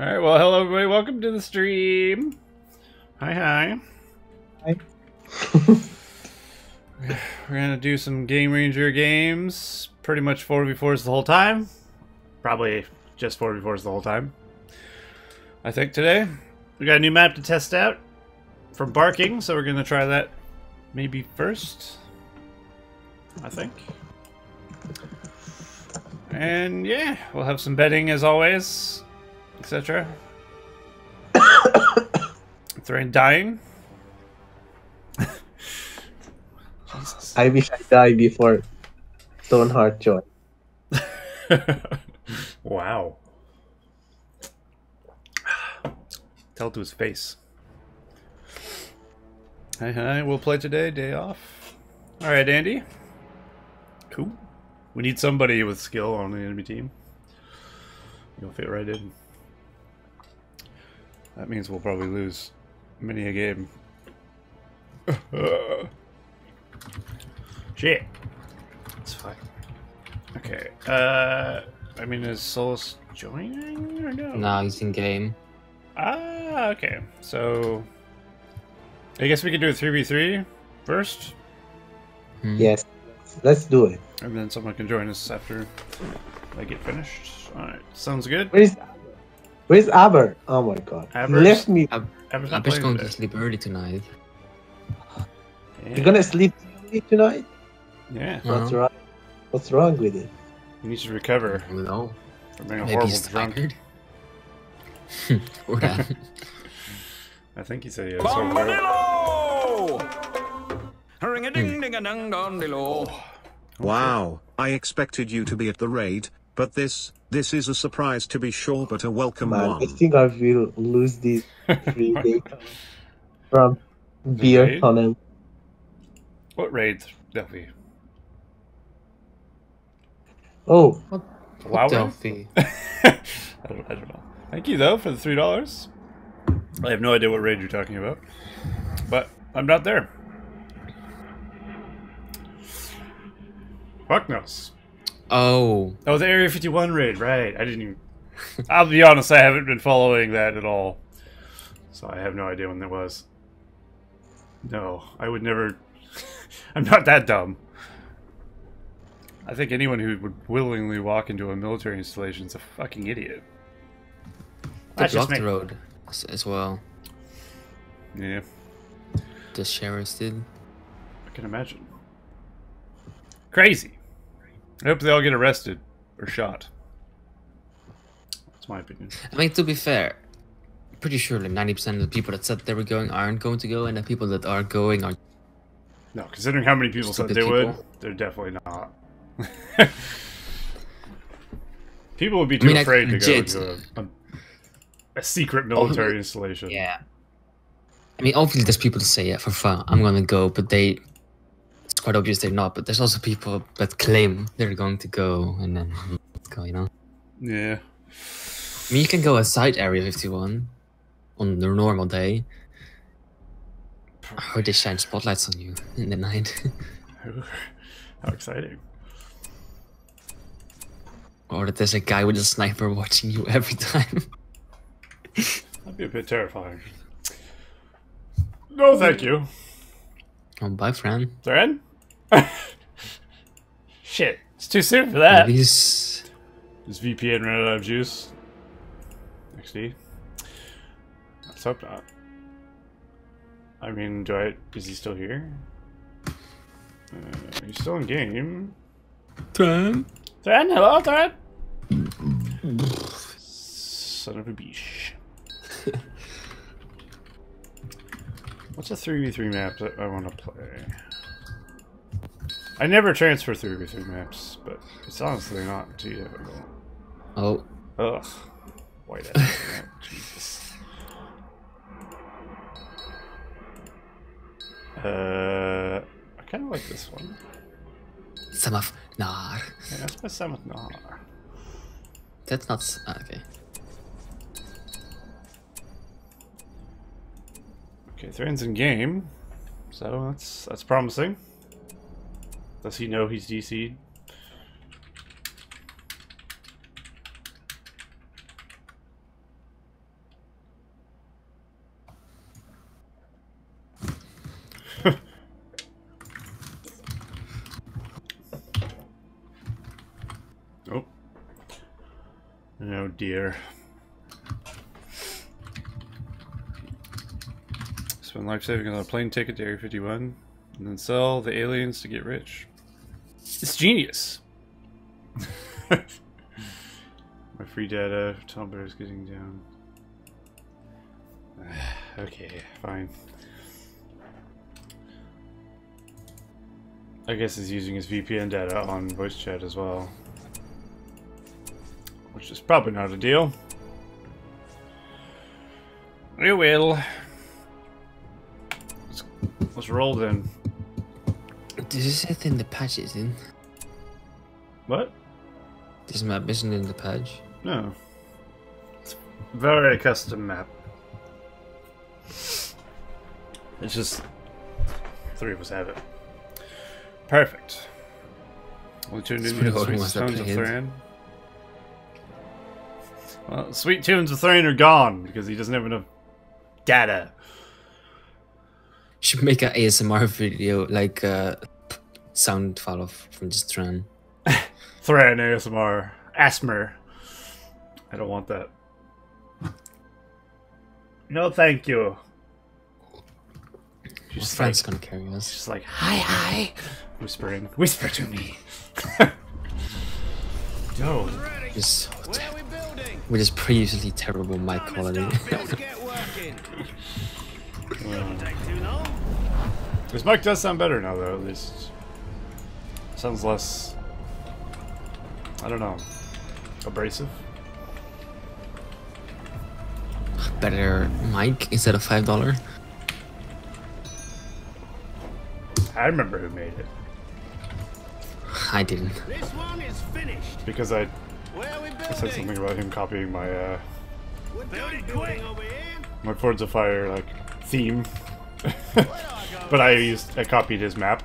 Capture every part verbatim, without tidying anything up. Alright, well, hello everybody, welcome to the stream. Hi, hi. Hi. We're gonna do some Game Ranger games, pretty much four v fours the whole time. Probably just four v fours the whole time, I think, today. We got a new map to test out from Barking, so we're gonna try that maybe first, I think. And yeah, we'll have some betting as always, et cetera. Thrain dying. Jesus. I wish I died before Stoneheart joined. Wow. Tell to his face. Hi, hi. We'll play today, day off. All right, Andy. Cool. We need somebody with skill on the enemy team. You'll fit right in. That means we'll probably lose many a game. Shit. It's fine. Okay. Uh, I mean, is Solus joining or no? No, he's in game. Ah, okay. So, I guess we could do a three v three first? Hmm. Yes. Let's do it. And then someone can join us after I get finished. Alright, sounds good. Where's Aber? Where's Aber? Oh my god. Aber's, left me. Ab Aber's, Aber's going today. to sleep early tonight. Yeah. You're gonna sleep early tonight? Yeah. No. What's wrong? What's wrong with it? You need to recover. No. From being a Maybe horrible drunkard. I think he said he was horrible. Wow, I expected you to be at the raid, but this, this is a surprise to be sure, but a welcome Man, one. I think I will lose these three days from beer tunnel. What raid, Delphi? Oh. What, wow, Delphi. I, don't, I don't know. Thank you, though, for the three dollars. I have no idea what raid you're talking about, but I'm not there. Fuck knows. Oh. Oh, the Area fifty-one raid, right. I didn't even... I'll be honest, I haven't been following that at all. So I have no idea when that was. No, I would never... I'm not that dumb. I think anyone who would willingly walk into a military installation is a fucking idiot. They blocked the road as well. Yeah. The sheriffs did. I can imagine. Crazy. I hope they all get arrested or shot. That's my opinion. I mean, to be fair, pretty sure like ninety percent of the people that said they were going aren't going to go, and the people that are going are... No, considering how many people said they people. would, they're definitely not. People would be too I mean, afraid I, to legit, go to a, a secret military installation. Yeah. I mean, obviously there's people that say, yeah, for fun, I'm going to go, but they... It's quite obvious they're not, but there's also people that claim they're going to go and then go, you know? Yeah. I mean, you can go outside Area fifty-one on the normal day. I heard they shine spotlights on you in the night. How exciting. Or that there's a guy with a sniper watching you every time. That'd be a bit terrifying. No, thank you. Oh, bye, friend. Friend? Shit, it's too soon for that. Is V P N running out of juice? X D? Let's hope not. I mean, do I... Is he still here? Uh, he's still in game. Thran? Thran, hello, Thran? Son of a bitch. What's a three v three map that I want to play? I never transfer three v three maps, but it's honestly not too difficult. Oh. Ugh. White ass map. Jesus. Uh, I kind of like this one. Samath Naur. Yeah, that's by Samath Naur. That's not... Ah, okay. Okay, Thrain's in game, so that's that's promising. Does he know he's D C'd? dear. Spend life saving on a plane ticket to Area fifty-one and then sell the aliens to get rich. It's genius. My free data tumbler is getting down. Okay, fine. I guess he's using his V P N data on voice chat as well, which is probably not a deal. We will. Let's, let's roll then. Does this have in the patch it's in? What? This map isn't in the patch. No. It's a very custom map. It's just three of us have it. Perfect. We tuned in to Sweet Tunes of Thran. Well, Sweet Tunes of Thran are gone because he doesn't have enough data. Should make an A S M R video, like uh, sound fall off from just Thran. Thran A S M R. Asmer. I don't want that. No, thank you. She's well, like, gonna carry us. She's like, hi, hi. Whispering. Whisper to me. Dude. Just so ter we're just previously terrible mic quality. Well, this mic does sound better now, though, at least. Sounds less, I don't know, abrasive. Better mic instead of five dollars. I remember who made it. I didn't. This one is finished. Because I, I said something about him copying my uh, my Forge of Fire like theme, but I used I copied his map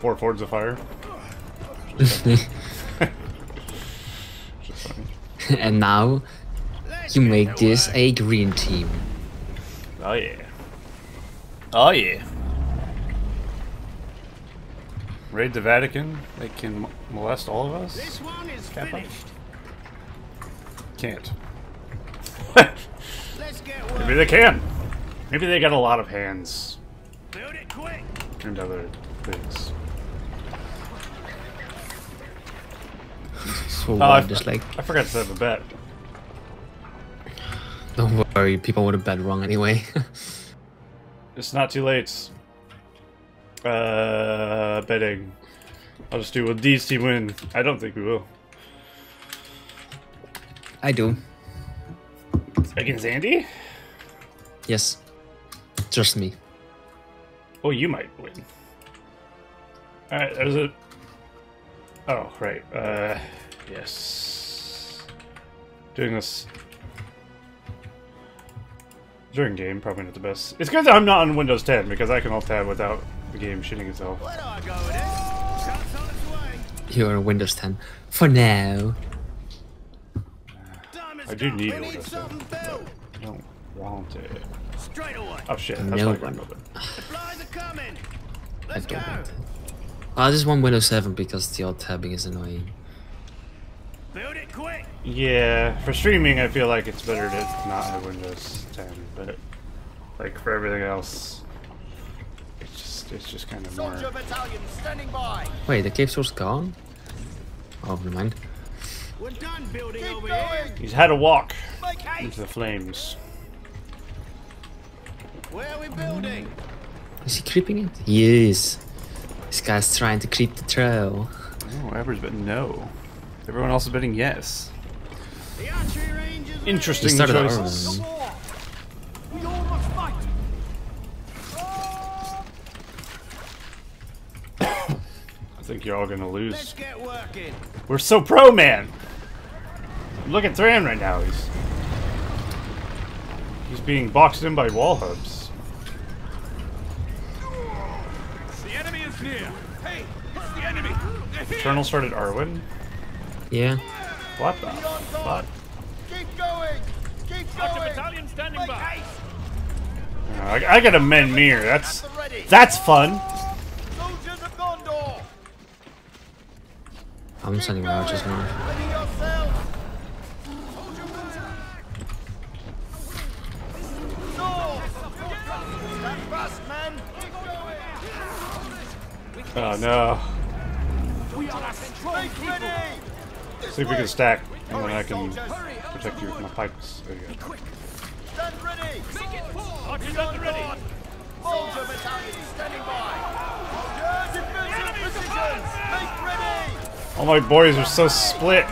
for Forge of Fire. And now you make this a green team. Oh yeah. Oh yeah. Raid the Vatican, they can molest all of us? This one is finished. Can't. Let's get maybe they can. Maybe they got a lot of hands. Build it quick. And other things. So oh, I, just like... I forgot to set up a bet. Don't worry, people would have bet wrong anyway. It's not too late. Uh, betting. I'll just do, will these two win? I don't think we will. I do. Against Andy? Yes. Trust me. Oh, you might win. Alright, there's a... Oh, right. Uh, yes. Doing this... during game, probably not the best. It's good that I'm not on Windows ten, because I can alt-tab without... the game shitting itself. You're Windows ten. For now. I do need Windows ten. I don't want it. Straight away. Oh shit, that's no not going to open. Let's go. I just want Windows seven because the old tabbing is annoying. Build it quick. Yeah, for streaming I feel like it's better to not have Windows ten, but like for everything else. It's just kind of more... Wait, the cave troll's gone? Oh, never mind. We're done building over here. He's had a walk into the flames. Where are we building? Is he creeping it? He is. This guy's trying to creep the trail. Oh, everyone's betting no. Everyone else is betting yes. The archery range is interesting choices. I think you're all gonna lose. Let's get working. We're so pro, man. Look at Thran right now. He's he's being boxed in by wall hubs. The enemy is near. Hey, it's the enemy. Eternal started Arwen. Yeah. What the fuck? Keep going. Keep going. The battalion standing by. Uh, I, I got a men mirror. That's that's fun. Soldiers of Gondor. I'm sending my archers now. Oh no. We are See if we can stack, and then I can protect you with my pikes. There you go. Stand ready! Make it forward! Stand ready! Soldier battalion standing by! Soldiers in military positions! Make ready! All my boys are so split!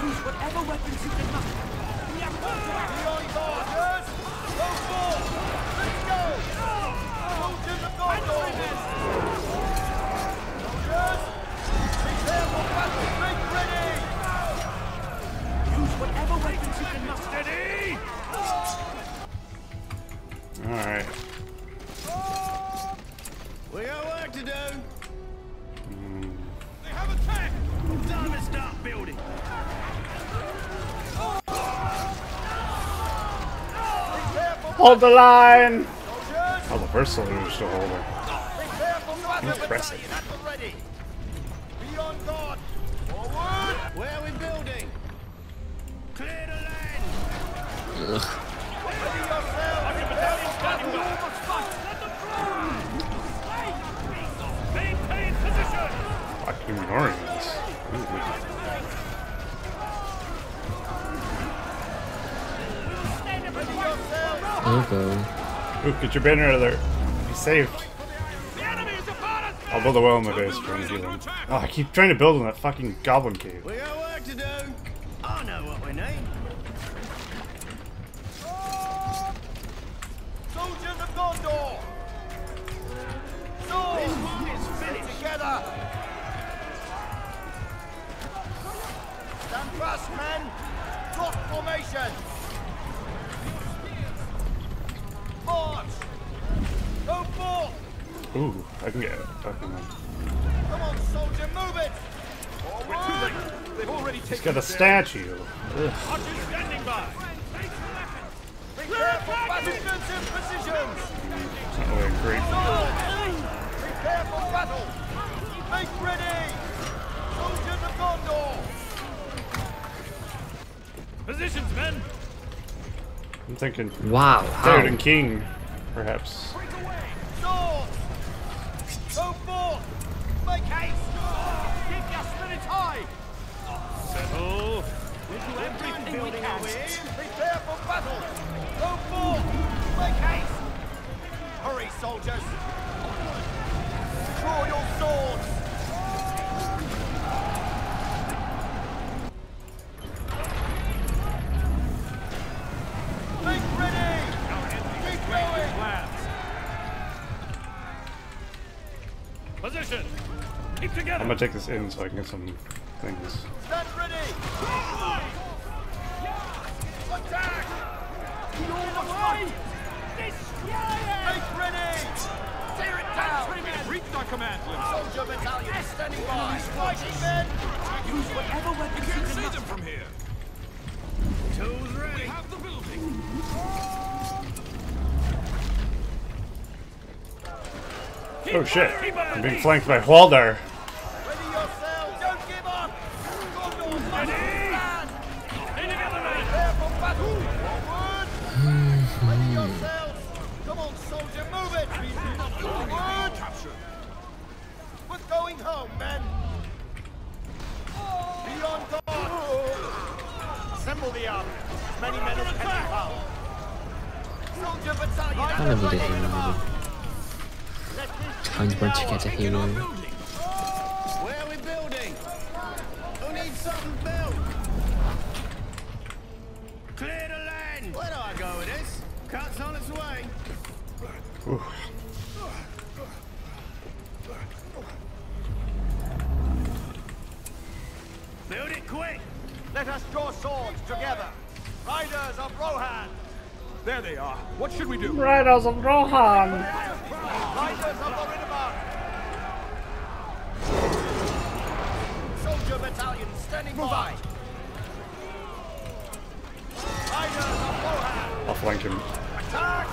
Alright. We got work to do. Mm. They have attacked! Time to start building. Hold the line! Oh, the Versailles are still holding. Impressive. Be on guard. Forward! Where are we building? Clear the land! Ugh. Fucking Norris. Okay. Ooh, get your banner out of there. Be saved. I'll build a well in the base trying to do them. Oh, I keep trying to build in that fucking goblin cave. We got work to do. I know what we need. Soldiers of Gondor! No! This one is finished! Together! Stand fast, men! Drop formation! March! Go forth! Ooh, I can get it. Come on, soldier, move it! Forward. We're too late! They've already taken. He's got a statue! Archers standing by! Be careful, battle defensive positions! Oh, great. Prepare for battle! Make ready! Soldiers of Gondor! Positions, men! I'm thinking... Wow, how? Third King, perhaps. Break away! Swords! Go forth! Make haste! Keep your spirits high! Settle! We'll do everything we can! Prepare for battle! Go forth! Make haste! Hurry, soldiers! Draw your swords! Make ready! Keep going! Position! Keep together! I'm gonna take this in so I can get some things. Stand ready! Attack! Make ready! Tear it down! twenty minutes! Reached our command list! Soldier battalion standing by! Fighting men! Use whatever weapons you can see them from here! Tools ready! We have the building! Oh shit! I'm being flanked by Hwaldar! Ready yourselves! Don't give up! Gondor's ready! In together, man! Prepare for battle! Soldier, move it! Forward! We're going home, men! Be on guard! Assemble the army! As many men as can be found! Soldier battalion! I'm ready! Where are we building? Who needs something built? Clear the land! Where do I go with this? Cuts on its way! Ooh. Build it quick! Let us draw swords together! Riders of Rohan! There they are. What should we do? Riders of Rohan! Riders of Orinabah! Soldier battalion standing by! Riders of Rohan! I'll flank him. Attack!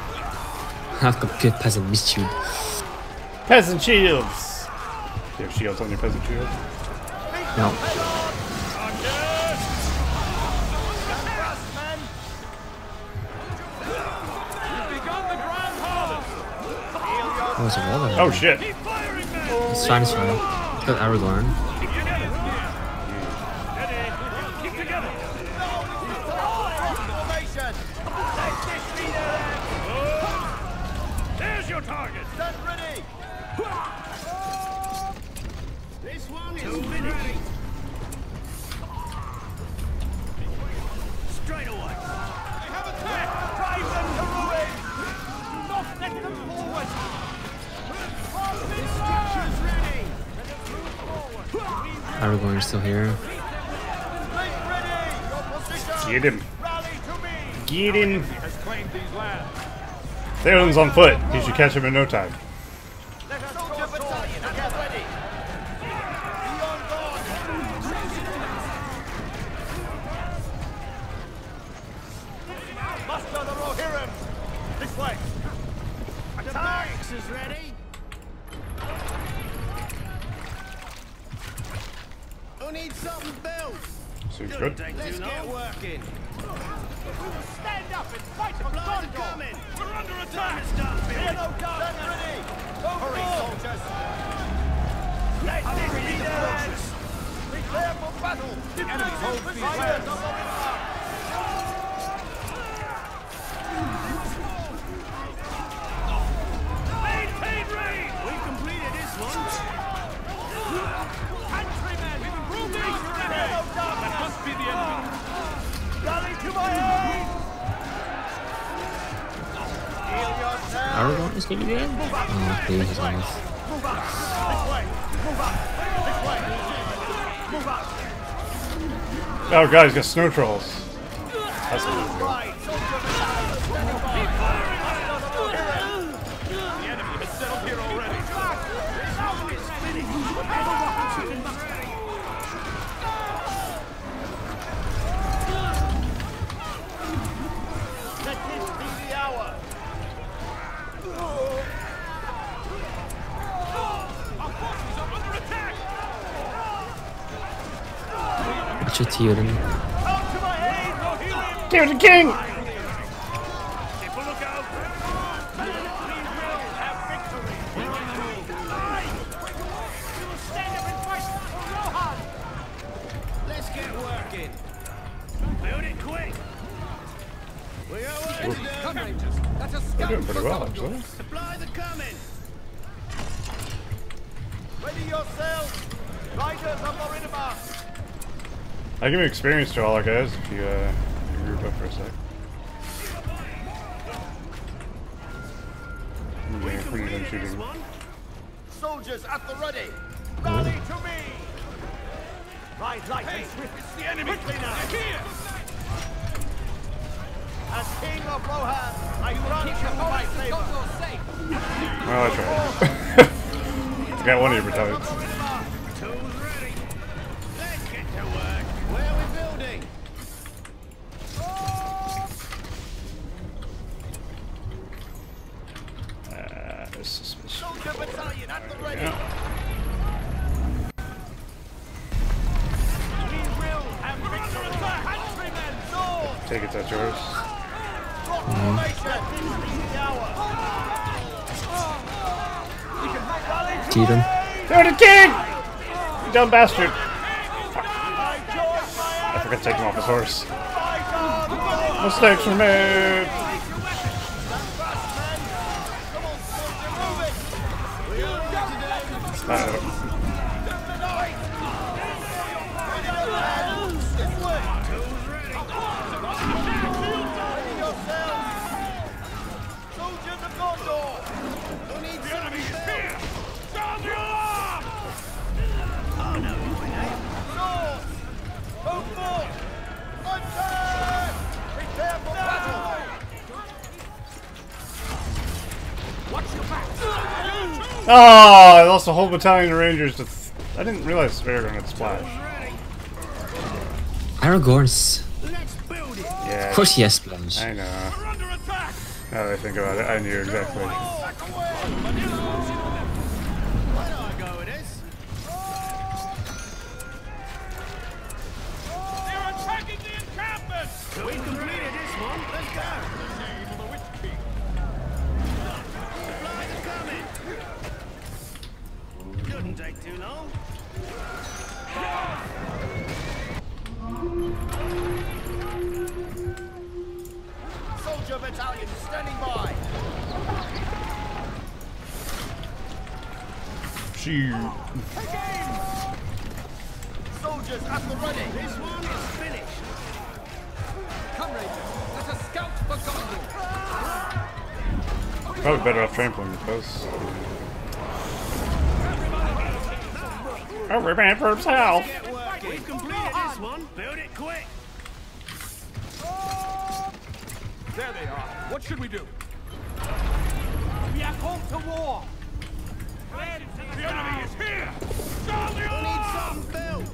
I've got good peasant mischief. Peasant shields! Do you have shields on your peasant shield? No. Oh, there's a wall there. Oh shit. It's fine, it's fine. that arrows iron. There's your target. Stand ready. This one is ready. Straight away. They have attacked. Drive them to ruin. Do not let them forward. Arwen is still here. Get him. Get him. Theron's on foot. He should catch him in no time. Oh god, he's got snow trolls. That's cool. There's a king! Let's get working. Build it quick. We are working. Come Rangers. That's a scout. We're doing pretty well, actually. Supply the coming. Ready yourselves. Riders are more in the box. I give you experience to all our guys if you uh you group up for a sec. Yeah, pretty good shooting. Soldiers at the ready. Rally to me. Ride like hey, it's the enemy cleaner. Here. As king of Rohan, I run to my favor. Well, I tried. Got one of your battalions. Dumb bastard! I forgot to take him off his horse. Mistakes were made. Oh, I lost a whole battalion of Rangers to. Th I didn't realize Aragorn had splash. Aragorn's. Yeah. Of course he has splash. I know. Now that I think about it, I knew exactly. They're attacking the encampment! We completed this one. Let's go! Take too long. battalion standing by. Shoot. Soldiers at the ready. This one is finished. Come, Ranger. Let us scout for Gondor. Probably better off trampling the posts. Every man for himself. We've completed this one. Build it quick. There they are. What should we do? We are called to war. The enemy is here. We need some build.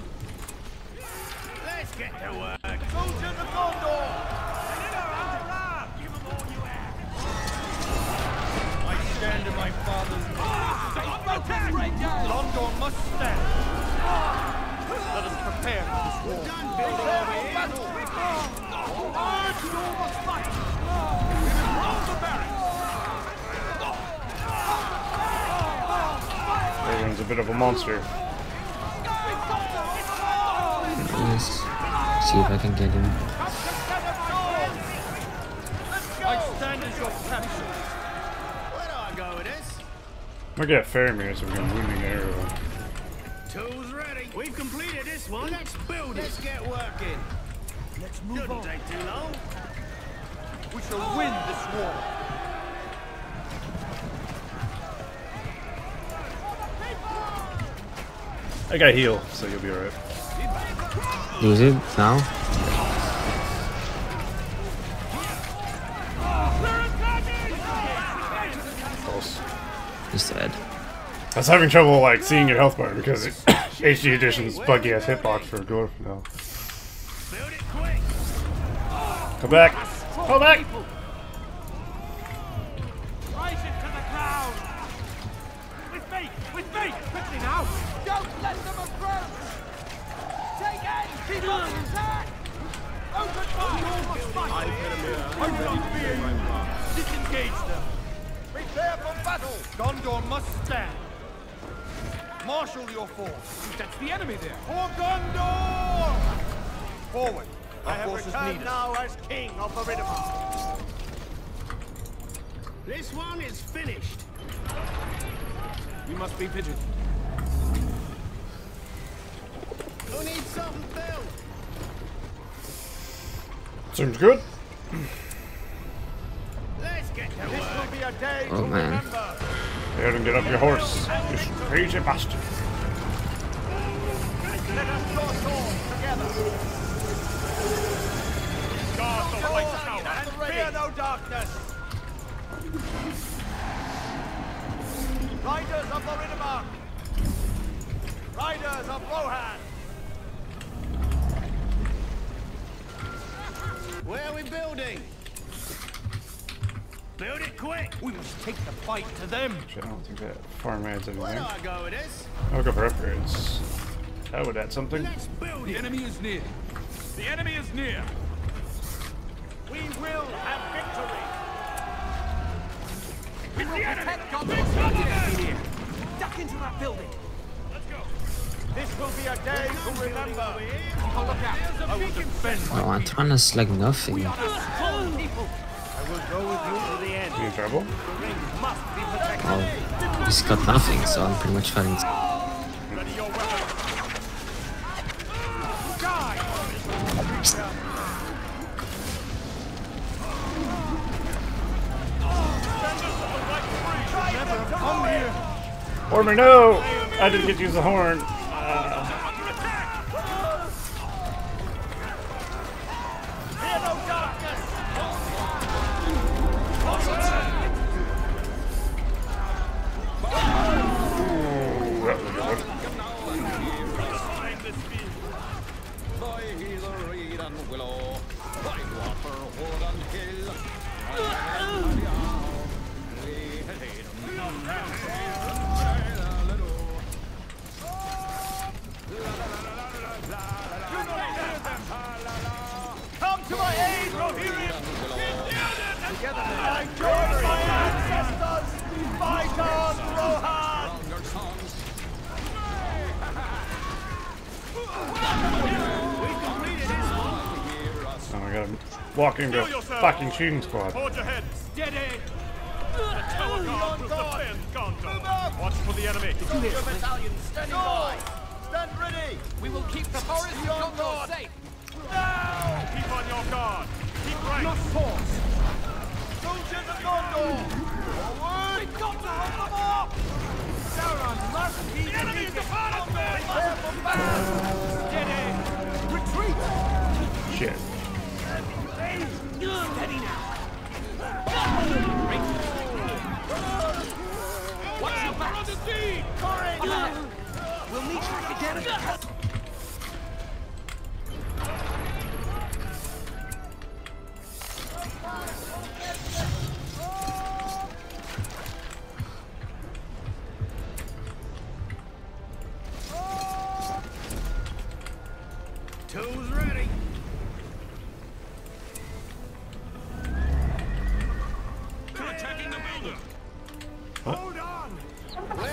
Let's get to work. Soldiers of Gondor. Give them all you have. I stand in my father's name. Gondor must stand. Let us prepare for this war. Done building army. Urge you all must fight. We will roll the barracks. Everyone's a bit of a monster. Let's see if I can get him. I stand as your captain. Where do I go with this? Look at Faramir, so we can wound an arrow. Tools ready. We've completed this one. Let's build it. Let's get working. Let's move Shouldn't on. Take too long. We shall oh. win this war. I got heal, so you'll be alright. Use it now. Close. He's dead. I was having trouble like seeing your health bar because H D Edition's buggy ass hitbox for Gore. No. Come back! Come back! Rise into the cloud! With me! With me! Quickly now! Don't let them approach! Take aim! Keep on attack! Open fire! I'm ready to be in! Disengage them! Prepare for battle! Gondor must stand! Marshal your force! That's the enemy there! For Gondor! Forward! Our I have returned now as king of the Riddermount. This one is finished. You must be vigilant. Who needs something built? Seems good. Let's get to this work. Will be a day oh, to man. remember. Here and get up your horse, you crazy bastard. Let us draw swords together. Guard the white tower and fear no darkness! Riders of the Riddermark! Riders of Rohan! Where are we building? Build it quick! We must take the fight to them! Actually, I don't think that farm adds anything. Where do I go with this? I'll go for upgrades. That would add something. Let's build it. The enemy is near! The enemy is near! We will have victory! We will protect Gondor here! Duck into that building! Let's go! This will be a day to remember! I'll look out! I will defend! Oh, Antonis like nothing. I will go with you to the end. You in trouble? Oh, he's got nothing, so I'm pretty much fighting. Ready your weapons! Die! Horner, no! I didn't get to use the horn. Uh. Ooh, that was good. To my aid, Rohirrim! Together I join my ancestors! Fight on, Rohan! Oh, I got him. walking the fucking shooting squad. Hold your head. Steady. The tower guard will defend Gondor. Watch for the enemy. Did you hear? Battalion standing by. Stand ready. We will keep the forest of Gondor safe. Now. Keep on your guard. Keep right. Not force. Soldiers of Gondor. Forward. We've got to hold them up. Sauron must be defeated. The enemy is upon us. Steady. Retreat. Shit. Steady now. What's your back? We'll need you to get it. Two's ready.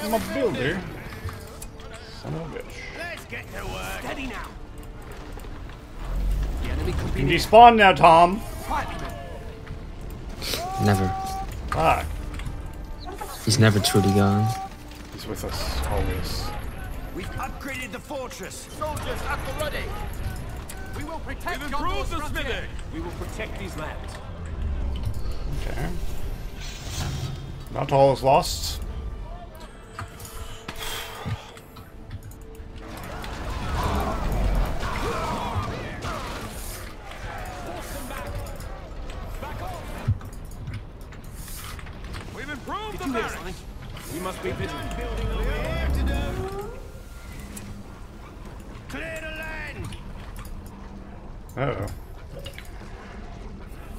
I'm a builder. Son of a bitch. Let's get to work. Steady now. The enemy could be you can despawn now, Tom. Never. Fuck. He's never truly gone. He's with us always. We've upgraded the fortress. Soldiers at the ready. We will protect. We've improved the smithy. We will protect these lands. Okay. Not all is lost. We must be vigilant. We have to do. Clear the land. Uh oh.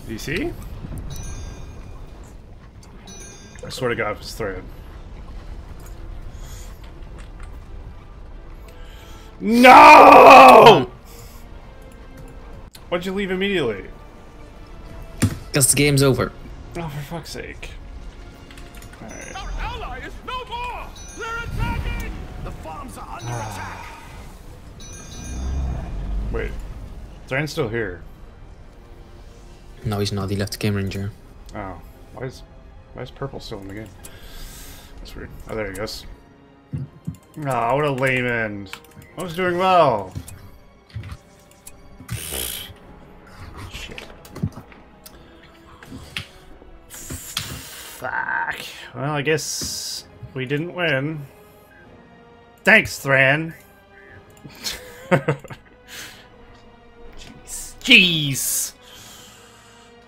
Do you see? I swear to God, it's threaded. No! Why'd you leave immediately? Because the game's over. Oh, for fuck's sake. Right. Our ally is no more! They're attacking! The farms are under attack! Wait. Zaren's still here. No, he's not. He left the Game Ranger. Oh. Why is, why is Purple still in the game? That's weird. Oh, there he goes. Aw, oh, what a lame end. I was doing well. Shit. Fuck. Well, I guess we didn't win. Thanks, Thran. Jeez. Jeez.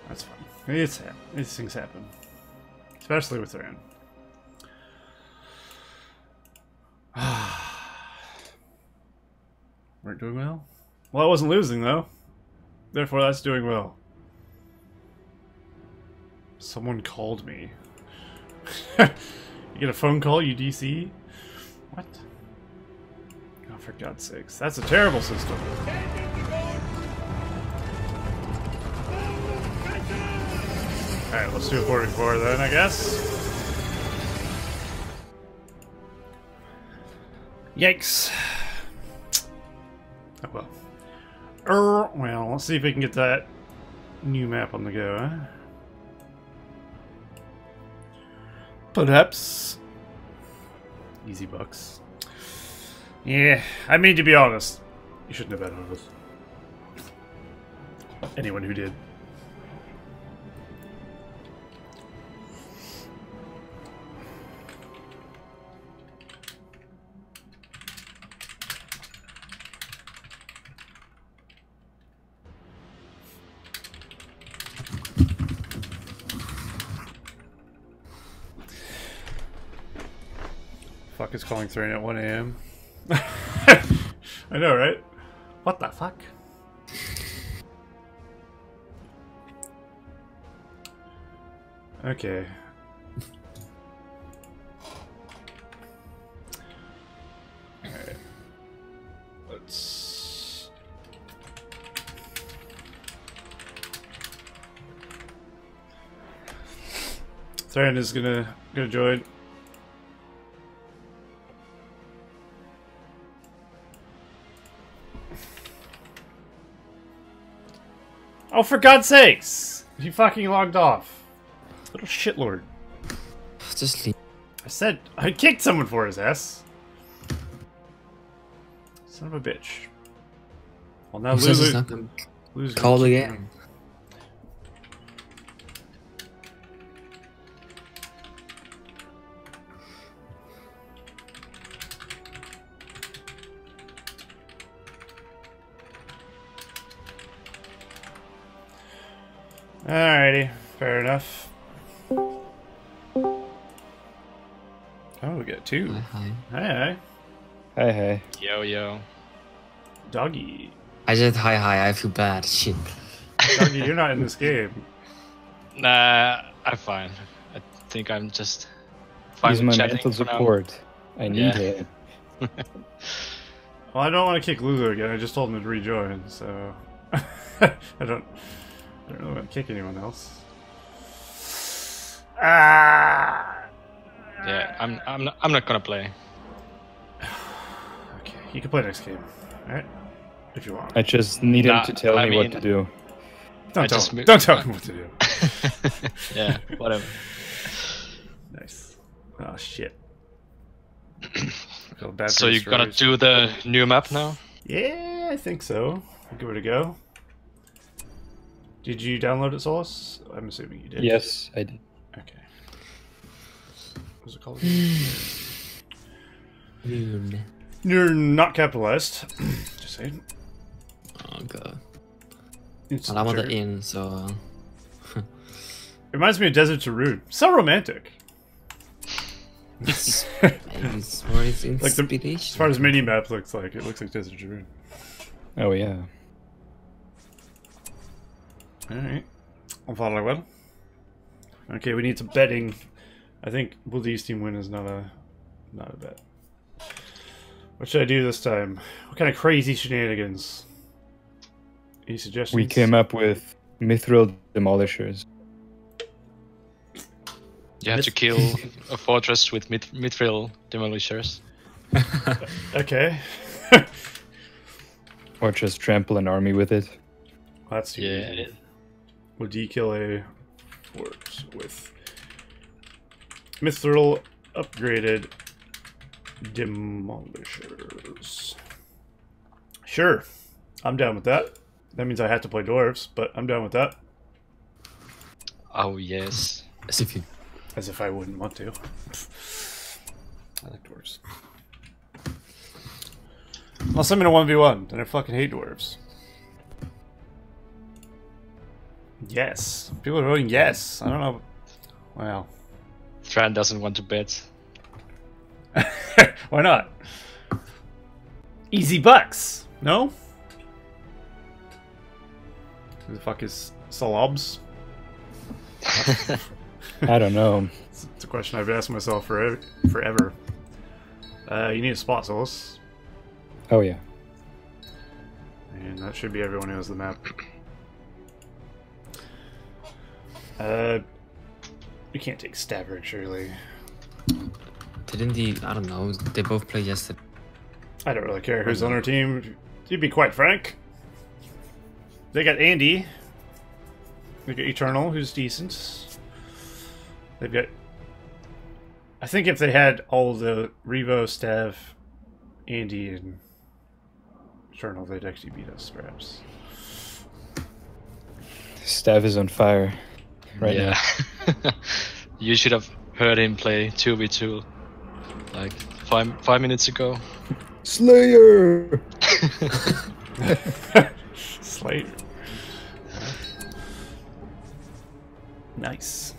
That's fun. It's hap these things happen. Especially with Thran. Weren't doing well? Well, I wasn't losing, though. Therefore, that's doing well. Someone called me. You get a phone call, you D C? What? Oh, for God's sakes. That's a terrible system. Alright, let's do a forty-four then, I guess. Yikes. Oh well. Er, well, let's see if we can get that new map on the go, huh? Perhaps. Easy bucks. Yeah, I mean, to be honest, you shouldn't have bet on us. Anyone who did. Is calling Thran at one A M I know, right? What the fuck? Okay. Alright. Let's... Thran is gonna, gonna join. Oh, for God's sakes! He fucking logged off. Little shitlord. Just leave. I said I kicked someone for his ass. Son of a bitch. Well, now lose it. Lose call the game. Alrighty, fair enough. Oh, we got two. Hi, hi. Hey, hey. Hey, hey. Yo, yo. Doggy. I said hi, hi. I feel bad. Shit. Doggy, you're not in this game. Nah, I'm fine. I think I'm just fine. He's my mental support. I need it. Well, I don't want to kick Lulu again. I just told him to rejoin, so... I don't... I don't really want to kick anyone else. Ah! Yeah, I'm. I'm not. I'm not gonna play. Okay, you can play next game, all right? If you want. I just need nah, him to tell I me mean, what to do. Don't tell. Him, don't tell him what to do. Yeah, whatever. Nice. Oh shit. Bad so you're gonna do the new map now? Yeah, I think so. I'll give it a go. Did you download it, Solas? I'm assuming you did. Yes, I did. Okay. What's it called? Nern. You're not capitalized. Just saying. Oh god. Well, I'm on the inn, so. Reminds me of Desert Tyrune. So romantic. It's, it's like the, as far as mini map looks like, it looks like Desert Tyrune. Oh yeah. Alright, I thought I will. Okay, we need some betting. I think will the East team win is not a not a bet. What should I do this time? What kind of crazy shenanigans? Any suggestions? We came up with Mithril Demolishers. You have to kill a fortress with mit Mithril Demolishers. Okay. Or just trample an army with it. Well, that's yeah. Easy. Would you kill a force with Mithril upgraded demolishers? Sure, I'm down with that. That means I have to play dwarves, but I'm down with that. Oh yes, as if you, as if I wouldn't want to. I like dwarves. Unless I'm in a one v one, then I fucking hate dwarves. Yes, people are voting yes. I don't know. Wow. Tran doesn't want to bet. Why not? Easy bucks. No? Who the fuck is Shalobs? I don't know. It's, it's a question I've asked myself forever. forever. Uh, you need a spot source. Oh, yeah. And that should be everyone who has the map. Uh, we can't take Stavrid, surely. Didn't the, I don't know, they both played yesterday. I don't really care who's on our team, to be quite frank. They got Andy. They got Eternal, who's decent. They've got... I think if they had all the Revo, Stav, Andy, and Eternal, they'd actually beat us, perhaps. Stav is on fire. Right yeah. Now. You should have heard him play two v two like five five minutes ago. Slayer. Slayer. Nice.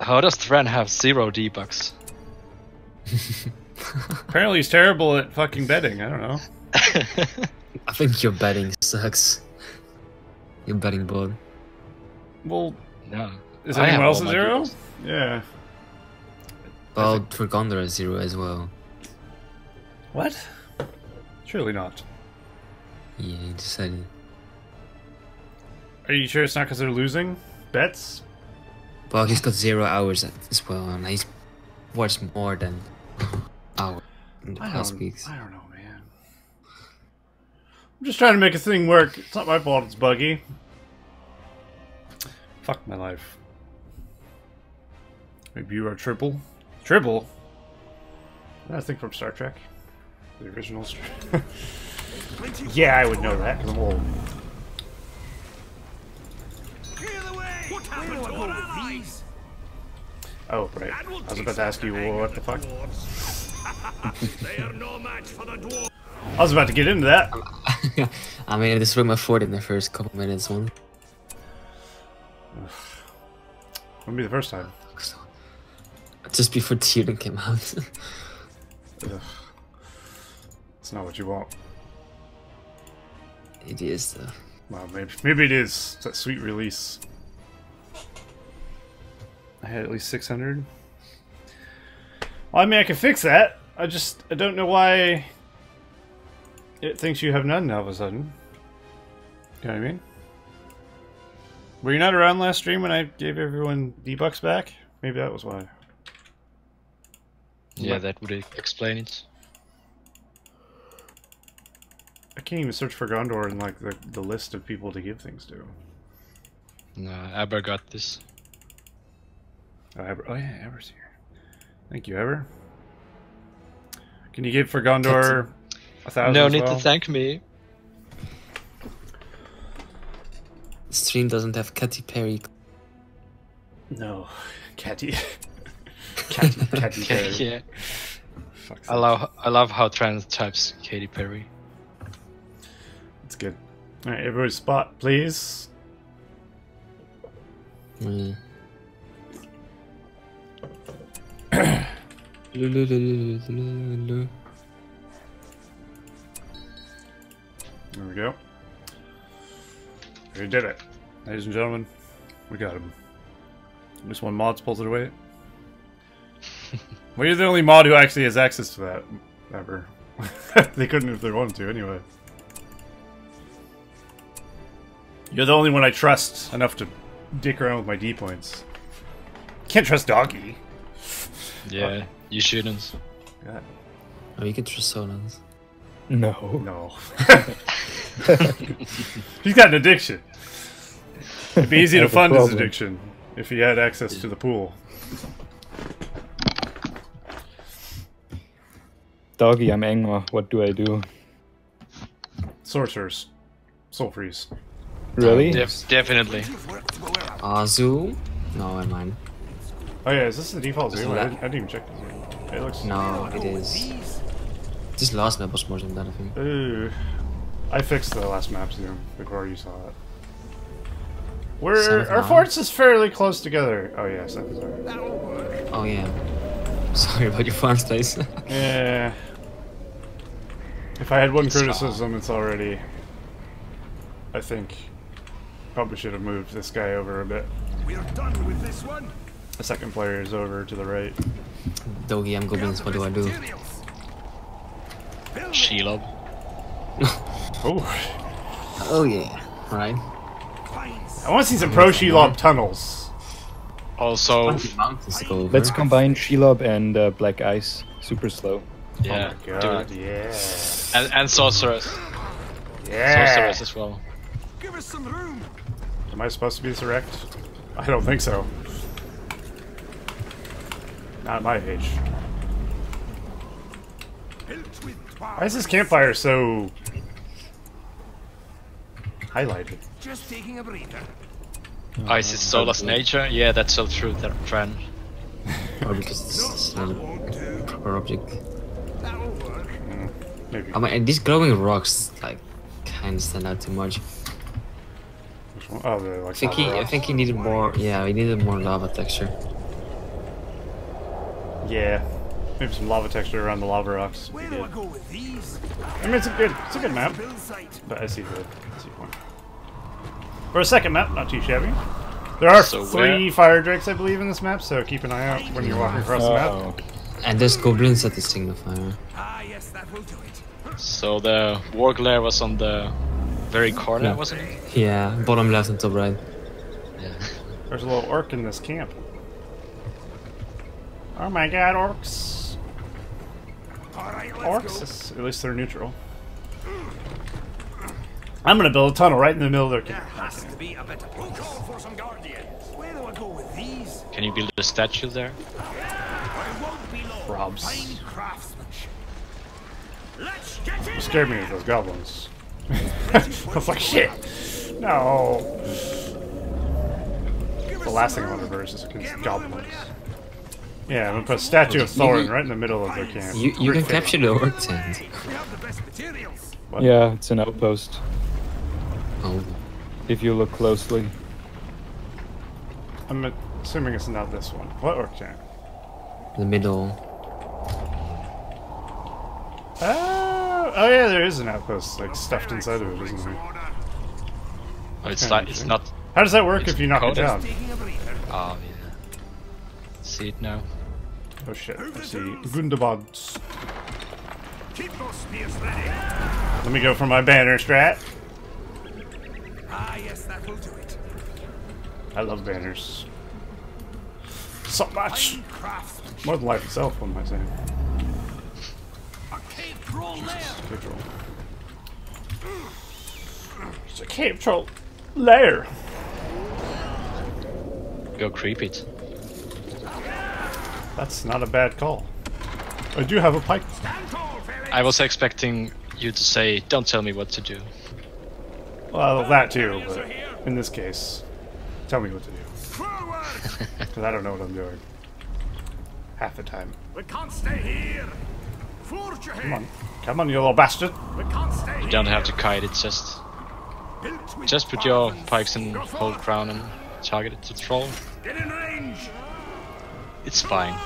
How does Thran have zero debugs? Apparently he's terrible at fucking betting, I don't know. I think your betting sucks. Your betting board. Well, no. Is anyone else a zero? Deals. Yeah. Well, for Gondor is zero as well. What? Surely not. Yeah, you decided. Are you sure it's not because they're losing bets? Well, he's got zero hours as well, and he's watched more than hours in the past weeks. I don't know, man. I'm just trying to make this thing work. It's not my fault it's buggy. Fuck my life. Maybe you are Tribble. Tribble? That's a thing from Star Trek. The original Star Trek. Yeah, I would know that, because I'm old. Oh, right. I was about to ask you, what the fuck? They are no match for the dwarves. I was about to get into that. I mean, this room afforded in the first couple minutes. One. Wouldn't be the first time. Just before Tyrion came out. It's not what you want. It is, though. Well, maybe, maybe it is. It's that sweet release. I had at least six hundred. Well, I mean, I can fix that. I just, I don't know why it thinks you have none now all of a sudden. You know what I mean? Were you not around last stream when I gave everyone D-Bucks back? Maybe that was why. Yeah, but that would explain it. I can't even search for Gondor in like the, the list of people to give things to. No, Eber got this. Oh, Eber. Oh yeah, Eber's here. Thank you, Eber. Can you give for Gondor a thousand? No need well? to thank me. The stream doesn't have Katy Perry. No, Katy. Katy, Katy Perry. Yeah. Fuck's I love I love how trans types Katy Perry. It's good. All right, everybody's spot, please. Mm. There we go. We did it, ladies and gentlemen. We got him. At least one mod's pulled it away. Well, you're the only mod who actually has access to that ever. They couldn't if they wanted to, anyway. You're the only one I trust enough to dick around with my D points. Can't trust Doggy. Yeah, but you shouldn't. God. Oh, you can trust Sonans. No. No. He's got an addiction. It'd be easy to fund his addiction if he had access to the pool. Doggy, I'm Angmar. What do I do? Sorcerers. Soul freeze. Really? Def definitely. Uh, zoo? No, I mind. Oh yeah, is this the default zoo? I, I didn't even check this. It looks... No, it is. This last map was more than that, I think. Ooh. I fixed the last map zoom before you saw it. We're... Our forts is fairly close together. Oh yeah, South Island. Oh yeah. Sorry about your farm space. Yeah. If I had one criticism, it's already... I think... Probably should have moved this guy over a bit. We're done with this one. The second player is over to the right. Doggy, I'm goblins. What do I do? Shelob. Oh. Oh yeah. Right. I want to see some pro Shelob tunnels. Also, let's combine Shelob and uh, Black Ice. Super slow. Yeah. Oh my God. Yeah. And and sorcerers. Yeah. Sorcerers as well. Give us some room. Am I supposed to be this erect? I don't think so. Not at my age. Why is this campfire so highlighted? Just taking a breather. Oh, is it soulless nature? Yeah, that's so true, that trend. Or because it's not a proper object. That'll work. Mm, maybe. I mean, and these glowing rocks like kind of stand out too much. Oh, they're like I think he, I think he needed more. Yeah, he needed more lava texture. Yeah, maybe some lava texture around the lava rocks. Where do I go with these? I mean, it's a good, it's a good map, but I see the, I see point. For a second map, not too shabby. There are so three wet. fire drakes, I believe, in this map, so keep an eye out when you're walking across oh. the map. And there's goblins at the signal fire. Ah, yes, that will do it. So the warg lair was on the very corner, yeah. wasn't it? Yeah, bottom left and top right. Yeah. There's a little orc in this camp. Oh my God, orcs! All right, let's orcs, go. Is, at least they're neutral. I'm gonna build a tunnel right in the middle of their camp. There has to be a better place. For some guardians. Where do I go with these? Can you build a statue there? Robs. It scared me with those goblins. I was like, shit! No! The last thing I want to verse is against goblins. Yeah, I'm gonna put a statue of Thorin right in the middle of their camp. You, you can capture the orc tent. What? Yeah, it's an outpost. Oh. If you look closely. I'm assuming it's not this one. What orc tent? The middle. Oh, oh yeah, there is an outpost like stuffed inside of it, isn't there? Oh, it's like it's not. How does that work if you knock it down? Oh, yeah. See it now. Oh shit! I see Gundabad. Keep those spears ready. Let me go for my banner strat. Ah yes, that will do it. I love banners. So much. More than life itself, what am I saying? A cave troll lair. Cave troll. It's a cave troll lair. Go creep it. That's not a bad call. I do have a pike. I was expecting you to say, "Don't tell me what to do." Well, that too, but in this case, tell me what to do. Because I don't know what I'm doing half the time. We can't stay here. Forge ahead. Come on, come on, you little bastard! We can't stay here. You don't have to kite it. Just, just put your pikes and hold crown and target it to troll. Get in range. It's fine.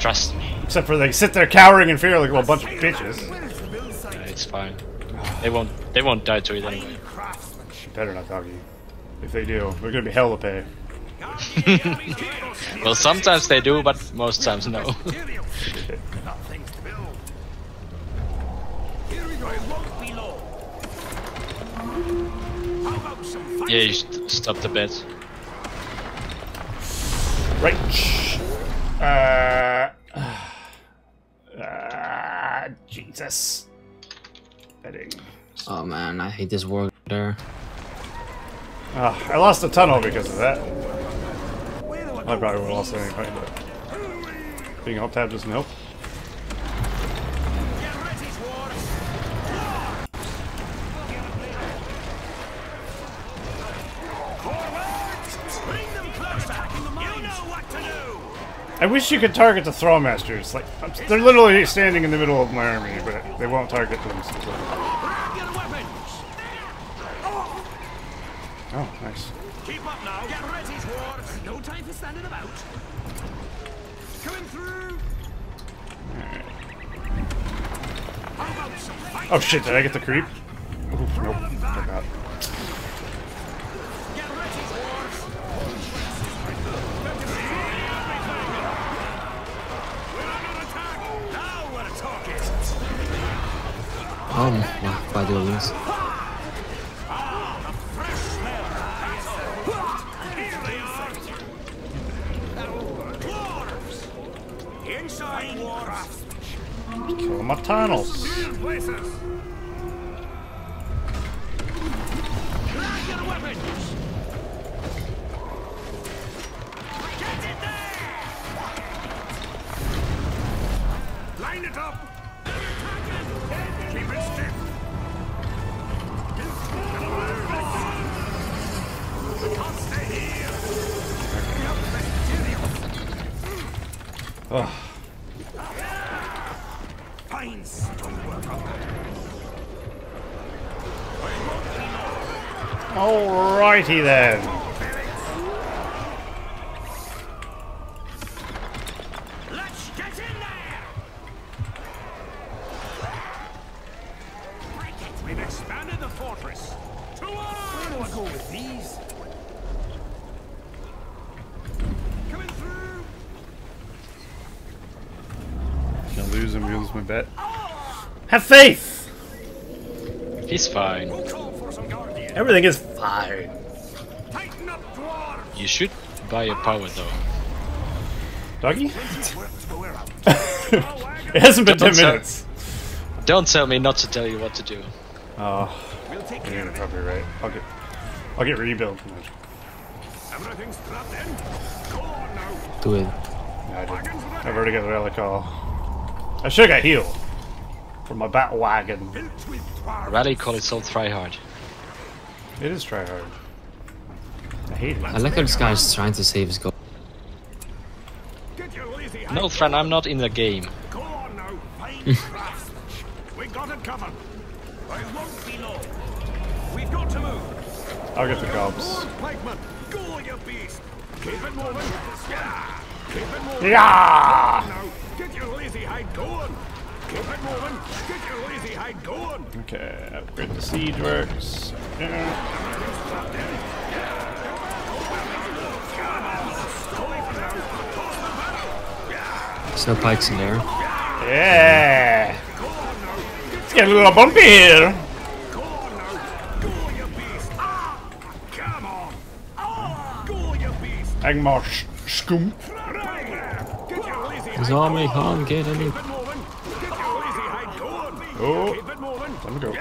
Trust me. Except for they sit there cowering in fear like well, a bunch of bitches. Yeah, it's fine. They won't. They won't die to it anyway. She better not doggy. If they do, we're gonna be hell to pay. Well, sometimes they do, but most times no. Yeah, you st stop the bed. Right. Uh, uh, uh, Jesus. Bedding. Oh man, I hate this warg lair. Oh, I lost a tunnel because of that. I probably would have lost anything, but being alt-tabbed doesn't help. I wish you could target the Thrallmasters. Like, I'm, they're literally standing in the middle of my army, but they won't target them. Oh, nice. Keep up now. Get ready, dwarves. No time for standing about. Coming through. Right. Oh shit! Did I get the creep? Ooh, nope. Forgot. Oh my, by the wings. Kill my tunnels. Line it up. Keep it stiff. Ugh. Alrighty then. Let's get in there. We've expanded the fortress. Where do I go with these? Coming through. Can't lose him, lose my bet. Have faith! He's fine. Everything is fine. Tighten up, dwarves. You should buy a power though. Doggy? It hasn't been ten minutes. Don't tell me not to tell you what to do. Oh, we'll take you're care probably right. I'll get, I'll get rebuilt. Everything's trapped in. Go on now. Do it. I did. I've already got the relic all. I should got healed from my battle wagon. Rally call it so tryhard. It is tryhard. I hate it. I like how this guy is trying to save his gold. No, friend, I'm not in the game. Go on now, fine craft. We got it covered. I won't be long. We've got to move. I'll get the gobs. Go, you beast. Keep it moving. Yeah. Keep it moving. Yeah. Now, get your lazy hide going. Keep it moving. Get your lazy hide going. Okay, upgrade the siege works. Yeah. There's no pikes in there. Yeah! It's getting a little bumpy here! Angmar Skum. His army can't get any. Oh! Let me go. Do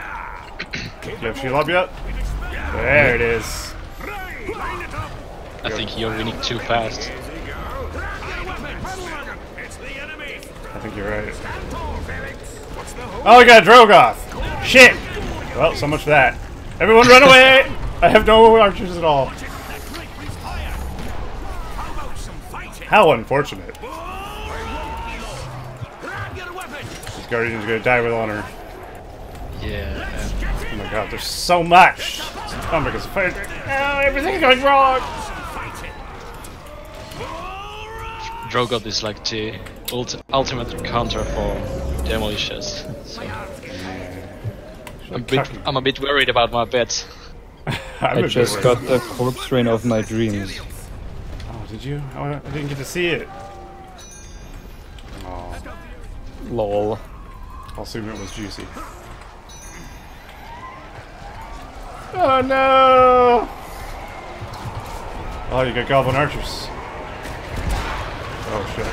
you have Shelob yet? There it is. I think he already nicked too fast. I think you're right. Oh, we got Drogoth! Shit! Well, so much for that. Everyone run away! I have no archers at all. How unfortunate. This guardian's gonna die with honor. Yeah. Oh my god, there's so much! Oh my god, oh, everything's going wrong! Drogoth is like the ult ultimate counter for demolishers. So. I'm, a bit, I'm a bit worried about my bets. I just got the corpse rain of my dreams. Oh, did you? Oh, I didn't get to see it. Oh. Lol. I'll assume it was juicy. Oh no! Oh, you got Goblin Archers. Oh shit.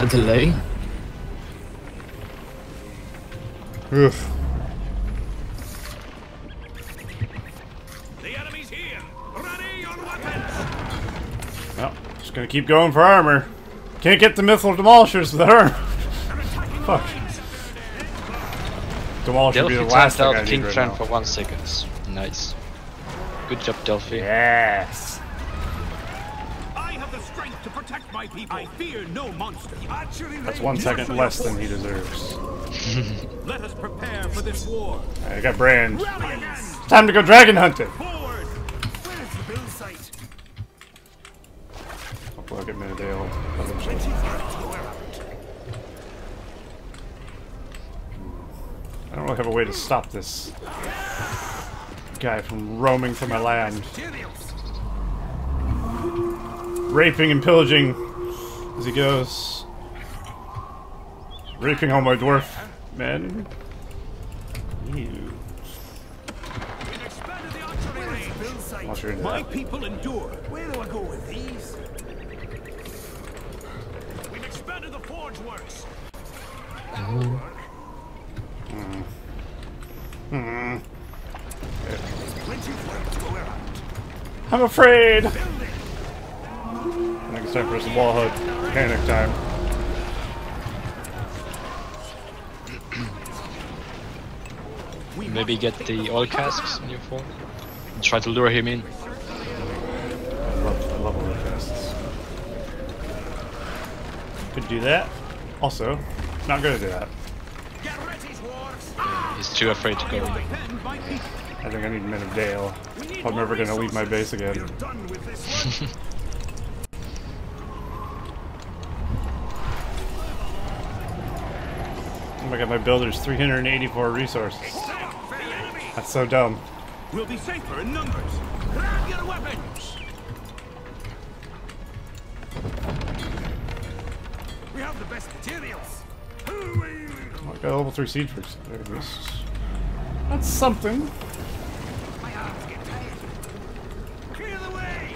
A delay? Oof. The enemy's here! Ready your weapons! Well, just gonna keep going for armor. Can't get the Mithril Demolishers with armor. Fuck. Demolish should be the last thing I need right now. Delphi timed out King Tran for one second. Nice. Good job, Delphi. Yes! To protect my people. I fear no monster. That's one second less than he deserves. Let us prepare for this war. I got Brand. Time to go dragon hunting. I'll plug at Men of Dale. I don't really have a way to stop this guy from roaming through my land. Raping and pillaging as he goes. Raping all my dwarf men. Ew. My people endure. Where do I go with these? We've expanded the forge works. Hmm. Hmm. I'm afraid. I think it's time for some wall hood. Panic time. Maybe get the oil casks in your form. And try to lure him in. I love, I love oil casks. Could do that. Also, not gonna do that. Yeah, he's too afraid to go. I think I need Men of Dale. I'm never gonna leave my base again. Oh my god, my builder's three hundred eighty-four resources. That's so dumb. We'll be safer in numbers. Grab your weapons. We have the best materials. Oh, I got level three siege works. There it is. That's something. My arms get tired. Clear the way.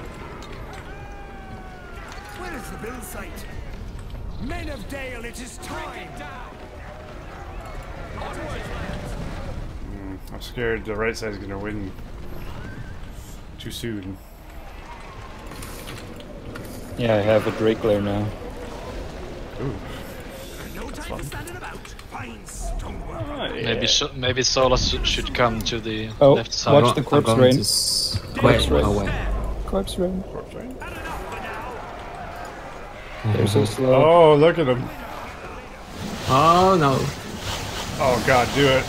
Where is the build site? Men of Dale, it is time. Onward! I'm scared the right side's gonna win too soon. Yeah, I have a Drake layer now. Ooh. No time to stand about. Oh, yeah. Maybe sh maybe Solas should come to the oh, left side. Watch the corpse rain. Corpse rain. Corpse rain. Corpse rain. They're so slow. Oh, look at them. Oh no. Oh god, do it.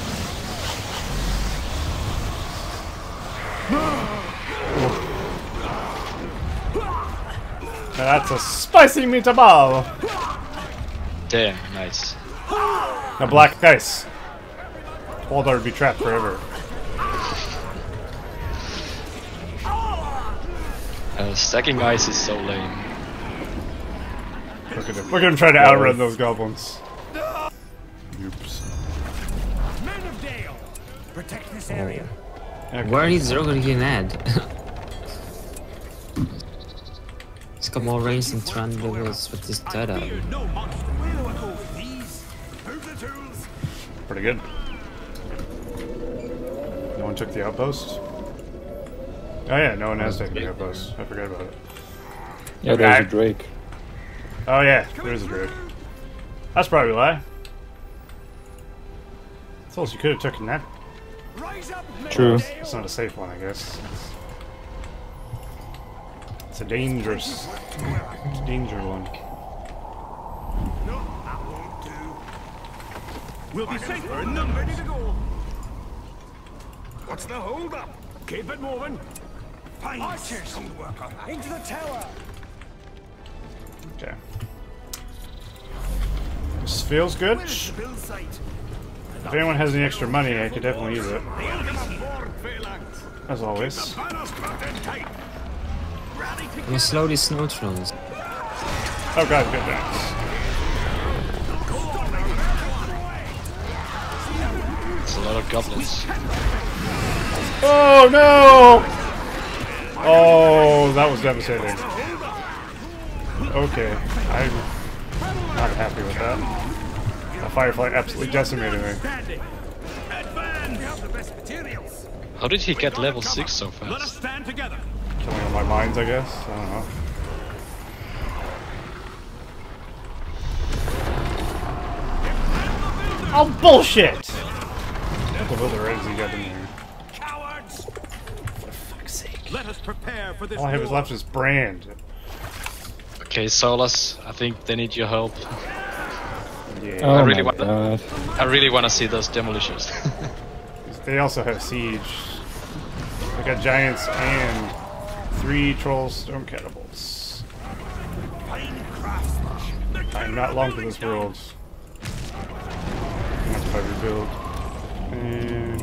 Now that's a spicy meatball. Damn, nice. Now Black Ice. Told her to be trapped forever. Uh, stacking ice is so lame. Look at him. Look at him trying to outrun those goblins. Oops. Men of Dale, protect this area. Okay. Where is Drogoth getting mad? He's got more range than Thrallmasters with this data. Pretty good. No one took the outpost? Oh yeah, no one has taken the outpost. I forgot about it. Yeah, okay. There's a Drake. Oh yeah, there's a Drake. That's probably why. That's all you could have taken that. True. It's not a safe one, I guess. It's a dangerous, it's a danger one. No, I won't do. We'll be safer in numbers. Ready to go. What's the hold up? Keep it moving. Pines. Archers, come to work on that. Into the tower. Okay. This feels good. If anyone has any extra money, I could definitely use it. As always. I'm gonna slow these snow trolls. Oh god, good dance. It's a lot of goblins. Oh no! Oh, that was devastating. Okay, I'm not happy with that. A firefly absolutely decimated me. How did he get level six so fast? Let us stand together. Killing all my mines, I guess. I don't know. Oh bullshit! What the builder is he got in here? Cowards! For fuck's sake! Let us prepare for this. All I have is left is brand. Okay, Solas, I think they need your help. Yeah. Oh I really want. I really want to see those demolishers. They also have siege. I got giants and three trolls, storm catapults. I'm not long for this world. That's if I rebuild. And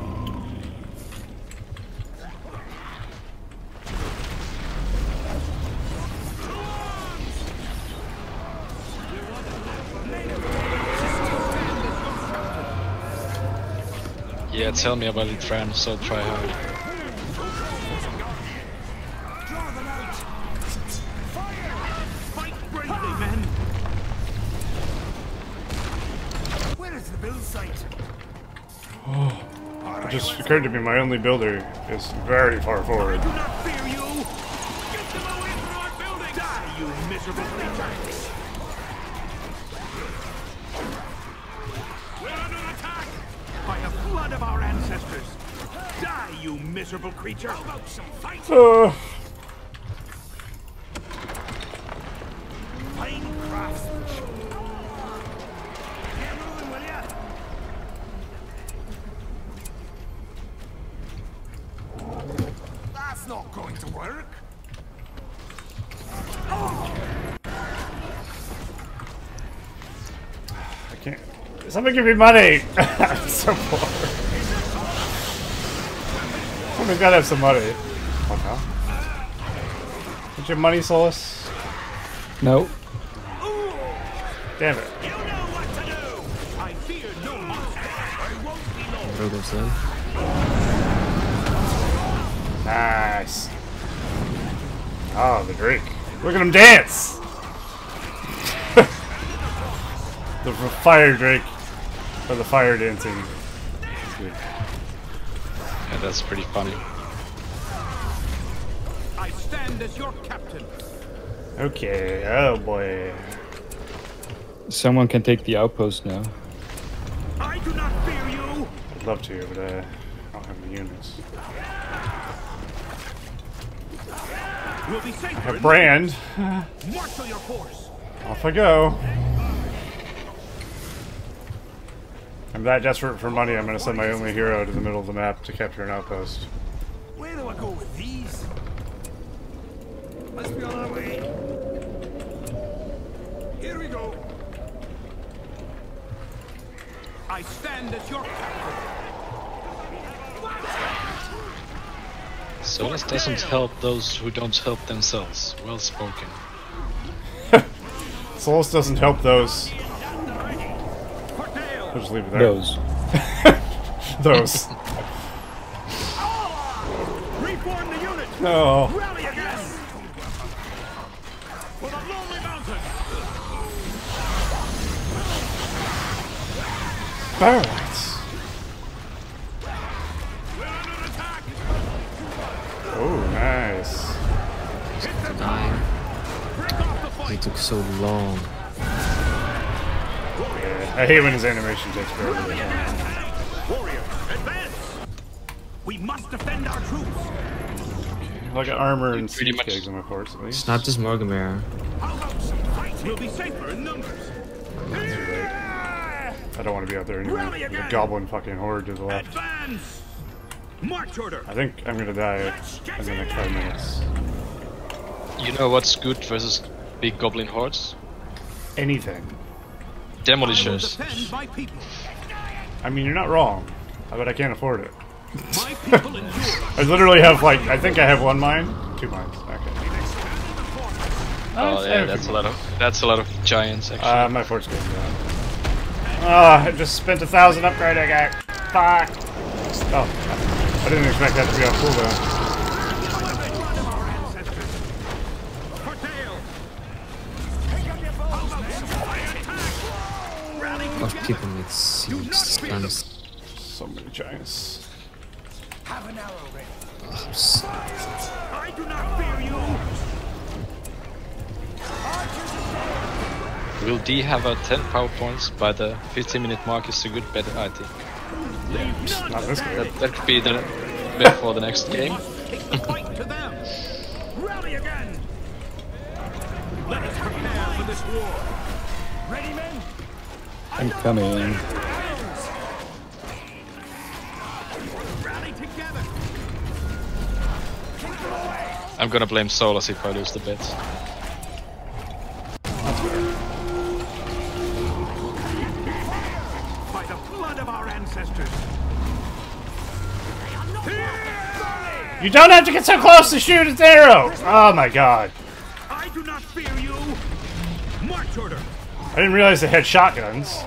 yeah, tell me about it, friend, so try hard. Where is the build site? Oh, it just occurred to me my only builder is very far forward. Of our ancestors. Die, you miserable creature. How about some fight? Uh. That's not going to work. Oh. I can't. Somebody give me money. I'm so poor. We gotta have some money. Oh, no. Is your money, Solas? No. Damn it. You know what to do. I fear no monster. I won't be lost. Nice. Oh, the Drake. Look at him dance. The fire Drake, or the fire dancing. Yeah, that's pretty funny. I stand as your captain. Okay, oh boy. Someone can take the outpost now. I do not fear you. I'd love to, but uh, I don't have the units. We'll be safe. I have Brand. Marshal your force. Off I go. I'm that desperate for money, I'm going to send my only hero to the middle of the map to capture an outpost. Where do I go with these? Let's be on our way. Here we go. I stand as your captain. So this doesn't help those who don't help themselves. Well spoken. Solus doesn't help those. I'll just leave it there. Those. Those. Reform the unit. No. Rally again. For the lonely mountain. Barrels. We're under attack. Oh, nice. Nine. It took so long. Yeah, I hate when his animation takes forever. Warrior, advance! We must defend our troops. Okay, like an armor and siege kegs on my horse, at least. It's not just Morgomera. We'll be safer in numbers. Right. I don't want to be out there anyway. The goblin fucking horde to the left. Advance! March order. I think I'm gonna die in the next five minutes. You know what's good versus big goblin hordes? Anything. Demolishers. I mean, you're not wrong, but I can't afford it. I literally have like, I think I have one mine, two mines. Okay. Oh yeah, that's a lot of that's a lot of giants. Actually, uh, my forge goes down. Ah, I just spent a thousand upgrading it. Fuck. Oh, I didn't expect that to be on cooldown. Of people with six guns. So many giants. Have an arrow ready. I do not fear you. Will D have a ten power points by the fifteen minute mark? Is a good bet, I think. Yeah. Not this that, that could be the bet for the next game. Take the fight to them. Rally again. Let us prepare for this war. Ready, men? I'm coming. I'm gonna blame Solus if I lose the bet. By the blood of our ancestors. You don't have to get so close to shoot his arrow! Oh my god. I do not fear you. March order. I didn't realize they had shotguns.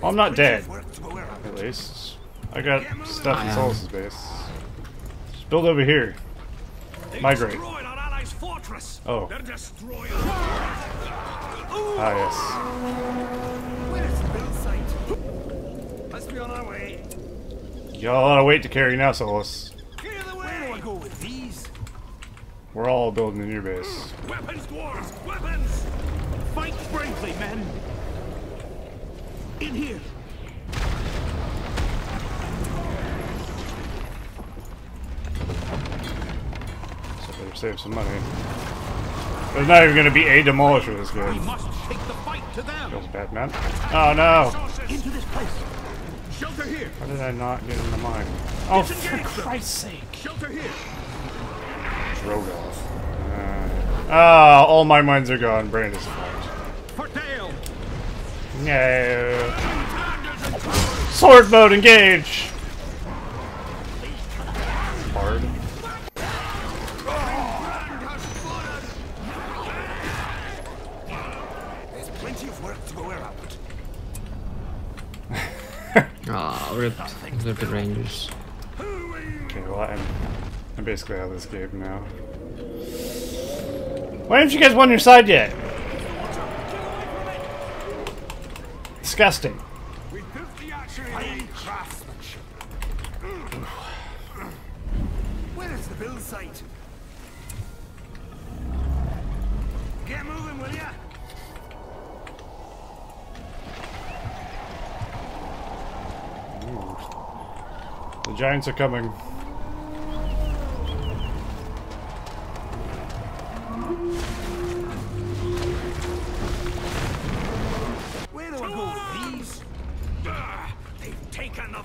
Well, I'm not dead. At least. I got stuff in Solus' base. Just build over here. Migrate. Oh. Ah, yes. Must be on our way. You got a lot of weight to carry now, Solus. With these, we're all building a new base. Weapons, dwarves, weapons! Fight bravely, men. In here. So better save some money. There's not even going to be a demolisher this game. We must take the fight to them. Feels bad, man. Oh no! Into this place. Shelter here. How did I not get in the mine? Oh, for Christ's sake! Shelter here. Drogoth. Ah, uh, oh, all my mines are gone. Brand is fucked. No. Sword mode, engage. Hard. There's plenty of work to go around. Ah, oh, ripped. Ripped the Rangers. Okay, well, I'm, I'm basically out of this game now. Why haven't you guys won your side yet? disgusting. We took the action in craftsmanship. Where is the build site? Get moving, will ya? Ooh. The giants are coming.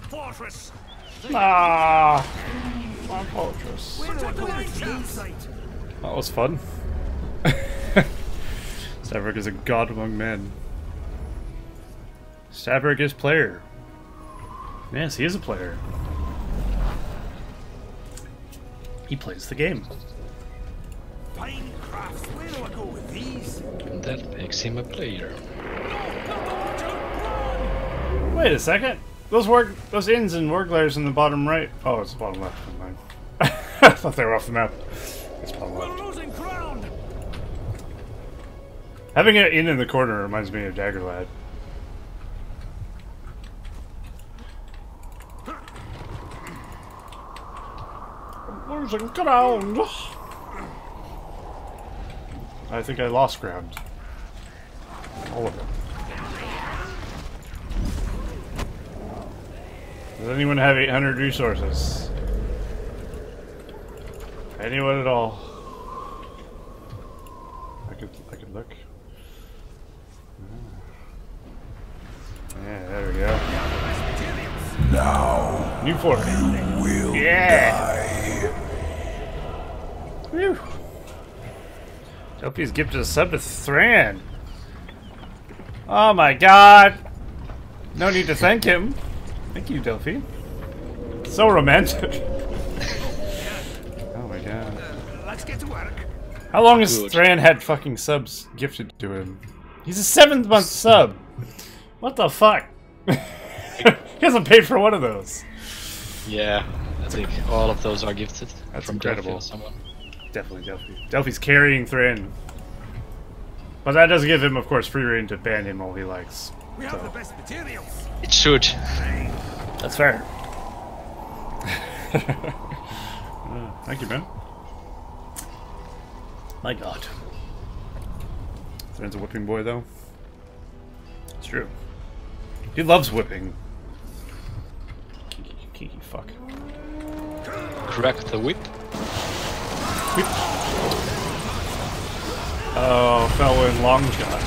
Fortress. Ah, my fortress. That was fun. Stavrik is a god among men. Stavrik is player. Yes, he is a player. He plays the game. Fine crafts. Where do I go with these? That makes him a player. Wait a second. Those warg, those inns and warg lairs in the bottom right. Oh, it's the bottom left. I thought they were off the map. It's bottom left. Having an inn in the corner reminds me of Dagger Lad. I'm losing ground. I think I lost ground. All of it. Does anyone have eight hundred resources? Anyone at all? I could, I could look. Yeah, there we go. Now, new fork. You will yeah. die. Whew. Topi's gift to the sub to Thran. Oh my god! No need to thank him. Thank you, Delphi. So romantic. Oh my god. Uh, let's get to work. How long has Good. Thran had fucking subs gifted to him? He's a seventh month sub. What the fuck? He hasn't paid for one of those. Yeah, I think all of those are gifted. That's incredible. Delphi someone. Definitely Delphi. Delphi's carrying Thran. But that does give him, of course, free reign to ban him all he likes. We have so. the best materials. It should. That's fair. uh, thank you, Ben. My god. Thran's a whipping boy, though. It's true. He loves whipping. Kinky, kinky fuck. Crack the whip. Whip. Oh, fell in long shot.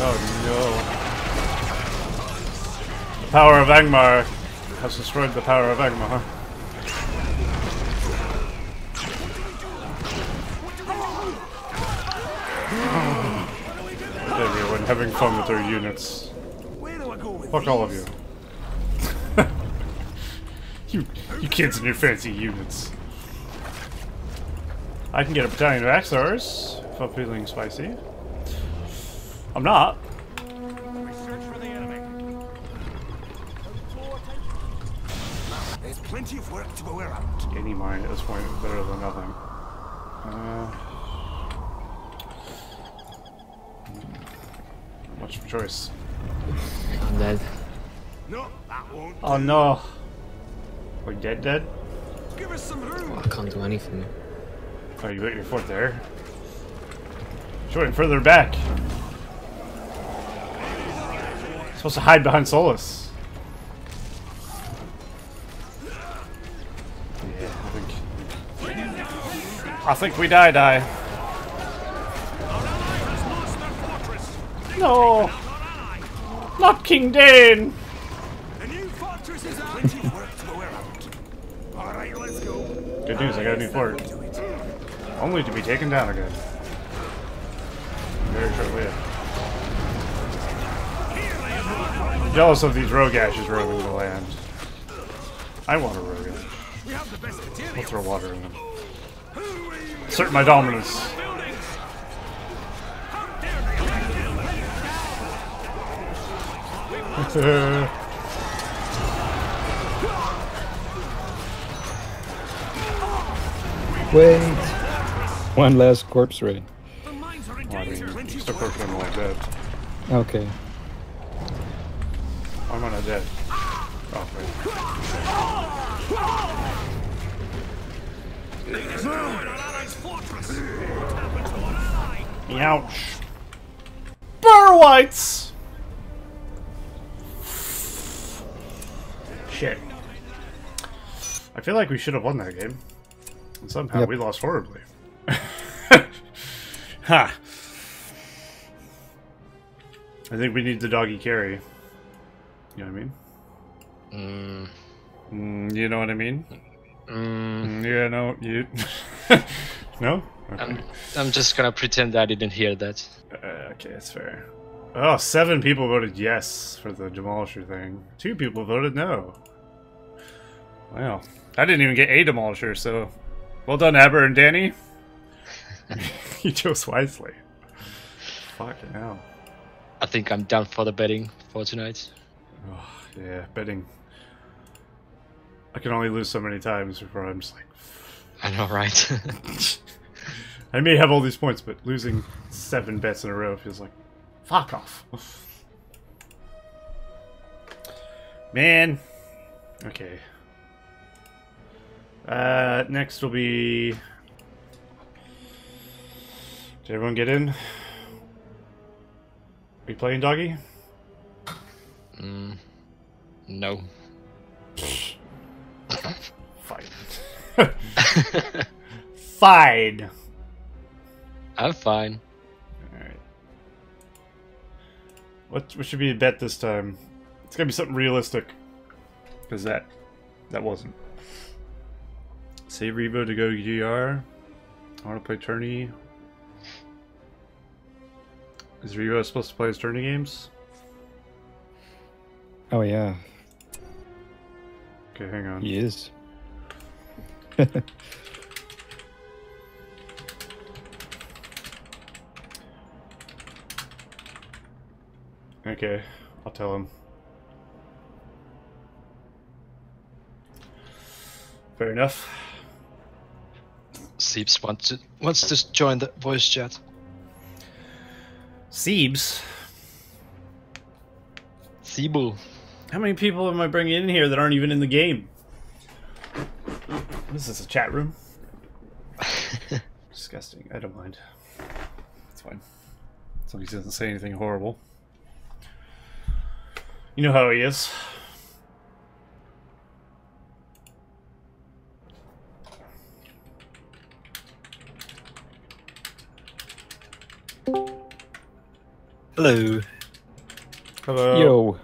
Oh, no. The power of Angmar has destroyed the power of Angmar. There you went, having fun with their units. Fuck all of you. you. You kids and your fancy units. I can get a battalion of Axars if I'm feeling spicy. I'm not. Plenty of work to go around. Any mine at this point is better than nothing. Uh, not much of a choice. I'm dead. No, that won't. Oh no. We're dead, dead? Give us some room. Oh, I can't do anything. Oh, you got your foot there. Short and further back. You're supposed to hide behind Solus. I think we die, die. No! Not King Dane! The new fortress is out. Alright, let's go. Good news, I got a new fort. Only to be taken down again. Very shortly. I'm jealous of these Rogashes roaming the land. I want a Rogash. We'll throw water in them. Assert my dominance. Wait. One last corpse rain. Well, I mean, just a corpse rain like that. Okay. Why am I not dead? Oh, wait. Ouch. Bar whites! Shit. I feel like we should have won that game. And somehow yep. we lost horribly. Ha! I think we need the doggy carry. You know what I mean? Mm. Mm, you know what I mean? Mm. Yeah, no, you... No? Okay. I'm, I'm just gonna pretend I didn't hear that. Uh, okay, that's fair. Oh, seven people voted yes for the Demolisher thing. Two people voted no. Wow. I didn't even get a Demolisher, so... Well done, Aber and Danny. You chose wisely. Fucking hell. I think I'm done for the betting for tonight. Oh, yeah, betting. I can only lose so many times before I'm just like... I know, right? I may have all these points, but losing seven bets in a row feels like... Fuck off. Man. Okay. Uh, next will be... Did everyone get in? Are you playing doggy? Mm, no. Fine. Fine. I'm fine. Alright. What, what should be a bet this time? It's gonna be something realistic. Because that, that wasn't. Save Revo to go G R. I want to play tourney. Is Revo supposed to play his tourney games? Oh yeah. Okay, hang on. He is. Okay, I'll tell him. Fair enough. Siebes wants to wants to join the voice chat. Siebes. Siebel. How many people am I bringing in here that aren't even in the game? This is a chat room. Disgusting. I don't mind. It's fine. As long as he doesn't say anything horrible. You know how he is. Hello. Hello. Yo.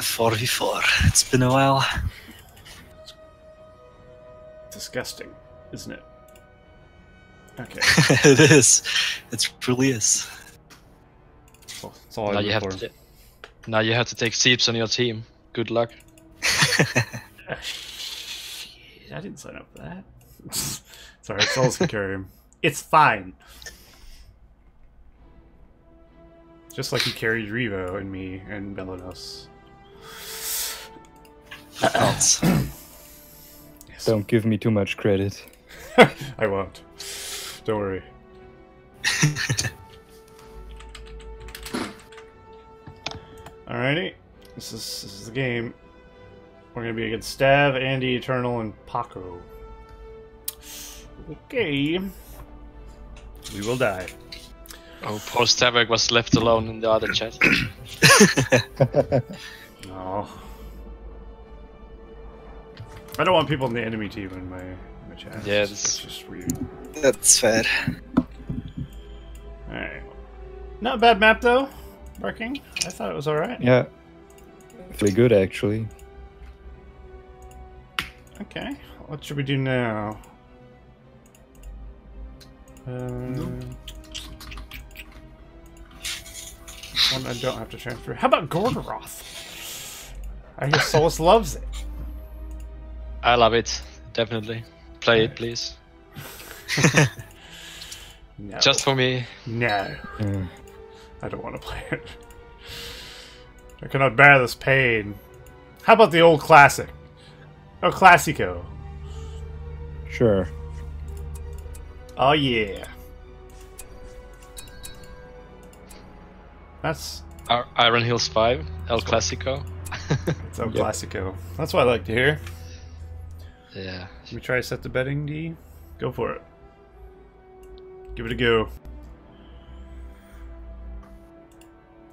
four v four. It's been a while. It's disgusting, isn't it? Okay. It is. It truly is. Oh, that's all now, I you have to now you have to take Siebes on your team. Good luck. uh, shit, I didn't sign up for that. Sorry, Souls can carry him. It's fine. Just like he carried Revo and me and Belonos. Yes. Don't give me too much credit. I won't. Don't worry. Alrighty. This is, this is the game. We're going to be against Stav, Andy, Eternal, and Paco. Okay. We will die. Oh, poor Stav was left alone in the other chat. No. I don't want people in the enemy team in my, in my chat. Yeah, it's just weird. That's fair. Alright. Not a bad map, though. Barking. I thought it was alright. Yeah. Pretty good, actually. Okay. What should we do now? Uh, nope. One I don't have to transfer. How about Gorgoroth? I hear Solus loves it. I love it, definitely. Play it, please. No. Just for me. No. Mm. I don't want to play it. I cannot bear this pain. How about the old classic? Oh, Classico. Sure. Oh yeah. That's Our Iron Hills five, El Clasico. It's El yep. Clasico. That's what I like to hear. Yeah. Should we try to set the betting, D? Go for it. Give it a go.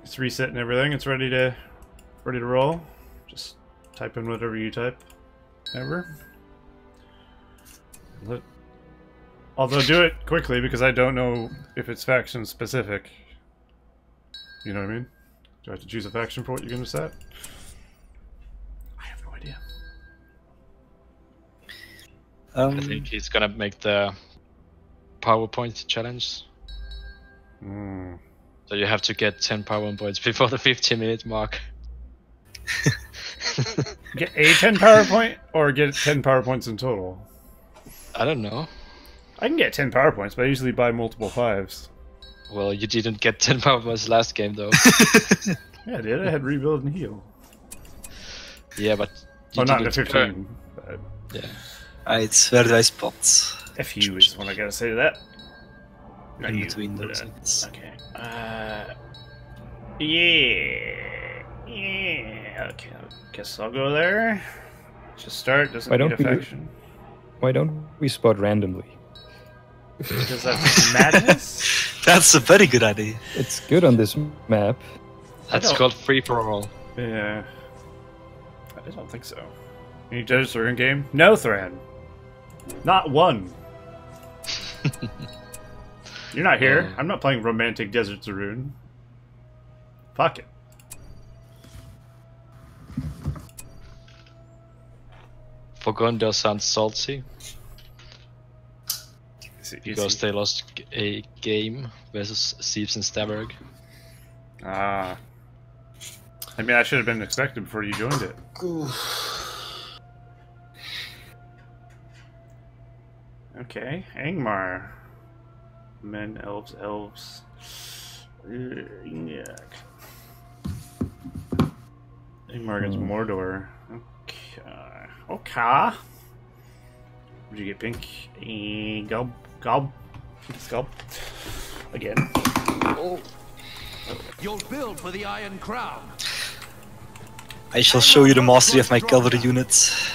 It's resetting everything. It's ready to ready to roll. Just type in whatever you type. Ever. Let, although do it quickly because I don't know if it's faction specific. You know what I mean? Do I have to choose a faction for what you're going to set? I have no idea. Um, I think he's going to make the PowerPoint challenge. Mm. So you have to get ten PowerPoint points before the fifteen minute mark. Get a ten PowerPoint or get ten PowerPoints in total? I don't know. I can get ten PowerPoints, but I usually buy multiple fives. Well, you didn't get ten PowerPoints last game, though. Yeah, I did. I had rebuild and heal. Yeah, but... You oh, not the fifteen. But... Yeah. It's where I spot. F you is what I gotta say to that. Not in you, between those. Uh, okay. Uh, yeah. Yeah. Okay, I guess I'll go there. Just start. Doesn't need a faction. Why don't we spot randomly? Because that's madness? That's a very good idea. It's good on this map. That's called free for all. Yeah. I don't think so. Any judges are in game? No, Thran. Not one. You're not here. Yeah. I'm not playing Romantic Desert Zerun. Fuck it. For Gondor sounds salty. Because they lost a game versus Sieves and Staberg. Ah. I mean, I should have been expected before you joined it. Okay, Angmar. Men, elves, elves. Ugh, yuck. Angmar against hmm. Mordor. Okay. Okay. Would you get pink? E gob. Gob. Gob. Again. Oh. You'll build for the Iron Crown. I shall show you the mastery of my cavalry units.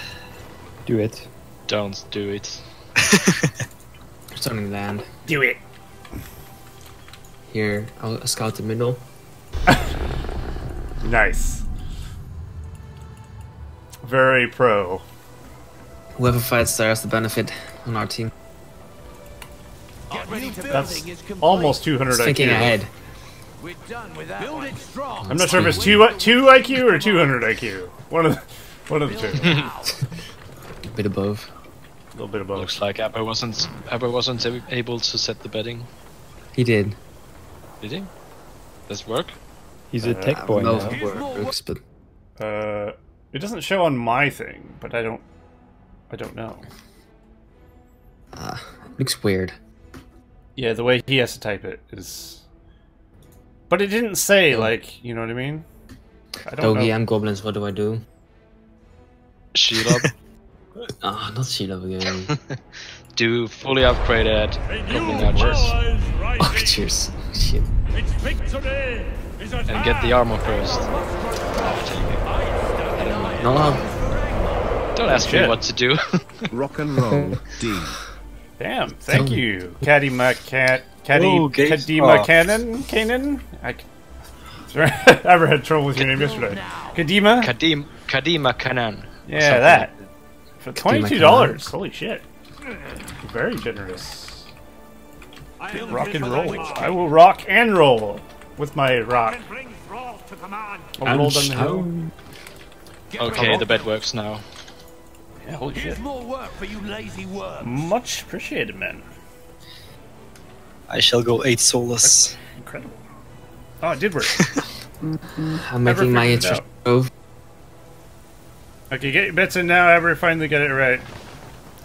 Do it. Don't do it. Something land. Do it. Here, I'll scout the middle. Nice. Very pro. Whoever fights there has the benefit on our team. That's almost two hundred I Q. Thinking ahead. We're done with that. Build it strong. I'm not sure if it's two two I Q or two hundred I Q. One of the, one of the two. A bit above. A little bit above. Looks like Abba wasn't Abba wasn't able to set the betting. He did. Did he? Does work? He's uh, a tech boy now. Works, but uh, it doesn't show on my thing, but I don't, I don't know. Uh, looks weird. Yeah, the way he has to type it is... But it didn't say, yeah. like, you know what I mean? I don't Doggy, know. I'm goblins, what do I do? Shelob. Ah, oh, not Shelob again. Do fully upgraded Goblin Archers. Oh, cheers. Shit. And get the armor first. I don't know. No. Don't ask Shit. me what to do. Rock and roll, D. Damn, thank Damn. you, Kadima Cat, Kadima Kadima Cannon, Cannon. I, I ever had trouble with your name yesterday. Kadima, Kadim, Kadima Cannon. Yeah, something. that for twenty-two dollars. Holy shit! Very generous. Rock and roll. I will rock and roll with my rock. I'll roll down the hill. Okay, the bed works now. Yeah, holy shit. More work for you lazy work. Much appreciated, man. I shall go eight solas. That's incredible. Oh, it did work. I'm Never making my interest move. Okay, get your bets in now. Ever finally got it right.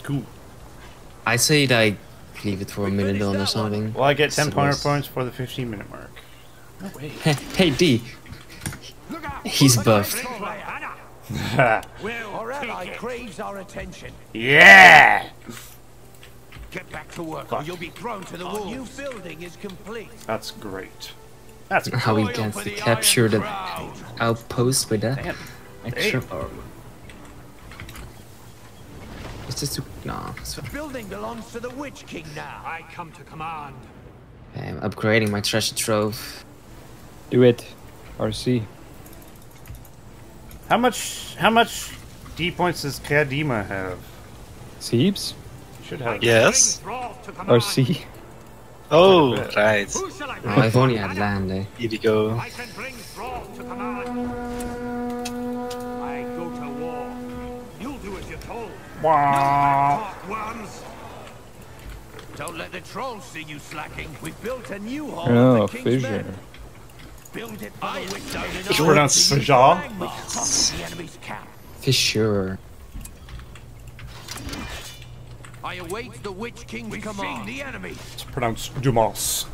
Cool. I say I leave it for a minute on or something. Well, I get ten power points for the fifteen minute mark. No way. Hey, D. He's buffed. Our ally craves our attention. Yeah. Get back to work, or you'll be thrown to the wolves. Our new building is complete. That's great. That's how we can capture the outpost with that Damn. extra Damn. power. It's just too... No, sorry. The building belongs to the Witch King now. I come to command. I'm upgrading my treasure trove. Do it, R C. How much? How much D points does Kadima have? Seeps? Should have. Yes. R C. Oh, right. Oh, I've only had land, eh? Here we go. I can bring Thrall to command. I go to war. You'll do as you're told. Wow. Don't let the trolls see you slacking. We built a new hall. Oh, fissure. Build it by the pronounced Fissure. Fissure. I await the Witch King to come on. The enemy. It's pronounced Dumas.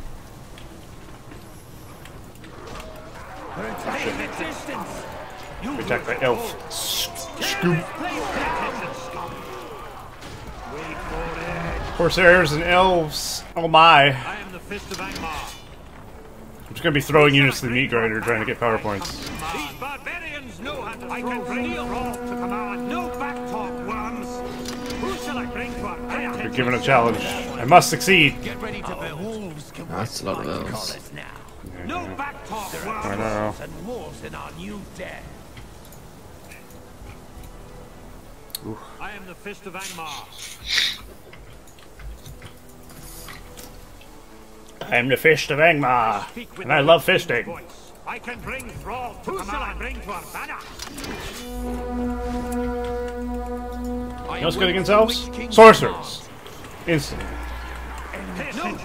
Protect the elf. Scoop. Corsairs and elves. Oh my. I am the fist of Angmar. I'm just gonna be throwing units to the meat grinder trying to get power points. These barbarians know how to I can bring you all to command. No back talk, worms. Who shall I bring to our path? You're given a challenge. I must succeed. Get ready to build wolves. That's a lot of those. No back talk, worms. And wolves in our new den. I am the fist of Angmar. I am the fist of Angmar, and I love fisting. I can bring Thrall to command. Who shall I bring to our banner? You know what's good against elves? Sorcerers. Instantly. Do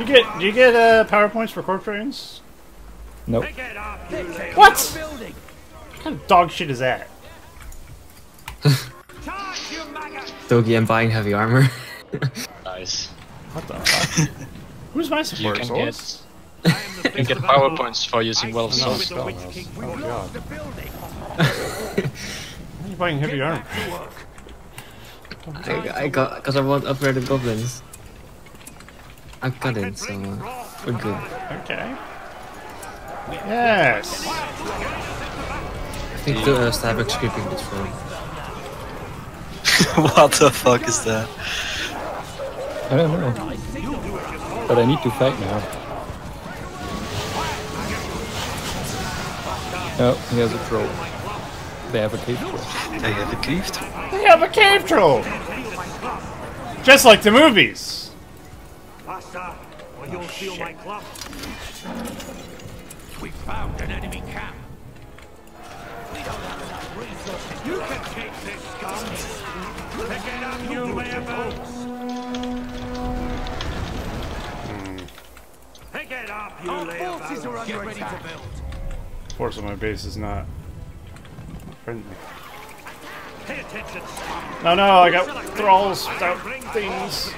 you get, do you get uh, power points for corpse rains? Nope. What? What kind of dog shit is that? Dogi, I'm buying heavy armor. Nice. What the fuck? Who's my support? You can get, you can get power points for using well souls. Oh god. Why are you buying heavy armor? I, I got, because I want upgraded goblins. I got it, so uh, we're good. Okay. Yes! I think the uh, Starbucks creeping this for me. What the fuck is that? I don't know. But I need to fight now. Oh, he has a troll. They have a cave troll. They have a cave troll. They have a cave troll! Just like the movies! Oh, shit. We found an enemy camp. We don't have enough resources. You can take this gun. Pick it up, you werewolves. Pick it up, you forces are under attack. Force on my base is not friendly. Pay attention. No, no, I got thralls without things.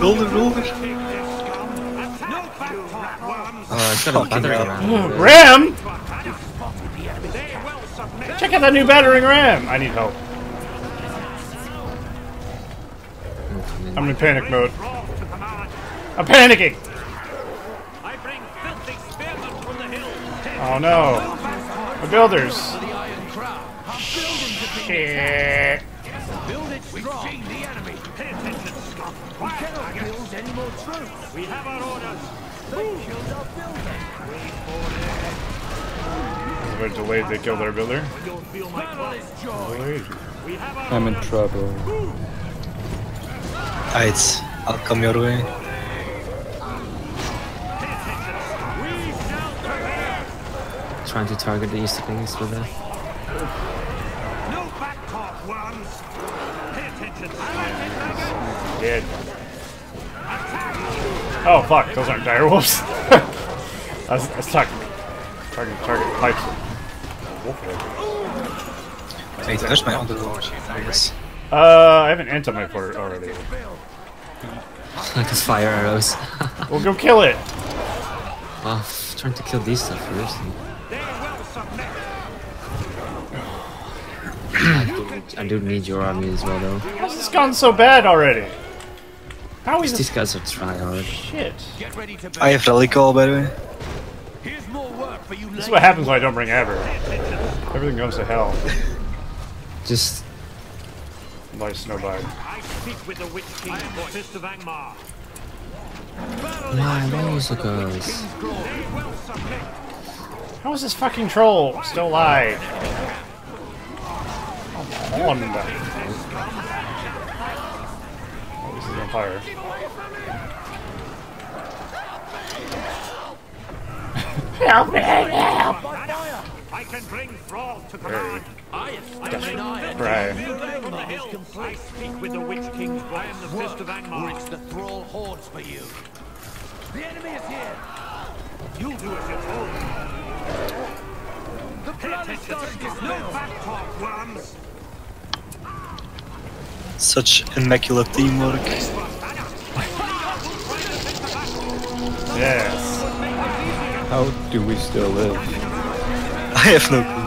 Build it, build it. Oh, it's got a battering ram. Ram? Check out that new battering ram. I need help. I'm in panic mode. I'm panicking! I bring filthy spearmen from the hills. Oh no! The builders! Shit! Build it strong. The enemy. We cannot build any more troops. We have our orders. They killed our builder. We're delayed. They killed our builder. I'm in trouble. Alright, I'll come your way. Trying to target the east things with that. No back talk, worms. Pay attention. Dead. Oh fuck, those aren't direwolves. That's that's target. Target target pipes. Wolf. Wait, there's my underlord. Uh I have an ant on my port already. Like his fire arrows. Well, go kill it! Well, I'm trying to kill these stuff first. I do need your army as well, though. How's this gone so bad already? How is these guys are trying hard. Shit. Get ready to I have rally call, by the way. Here's more work for you. This is what happens when I don't bring ever. Everything goes to hell. Just nice snowbike. I speak with the Witch King, voice of Angmar. Nah, don't use the girls. How is this fucking troll still alive? Oh, one of them. This is on fire. Help me! Help! I can bring thrall to command. I speak with the Witch King's voice. I am the fist of Angmar. Which the thrall hoards for you. The enemy is here. You'll do as you're told. The blood is starting to snow back top worms. Such immaculate teamwork. Yes. How do we still live? I have no clue.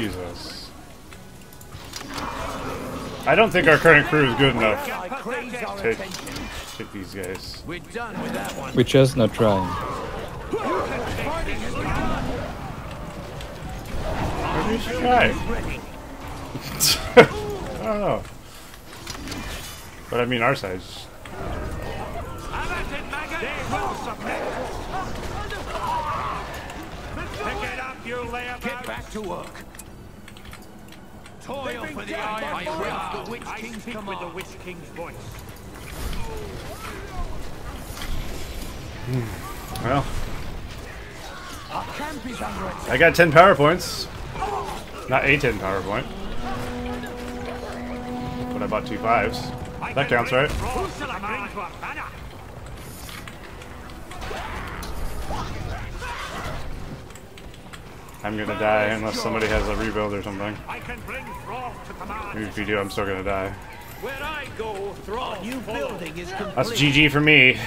Jesus. I don't think our current crew is good enough to take Take these guys. We're done with that one. We're just not trying. Maybe you should try. I don't know. But I mean, our size. Pick it up, you layer. Get back to work. Toil for the Iron Hills. I speak with the Witch King's voice. Hmm. Well, I got ten power points. Not a ten power point. But I bought two fives. That counts, right? I'm gonna die unless somebody has a rebuild or something. Maybe if you do, I'm still gonna die. Where I go, Thrall, you building is complete. That's G G for me.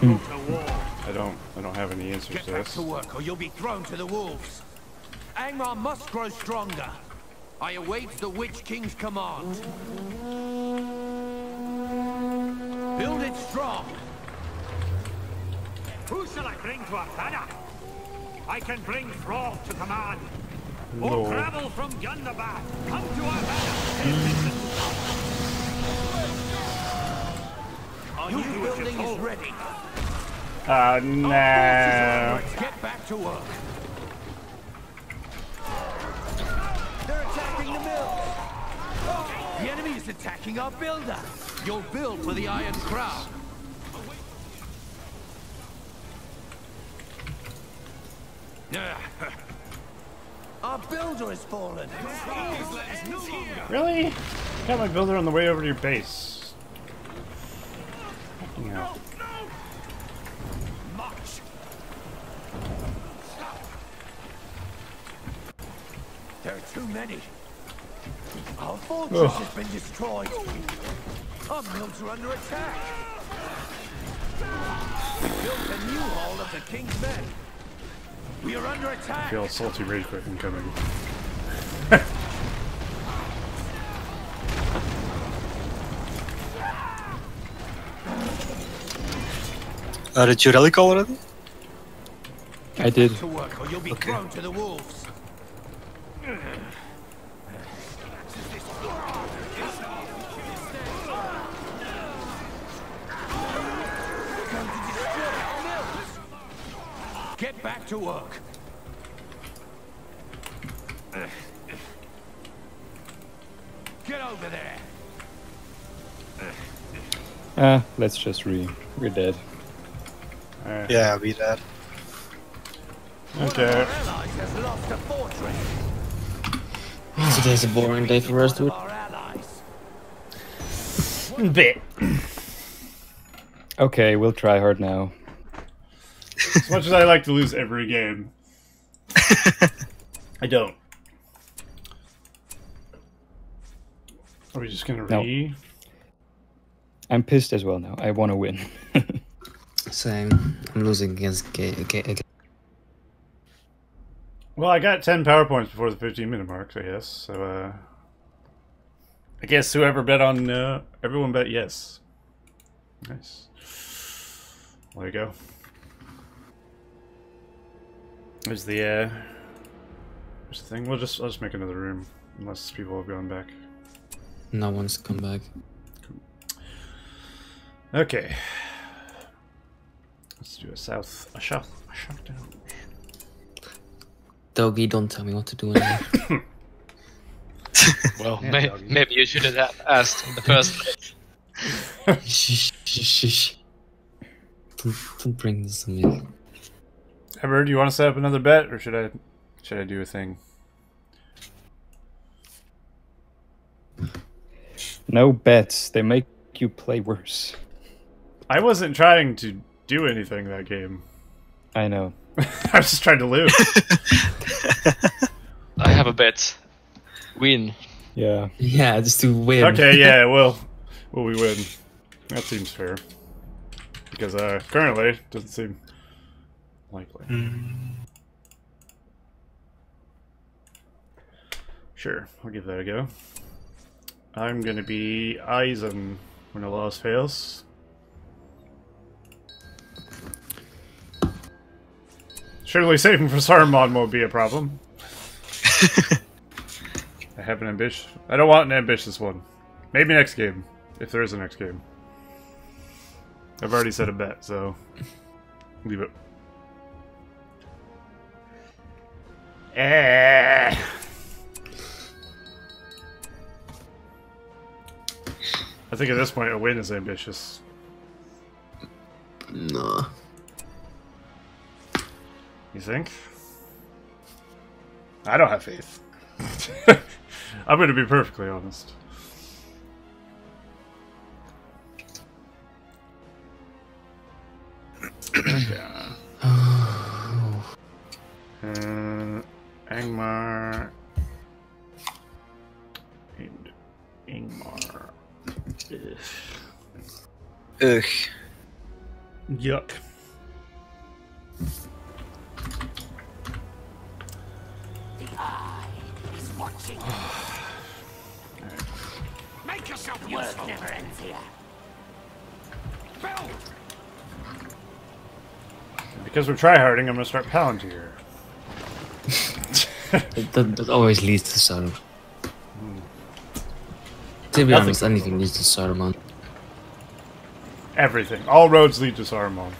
I don't I don't have any answers to this. To work or you'll be thrown to the wolves. Angmar must grow stronger. I await the Witch King's command. Build it strong. Who shall I bring to our banner? I can bring Thrall to command. No. Or travel from Gundabad. Come to our banner. Our new building is ready. Uh, no. Get back to work. They're attacking the mill. The enemy is attacking our builder. You'll build for the Iron Crown. Our builder has fallen. Really? Got my builder on the way over to your base. Fucking hell. There are too many. Our fortress Ugh. has been destroyed. Our mills are under attack. We built a new hall of the King's men. We are under attack. I feel salty rage quick incoming. uh, did you rally call already? I did. To work or you'll be okay. thrown to the wolves. Get back to work. Get over there. Ah, uh, let's just re. We're dead. Right. Yeah, we're dead. Okay. One of our allies has lost a fortress. Today's a boring day for us, dude. Bit. Okay, we'll try hard now. As much as I like to lose every game, I don't. Are we just gonna re? No. I'm pissed as well now. I want to win. Same. I'm losing against. Ga ga Well, I got ten power points before the fifteen minute mark, I guess. So, uh, I guess whoever bet on, uh, everyone bet yes. Nice. There you go. There's the, uh, there's the thing. We'll just, I'll just make another room, unless people have gone back. No one's come back. Cool. Okay. Let's do a south, a south, a south down. Doggy, don't tell me what to do anymore. Well, yeah, may doggy. Maybe you should have asked in the first place. Shh, shh, shh. Don't, don't bring this on me. Ever, do you want to set up another bet, or should I, should I do a thing? No bets. They make you play worse. I wasn't trying to do anything that game. I know. I was just trying to lose. I have a bet. Win. Yeah. Yeah, just to win. Okay, yeah, well, well, we win. That seems fair. Because uh, currently, it doesn't seem likely. Mm. Sure, I'll give that a go. I'm going to be Eisen when a loss fails. Surely saving for Saruman won't be a problem. I have an ambition. I don't want an ambitious one. Maybe next game, if there is a next game. I've already said a bet, so leave it. Eh. I think at this point a win is ambitious. No. You think? I don't have faith. I'm going to be perfectly honest. Yeah. uh, Angmar and Angmar. Ugh. Ugh. Yuck. Make yourself the world never ends here. Build. Because we're tryharding, I'm gonna start Palantir. that, that always leads to Saruman. Hmm. To be Nothing honest, anything leads to Saruman. Everything. All roads lead to Saruman.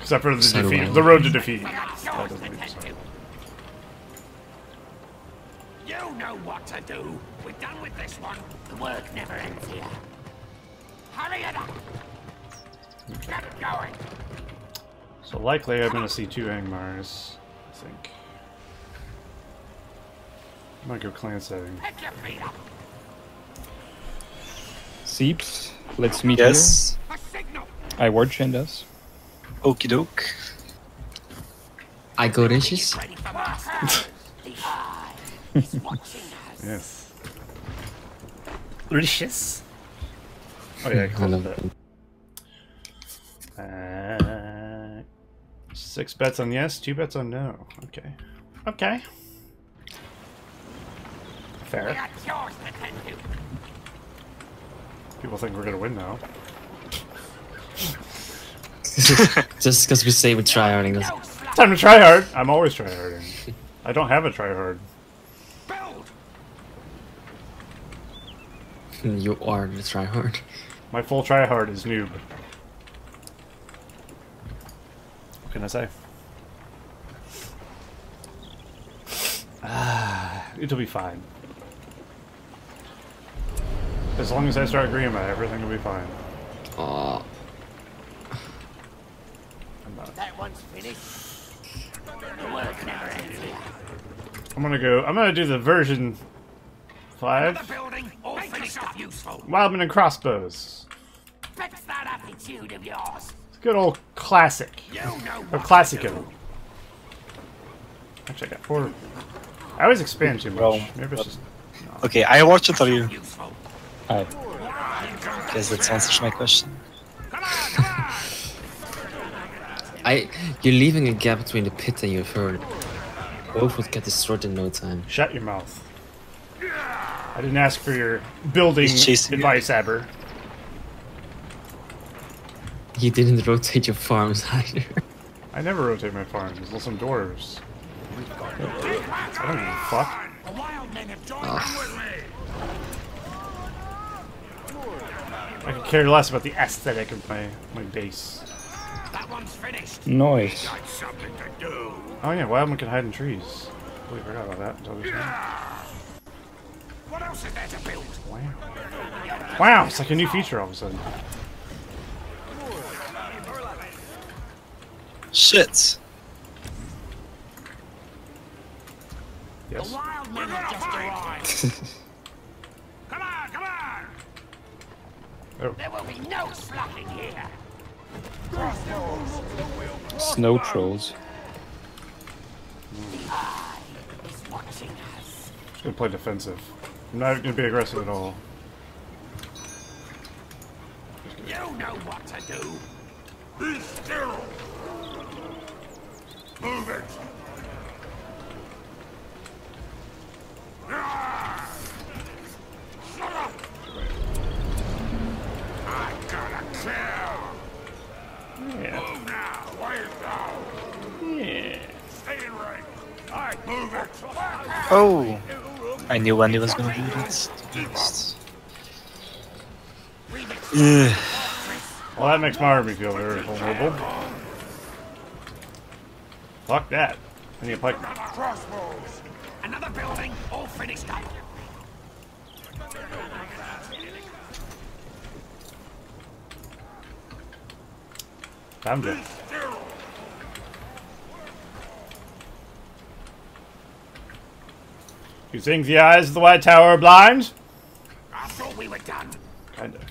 Except for the Saruman. defeat. The road to defeat. That doesn't lead to Saruman. You know what to do. We're done with this one. The work never ends here. Hurry it up. Get going. So likely I'm gonna see two Angmars, I think. I might go clan setting. Pick your feet up. Seeps, let's meet yes. here. A signal. I ward chained us. Okie doke. I go dishes. Yes. Delicious. Oh yeah, I love that. Uh, six bets on yes, two bets on no. Okay. Okay. Fair. People think we're gonna win now. Just because we say we're tryharding. Time to try hard. I'm always tryharding. I don't have a tryhard. You are the tryhard. My full tryhard is noob. What can I say? Ah, it'll be fine. As long as I start agreeing about it, everything will be fine. Aww. I'm not. That one's finished. The work never ends here. I'm gonna go. I'm gonna do the version five. Wildman and crossbows. Fix that attitude of yours. It's a good old classic. You know or classico. Actually, I got four. I always expand too much. Well, Maybe it's just... no. Okay, I watch it or you. Hi. I guess that answers my question. Come on, come on. I you're leaving a gap between the pit and your herd. Both would get destroyed in no time. Shut your mouth. I didn't ask for your building advice, Aber. You didn't rotate your farms either. I never rotate my farms, unless I'm dwarves. I don't give a fuck. Oh. I could care less about the aesthetic of my, my base. That one's finished. Noise. Oh yeah, wild one can hide in trees. Oh, we forgot about that. Totally. What else is there to build? Wow. Wow, it's like a new feature all of a sudden. Shit. Yes. The wild men have just arrived. Come on, come on. Oh. There will be no slacking here. Snow trolls. The eye is watching us. I'm just gonna play defensive. I'm not gonna be aggressive at all. You know what to do. Be still. Move it. Shut up. I gotta kill. Yeah. Move now. Wait now. Yeah. Stay in range. I move it. Oh. I knew Wendy was gonna do that. Well, that makes my army feel very vulnerable. Fuck that. I need a pike. Crossbows. Another building, all finished up. Found it. You think the eyes of the White Tower are blind? I thought we were done. Kind of.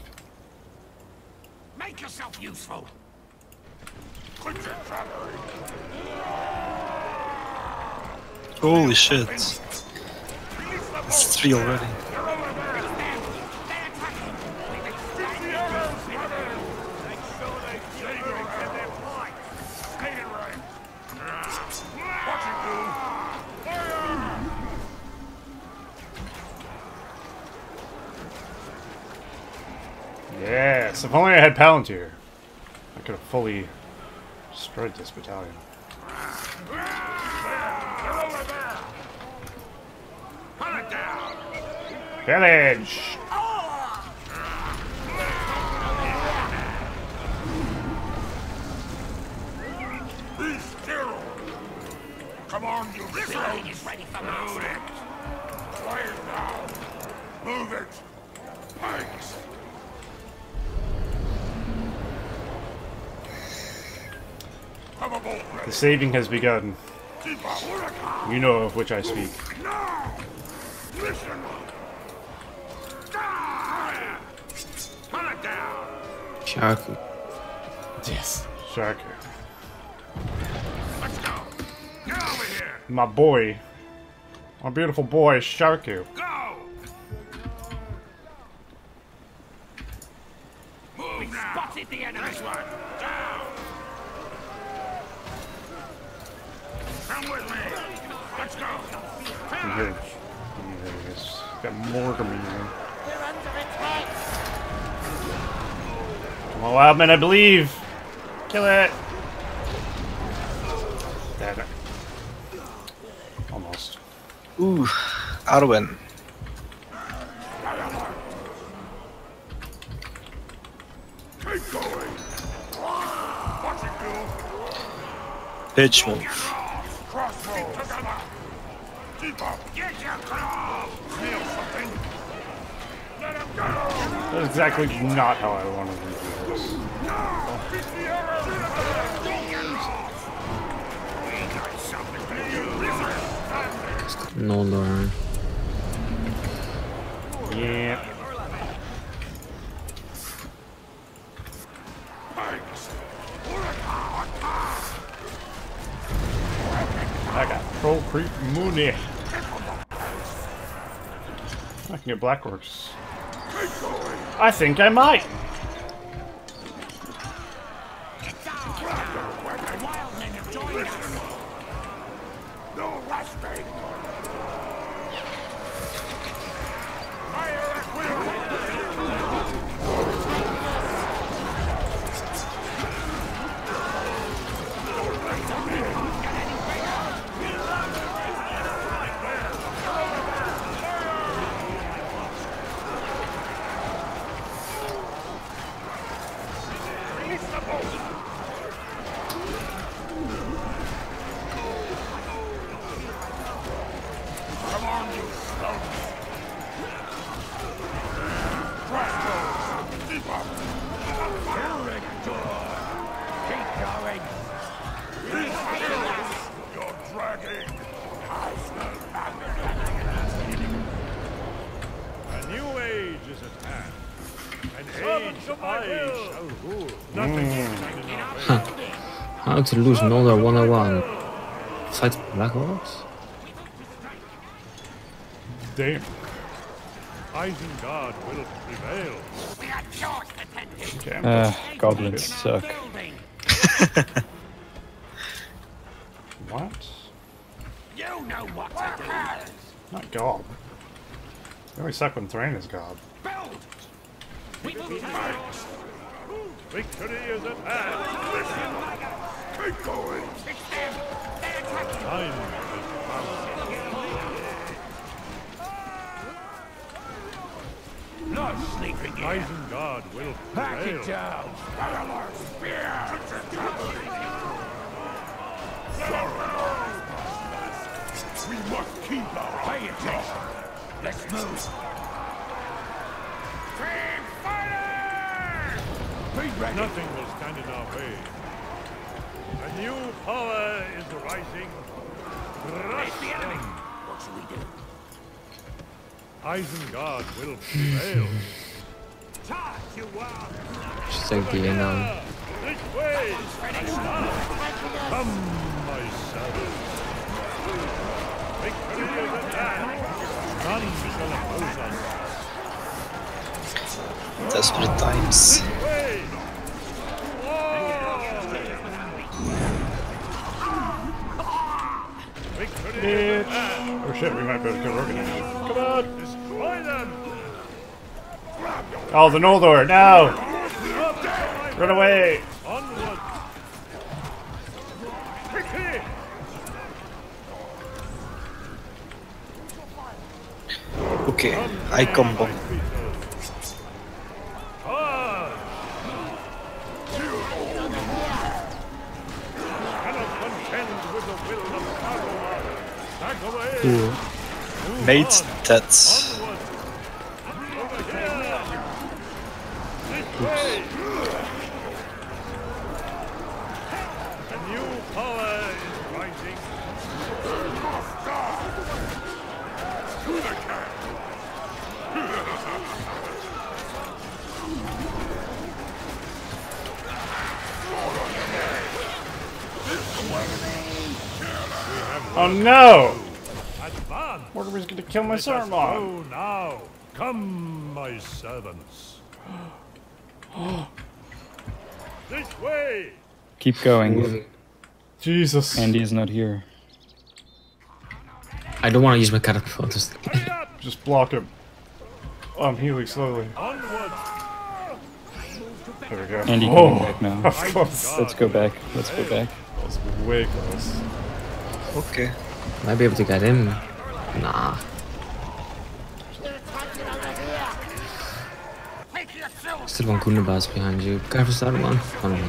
Make yourself useful. Holy shit. It's three already. Yes, if only I had Palantir. I could have fully destroyed this battalion. Village! Come on, you village is ready for move it! Quiet now! Move it! Thanks! The saving has begun. You know of which I speak. Sharku. Yes. Sharku. Let's go. Get over here. My boy. My beautiful boy, Sharku. Go. Move we now. Spotted the enemy. Nice one. Down. Come with me. Let's go. I'm here. There it is. Got Morgomera. Come on, wild men, I believe! Kill it! Damn it. Almost. Ooh, Arwen. Keep going! Watch it go! Pitch move. Crossbow! Keep up! Get your claw! Feel something! Let him go! That's exactly not how I wanted to do. No, no. Yeah. I got pro creep Mooney. I can get Black Works. I think I might. No resting. Fire at will. Release the boat. How to lose another one oh one besides Black Orcs? Damn. Isengard will prevail. We are charged attentive. Uh, goblins suck. What? You know what to do. Not gob. They only suck when Thrain is gob. Build! We move tonight. Victory is at hand. Keep going. It's them. They're attacking. Time is not sleeping in. Isengard will pack it down. Our spear to recovery. We must keep our eye attention. Let's move. Nothing will stand in our way. A new power is rising. Crush the enemy. What shall we do? Isengard will prevail. Just take the end now. This way. Come, my servants. Victory is at hand. None shall oppose us. Desperate times. Bitch. Oh shit, we might better go organize. Come on! Destroy them! Oh, the Noldor, now! Run away! Onward! Quickly! Okay, I combo. Ooh. Made that. A new power is rising. Oh no! Mortimer's gonna kill my Saruman! Oh, now! Come, my servants! This way! Keep going. Jesus. Andy is not here. I don't want to use my catapult. Just, just block him. Oh, I'm healing slowly. There we go. Andy, oh, back now. Let's go back. Let's go back. That was way close. Okay. Might be able to get in. Nah. Still one Gundabad behind you. Careful, Saruman. Oh, no.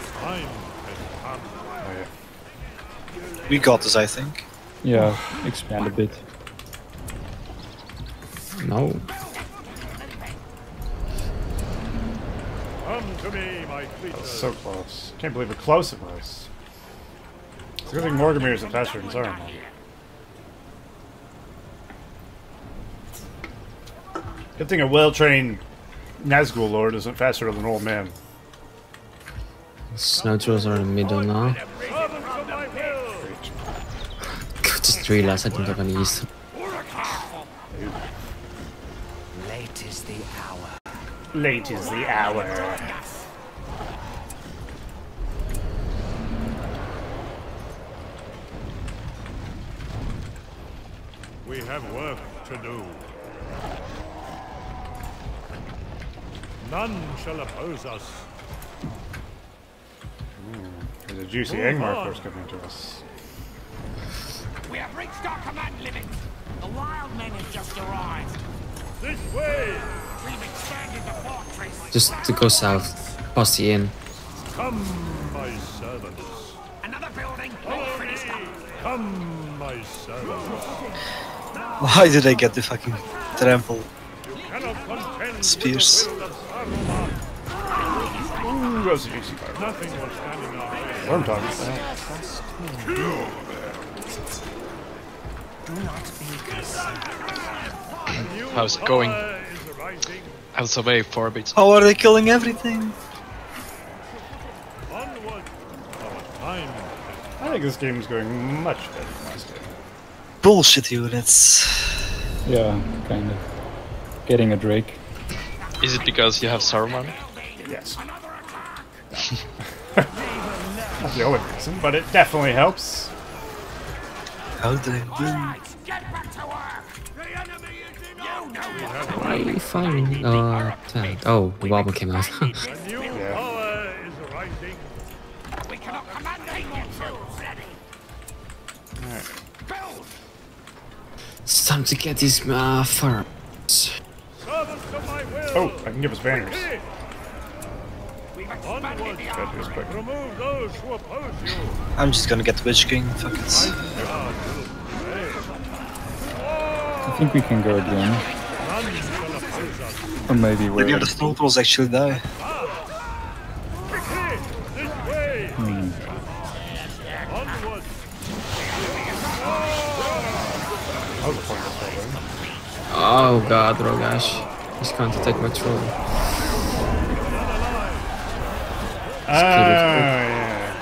We got this, I think. Yeah, expand a bit. No. Come to me, my creatures. So close. Can't believe how close it was. It's a good thing Morgomera is a faster than Saruman. Good thing a well-trained Nazgul Lord isn't faster than an old man. Snow trolls are in the middle now. Just realized I didn't have any use. Late is the hour. Late is the hour. have work to do. None shall oppose us. Ooh, there's a juicy Angmar force coming to us. We have reached our command limits. The wild men have just arrived. This way! We've expanded the fortress. Just to go south, past the inn. Come, my servants. Another building all finished up. Come, my servants. Why did I get the fucking trample? Spears. Ooh, that was a juicy fire. Nothing was standing up. Worm target. How's it going? I was away for a bit. How are they killing everything? I think this game is going much better than last game. Bullshit units. Yeah, kind of. Getting a Drake. Is it because you have Saruman? Yes. Not the only reason, but it definitely helps. How do I do? Why are we firing? Uh, ten. Oh, the Goblin came out. Yeah. Alright. It's time to get these uh, farms. Oh, I can give us banners. I'm just gonna get the Witch King. Fuck it. I think we can go again. Or maybe we're. Maybe the Snow Trolls actually die. Oh god, Rogash. He's going to take my troll. Oh, yeah.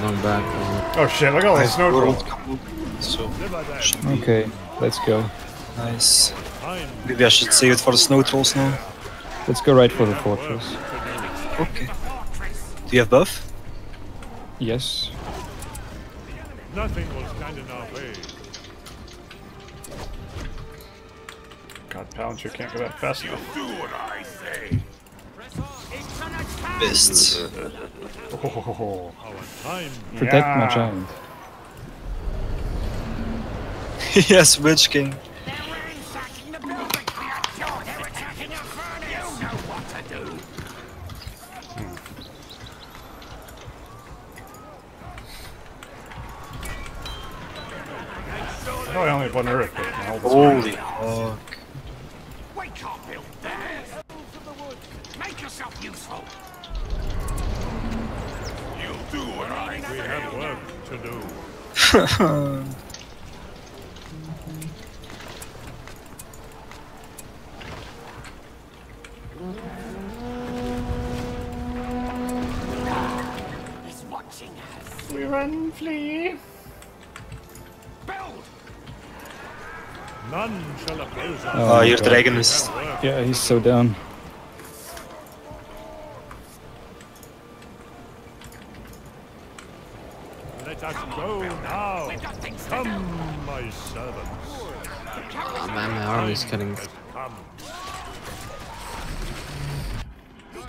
Going back. Uh, oh shit, look at all the snow trolls. Okay, let's go. Nice. Maybe I should save it for the snow trolls now. Let's go right for the fortress. Okay. Do you have buff? Yes. Nothing will stand in our way. God, Palantir can't go that fast enough. You do what I say. Fists. Oh. Protect yeah. my child. Yes, Witch King. Oh, I only have one Earth. Holy fuck. We can't build that. Make yourself useful. You'll do what I we have work to do. He's watching us. We run, flee. Build. None shall oppose us. Oh, your dragon is... Yeah, he's so down. Let us go now. Come, my servants. Oh man, my army's cutting.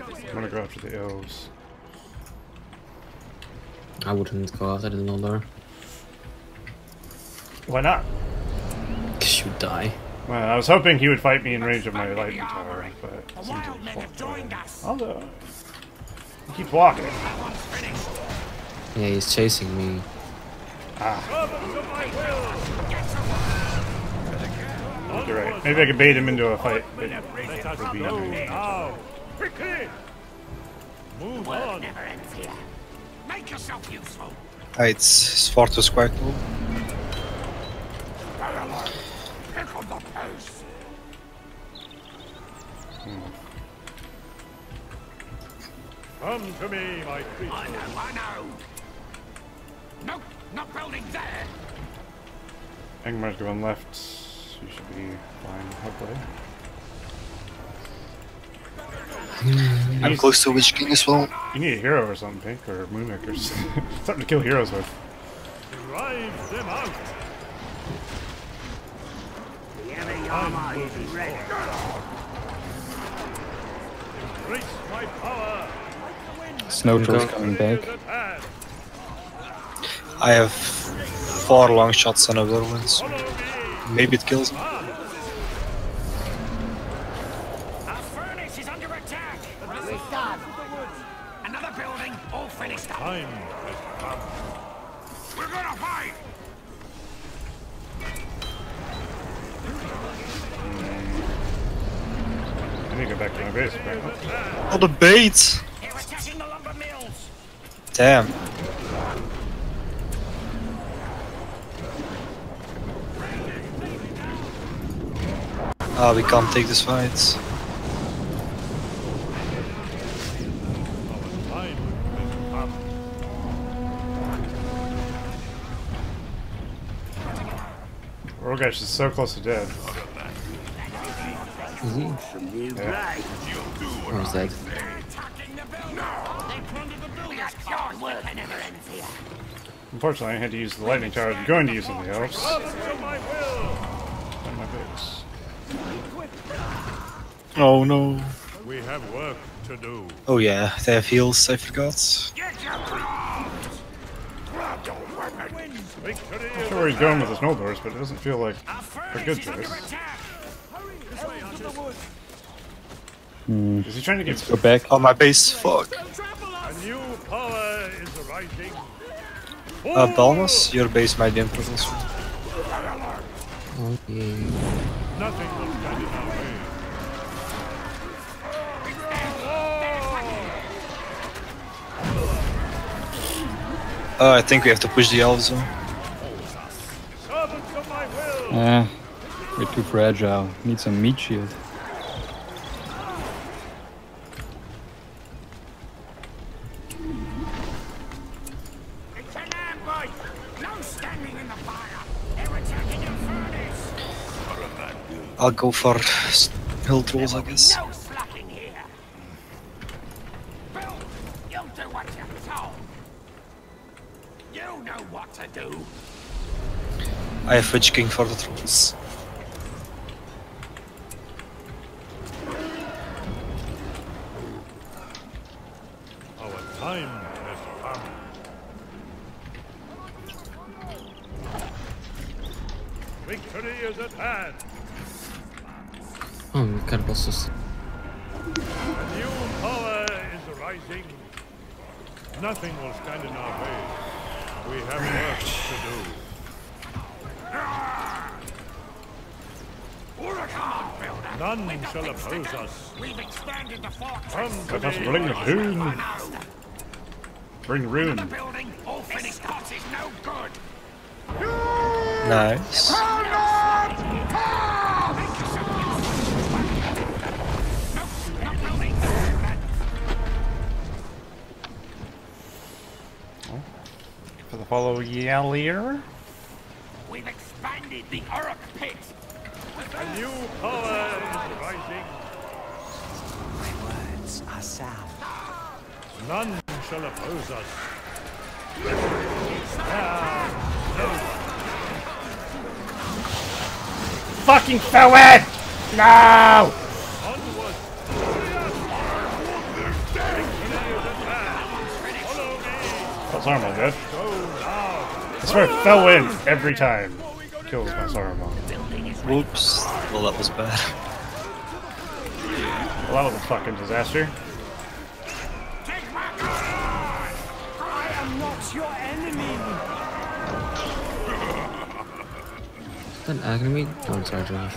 I'm gonna go after the elves. I wouldn't go after the Noldor. Why not? You die. Well, I was hoping he would fight me in range of my lightning tower, but seemed to have joined us. Although he keeps walking. Yeah, he's chasing me. Ah. You're right. Maybe I could bait him into a fight. But it would be move on. Make yourself useful. It's Fortus quite cool. Come to me, my creature. I know, I know. Nope, not building there. Angmar's going left. You should be fine, hopefully. Mm, I'm close to Witch King as well. You need a hero or something, Pink, or Moonmakers. Something to kill heroes with. Drive them out! The enemy armor is ready. Embrace my power! Snow Troll's coming back. I have four long shots on other ones. Maybe it kills me. Time has come. We're gonna fight. I need to go back to my base. All oh, the baits. They're attacking the lumber mills. Damn. Ah, oh, we can't take this fight. Rogash is so close to death. Is he? Yeah. What was that? Unfortunately, I had to use the lightning tower. I'm going to use something else. Oh no. We have work to do. Oh yeah, they have heals, I forgot. I'm not sure where he's going with the snow doors, but it doesn't feel like a good choice. Mm. Is he trying to get go back on my base? Fuck. A new power is arising. Uh, Balmas, your base might be important. Okay. Nothing will stand in our way. Oh, I think we have to push the elves on. Eh, we're too fragile. Need some meat shield. It's an ambush! No standing in the fire! They're attacking your furnace! I'll go for hill trolls, I guess. No slacking here! Bill, you'll do what you're told! You know what to do! I have Witch King for the trolls. Our time has come. Victory is at hand. Oh, we can't pass this. A new power is rising. Nothing will stand in our way. We have work to do. None shall oppose us. We've expanded the fortress. Bring the rune. Bring rune. This part is no good. Nice. Oh. For the follow Yellier. We've expanded the Orc pit. A new power is rising. My words are sound. None shall oppose us. Ah, no. Fucking forward! No! Onward! That's Saruman, good. I swear it fell in every time. Kills my Saruman. Whoops. Well, that was bad. Well, that was a fucking disaster. Take my gun! I am not your enemy! Is that an agony? Oh, I'm sorry, Johnny.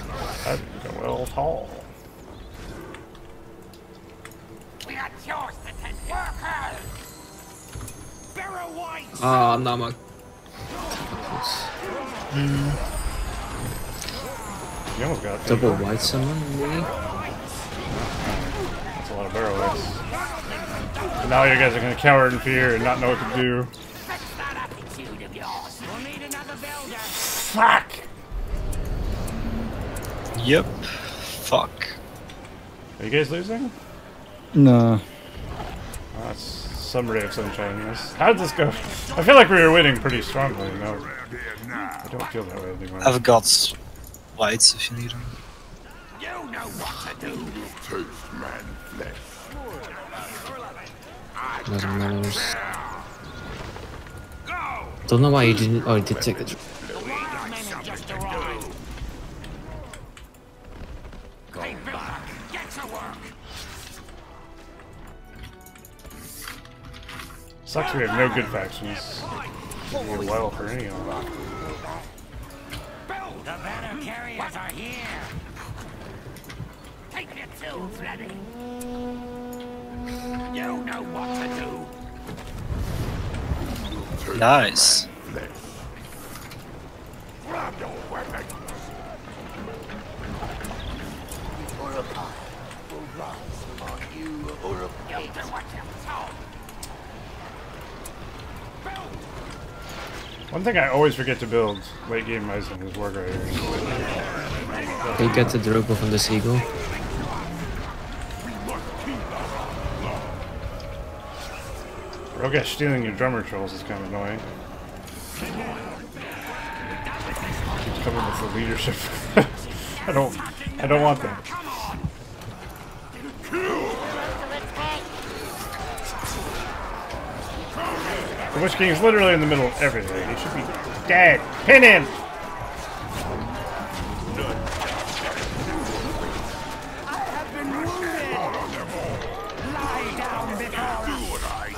That didn't go well at all. We are yours, the ten workers! Barrow White! Ah, no, my. Hmm. You almost got double white someone, really? That's a lot of barrel whites. So now you guys are going to cower in fear and not know what to do. Fuck! Yep. Fuck. Are you guys losing? No. That's summary of sunshine, yes. How did this go? I feel like we were winning pretty strongly. No, I don't feel that way anymore. I've got lights if you need them. You know what to do. Taste man flesh. Doesn't matter. Don't know why you didn't. Oh, you did take the. Sucks we have no good factions. We're well for any of them. The banner carriers are here. Take your tools ready. You know what to do. Nice. Grab your weapon. Or a pie will rise upon you, or a pie. One thing I always forget to build late game Isengard is Warg lair. You get the Drogoth from the Seagull. Rogash stealing your drummer trolls is kind of annoying. Keeps coming with the leadership. I don't I don't want them. The Witch King is literally in the middle of everything. He should be dead. Pin him!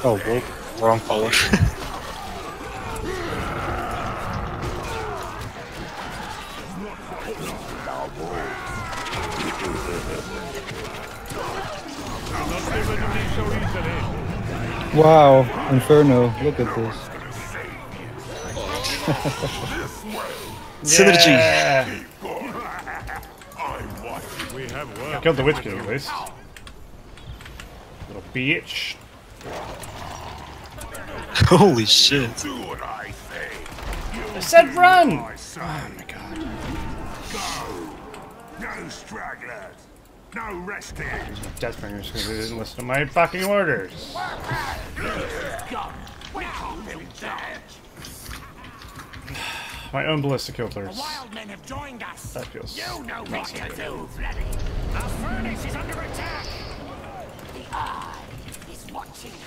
Oh, whoop. Wrong color. Wow, Inferno, look at this. Synergy! Yeah. I killed the Witch King at least. Little bitch. Holy shit. I said run! Oh my god. Go! No stragglers! No resting! Deathbringers, because they didn't listen to my fucking orders. My own ballista kilters. That feels. You know what to do, Freddy. Our furnace is under attack. The eye is watching us.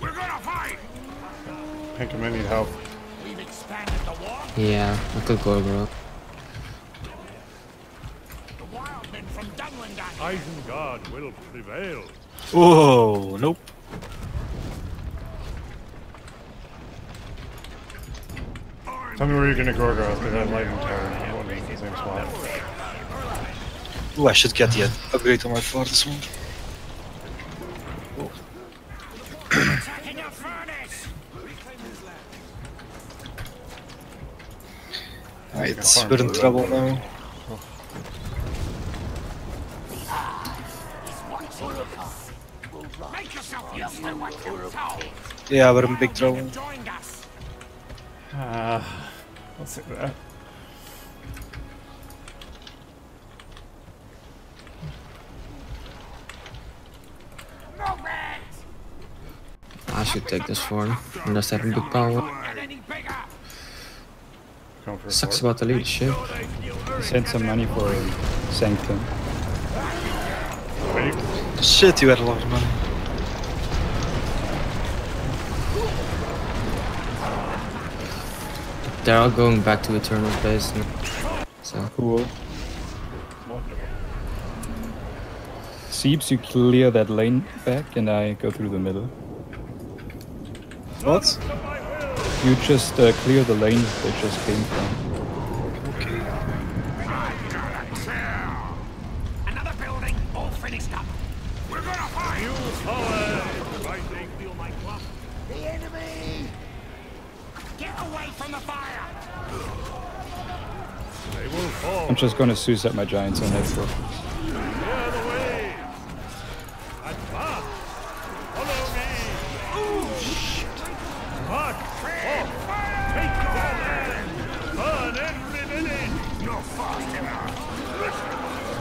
We're gonna fight. I think I may need help. We've expanded the war. Yeah, I could go, bro. Isengard will prevail. Oh, nope. Tell me where you're gonna go, girl. With that lightning tower. What makes the same spot? Ooh, I should get the upgrade on my floor this one. Alright, we're in trouble now. Yeah, we're in big trouble. Uh, what's it there? I should take this form, unless I have big power. Sucks about the leadership. Send some money for a sanctum. Shit, you had a lot of money. They're all going back to Eternal Base. So cool. Seeps, you clear that lane back and I go through the middle. What? You just uh, clear the lane they just came from. I'm just gonna Suzette my giants on that floor.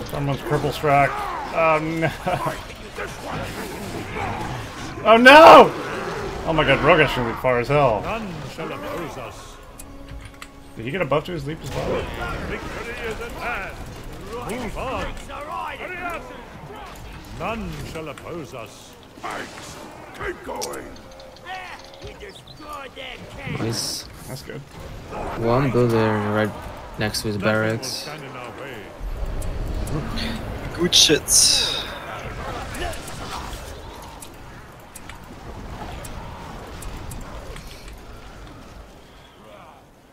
Someone's purple strike. Oh no! Oh no! Oh my god, Rogash will be far as hell. None shall oppose us. Did he get a buff to his leap as well? Victory is at hand. Move on. Hurry up. None shall oppose us. Thanks. Keep going. Ah, we destroyed their camp. Nice. That's good. One builder right next to his Nothing barracks. Good shit.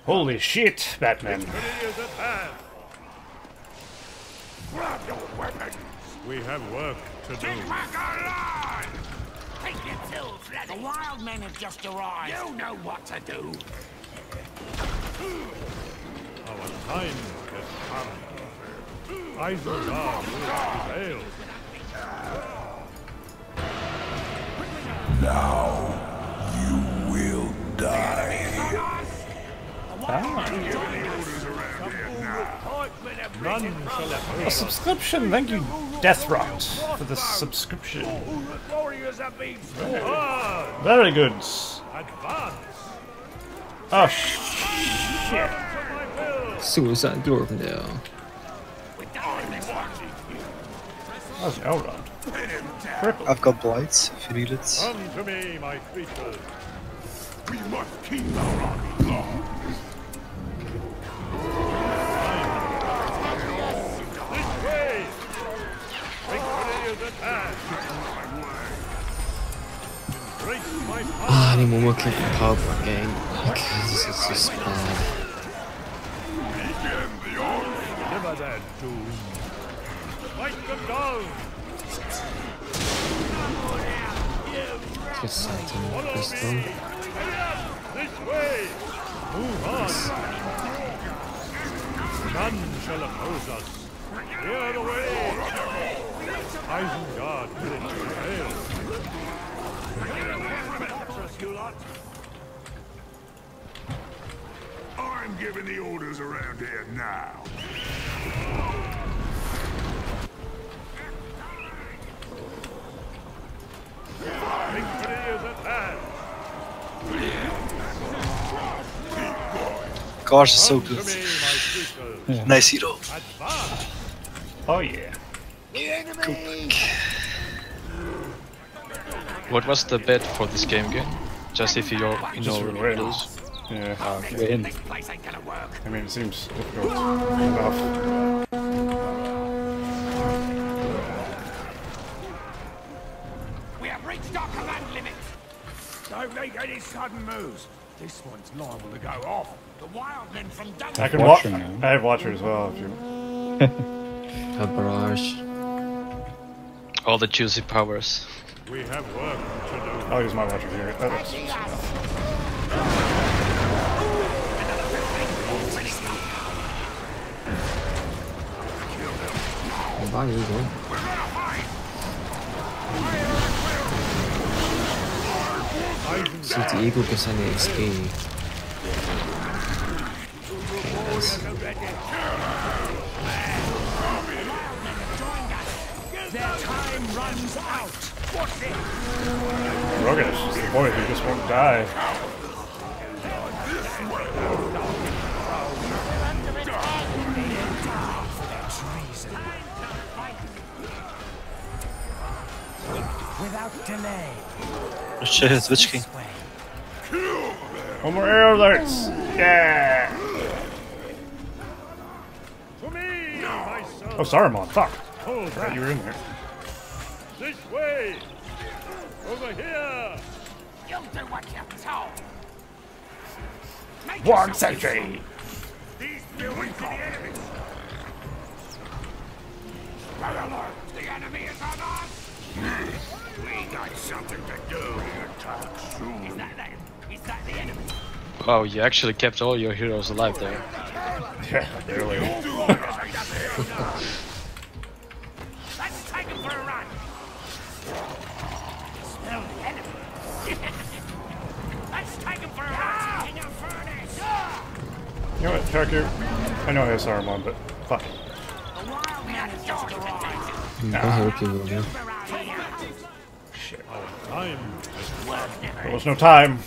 Holy shit, Batman. Grab your weapons. We have work to do. Get back online. Take your tools, laddie. The wild men have just arrived. You know what to do. Our time has come. Isengard will prevail. Now you will die. Ah. A subscription, thank you, Deathrot, for the subscription. Oh, very good. Oh shit! Suicide door from there. That's Elrond. Cripple. I've got blights if you need it. Come to me, my creatures. We must keep our army long. This way! Victory is at hand. Embrace my power. Ah, I need one more click in the PowerPoint game. Okay, this is just bad. Begin the order. Deliver that doom. Fight them down! Just sent him with this one. This way! Move on! None shall oppose us. Clear the way! Isengard will prevail. I'm giving the orders around here now. Gosh, it's so good. Yeah. Nice hero. Oh yeah. Cool. What was the bet for this game again? Just if you're in or lose. Yeah, oh, okay. We're in. I mean, it seems difficult. Enough. We have reached our command limit. Don't make any sudden moves. This one's liable to go off. The wild men from Dun I can watch. Watch I have Watcher as well. If you... A barrage. All the juicy powers. We have work to do. I'll use my Watcher here. That was... oh, bye, We're gonna fight. So the eagle gets any X P. Their time runs out. What's it? Rogash is the boy who just won't die. Without delay. Shit, it's Witch King. One more arrow alerts. Yeah. Oh, Saruman, fuck! Oh, right, you were in there. This way! Over here! You'll do what you're told! Make Warg sentry! These buildings are the enemy! Run alert! The enemy is on us! We got something to do! Is that that? Is that the enemy? Wow, you actually kept all your heroes alive there. Yeah, barely. Let's take him for a run. Smell the enemy. Let's take him for a run. In a furnace. You know what, Sharku? I know I have Saruman, but fuck. The wild man is just arrived. Ah. Shit. There was no time.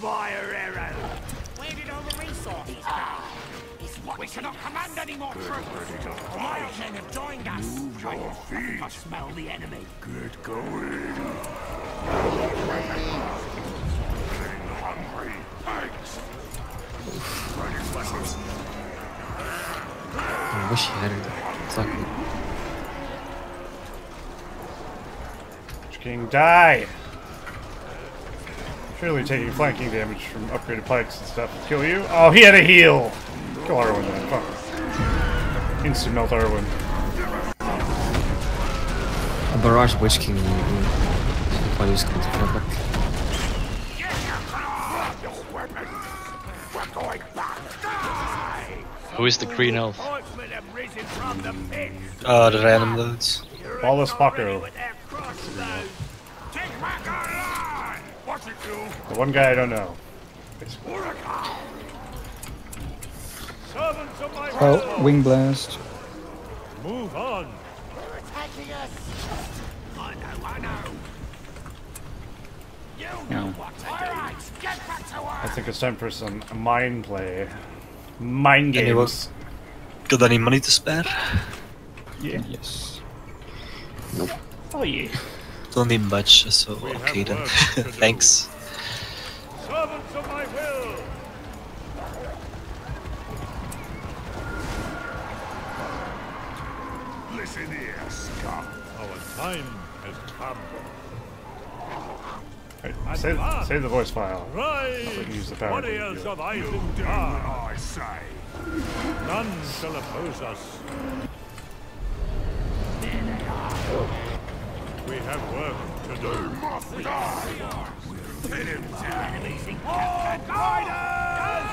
Fire arrow. Where did all the resources go? We cannot command any more troops. My men have joined us. Move your feet. I smell the enemy. Get going. Getting hungry. Thanks. I wish he had it. It's like Witch King, die! Surely taking flanking damage from upgraded pikes and stuff will kill you. Oh, he had a heal! Kill Arwen then, fuck. Instant melt Arwen. A barrage of Witch King in the is going to come back. Who is the green elf? Uh, the random dudes. Wallace Paco. The one guy I don't know. Oh, wing blast. Move on. They're attacking us. I know, I know. You know what to do. Alright, get back to work. I think it's time for some mind play. Mind games. Got any money to spare? Yeah. Yes. Nope. Oh yeah. Don't need much, so we okay then. Thanks. Servants of my will. Listen here, scum. Our time has come. Right, save, save the voice file. Rise, use the power warriors of Isengard. I say, none shall oppose us. There they are. We have work to do. You must die. Let him down. All guiders!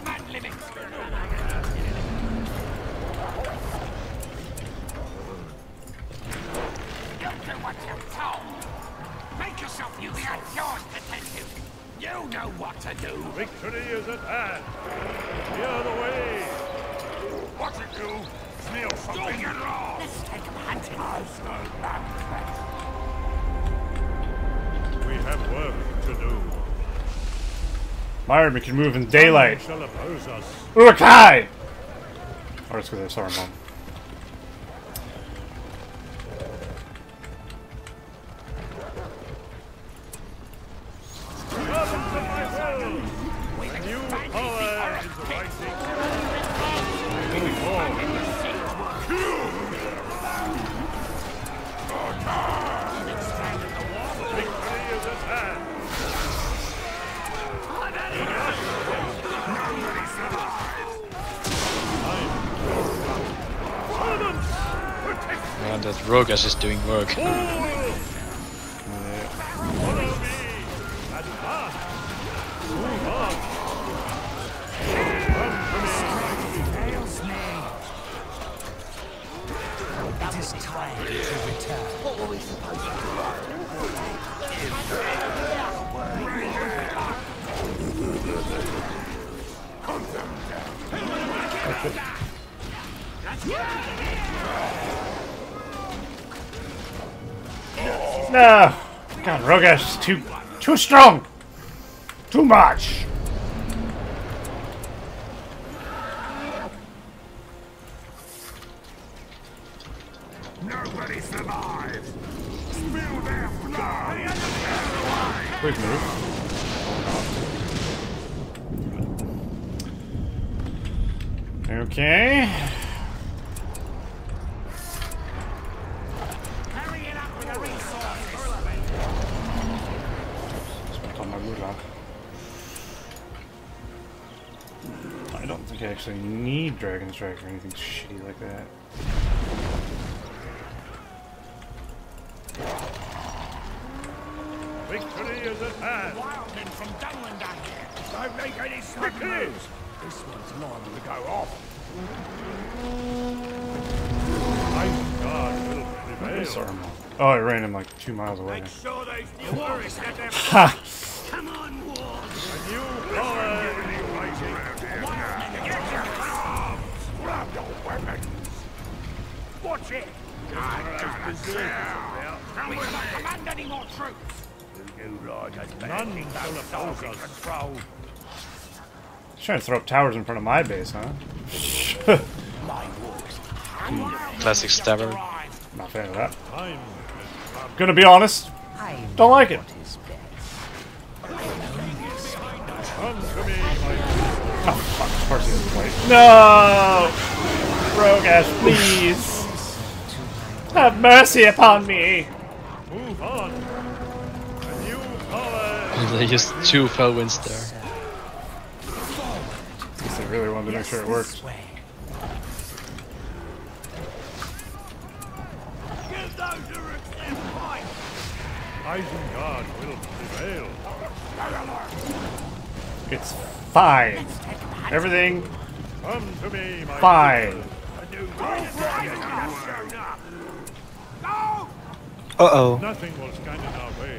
command limit. Make yourself you the yours to tend to. You know what to do. Victory is at hand. Clear the way. What to do? Steal something and roll. Let's take him hunting. We have work to do. My army can move in daylight. Shall oppose us. Urukai! Oh, it's because I saw him. That Rogash is doing work. Oh. It is time to return. What were we supposed to do? No! God, Rogash is too too strong! Too much! Nobody survives! Spill their blood! Quick move. Okay. think I actually need Dragon Strike or anything shitty like that. Victory is at hand! Wild men from Dunland are here! Don't make any sudden moves! This one's liable to go off! Isengard will prevail! Oh, it ran him like two miles away. Make sure those new warriors have their Ha! Come on, Warg! A new warrior in the waiting round here! Get your arms! Grab your weapons! Watch it! I can't. We can't command any more troops! None shall oppose us. Trying to throw up towers in front of my base, huh? Classic stabber. Not a fan of that. I'm gonna be honest. Don't like it. Oh fuck! Of course he doesn't play. No, Rogash, please have mercy upon me. Move on. They just two fell winds there. I guess they really wanted to make sure it worked. Isengard will prevail. It's fine. Everything Come to me, my fine. Uh-oh. Nothing will stand in our way.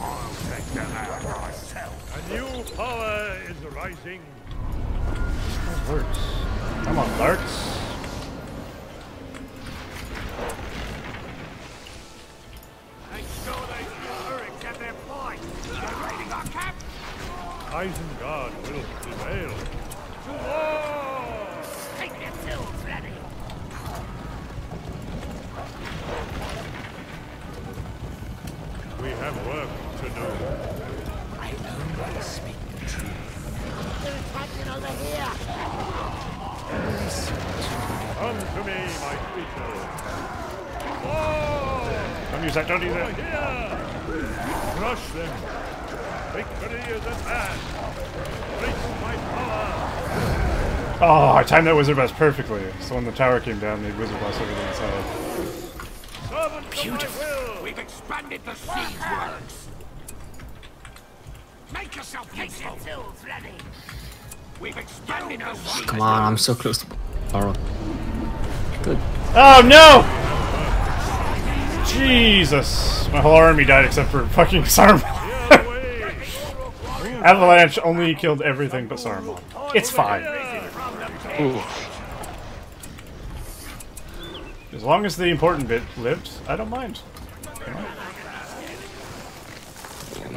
I'll take them out myself. A new power is rising. Alerts. Come on, alerts. Make sure those warriors get their point. They're raiding our camp. Isengard will prevail. To war! Take their tools ready. We have work. To do. I only speak the truth. They're attacking over here. Come to me, my creature. Whoa! Don't use that, don't use that. Crush them. Victory is at hand. Reach my power. Oh, I timed that wizard blast perfectly. So when the tower came down, the wizard blast over the inside. Beautiful. We've expanded the siege works. Make yourself useful. Ready. We've expanded our oh, come on, I'm so close to Arwen. Good. Oh no! Jesus. My whole army died except for fucking Saruman. Avalanche only killed everything but Saruman. It's fine. Ooh. As long as the important bit lived, I don't mind. You know?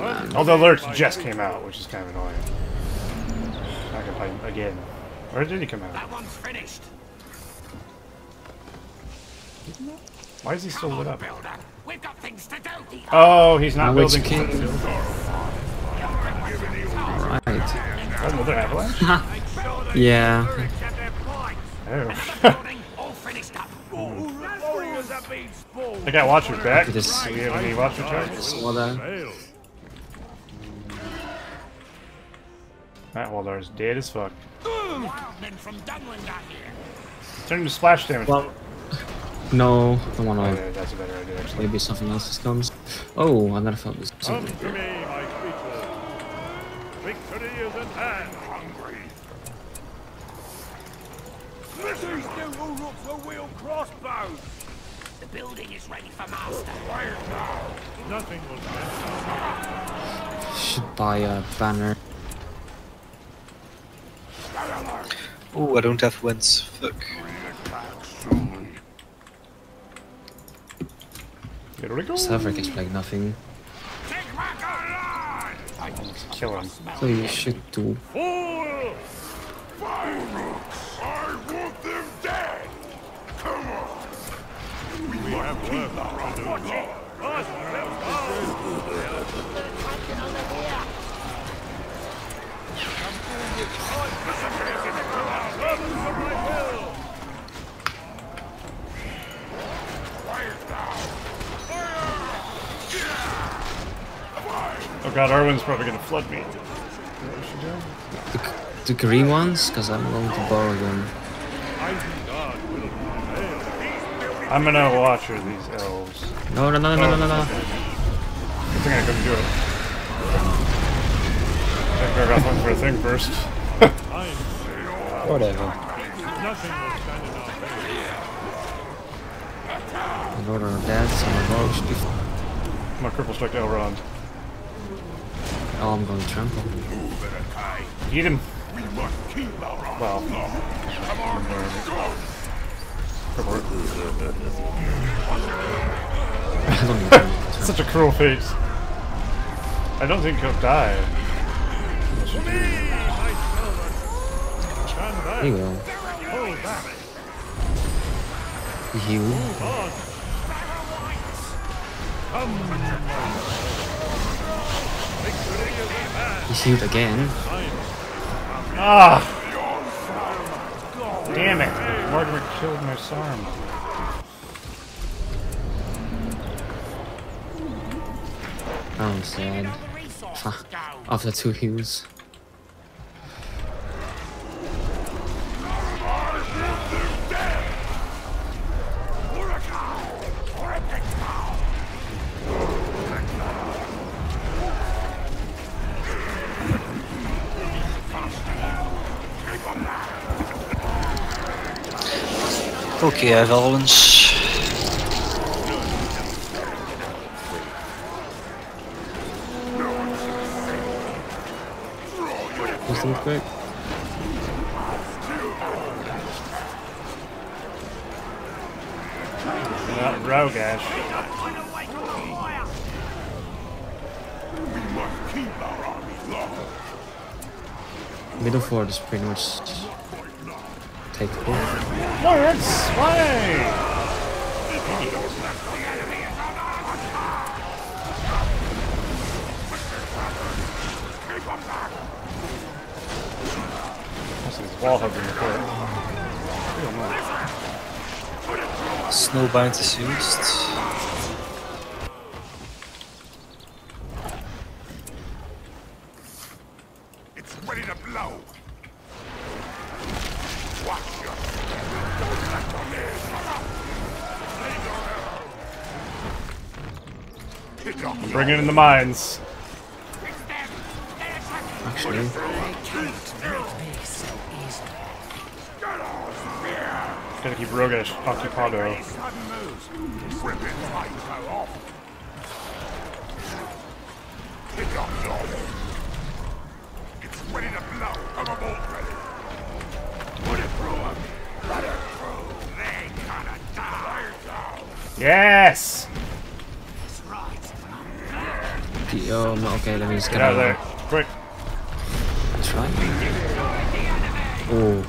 Man. Although alerts just came out, which is kind of annoying. I can fight again. Where did he come out? That one's finished. Didn't it? Why is he still lit up? We've got things to do. Oh, he's not building. King. All right. Another avalanche? Yeah. Oh. I think I watch your back. Do you have any watch your charges? That Waldar is dead as fuck. Turn to splash damage. Well, no, I don't want to. Oh, yeah, that's a better idea, actually. Maybe something else comes. Oh, I never felt this. Come to me, my creature. Victory is at hand. Hungry. These new Uruks will wield crossbows. The building is ready for master. Fire now. Nothing will happen. Should buy a banner. Oh, I don't have wins. Fuck. Server is like nothing. I almost kill him. So you should do. I want them dead. Come on. We have work to do. Oh god, Arwen's probably gonna flood me. Is that what she did? the green ones, because I'm going to borrow them. I'm an out-watcher these elves. No, no, no, no, oh, no, no, no. I think I couldn't do it. I think I got one for a thing first. Whatever. In order of that, some of my cripple strike to Elrond. Oh, I'm going to trample. Eat him. Wow. Such a cruel fate. I don't think he'll die. He will. He will. He's healed again. Ah! Damn it! Margaret killed my Saruman. Oh, I'm sad. After two heals. Okay, I have Alwyn's. Just real quick. Not Rogash. Middle forward is pretty much takeable. No, that's fine! Wall hugging before. Snowbind is used. It's ready to blow. Bring it in the mines. Actually, gotta keep Rogash occupied. It's ready to blow. I'm a bolt ready. Put it through him. Let it through. They gotta die. Yes. Yo, I'm not okay, let me just get, get out of there. Now. Quick. That's right. Oh.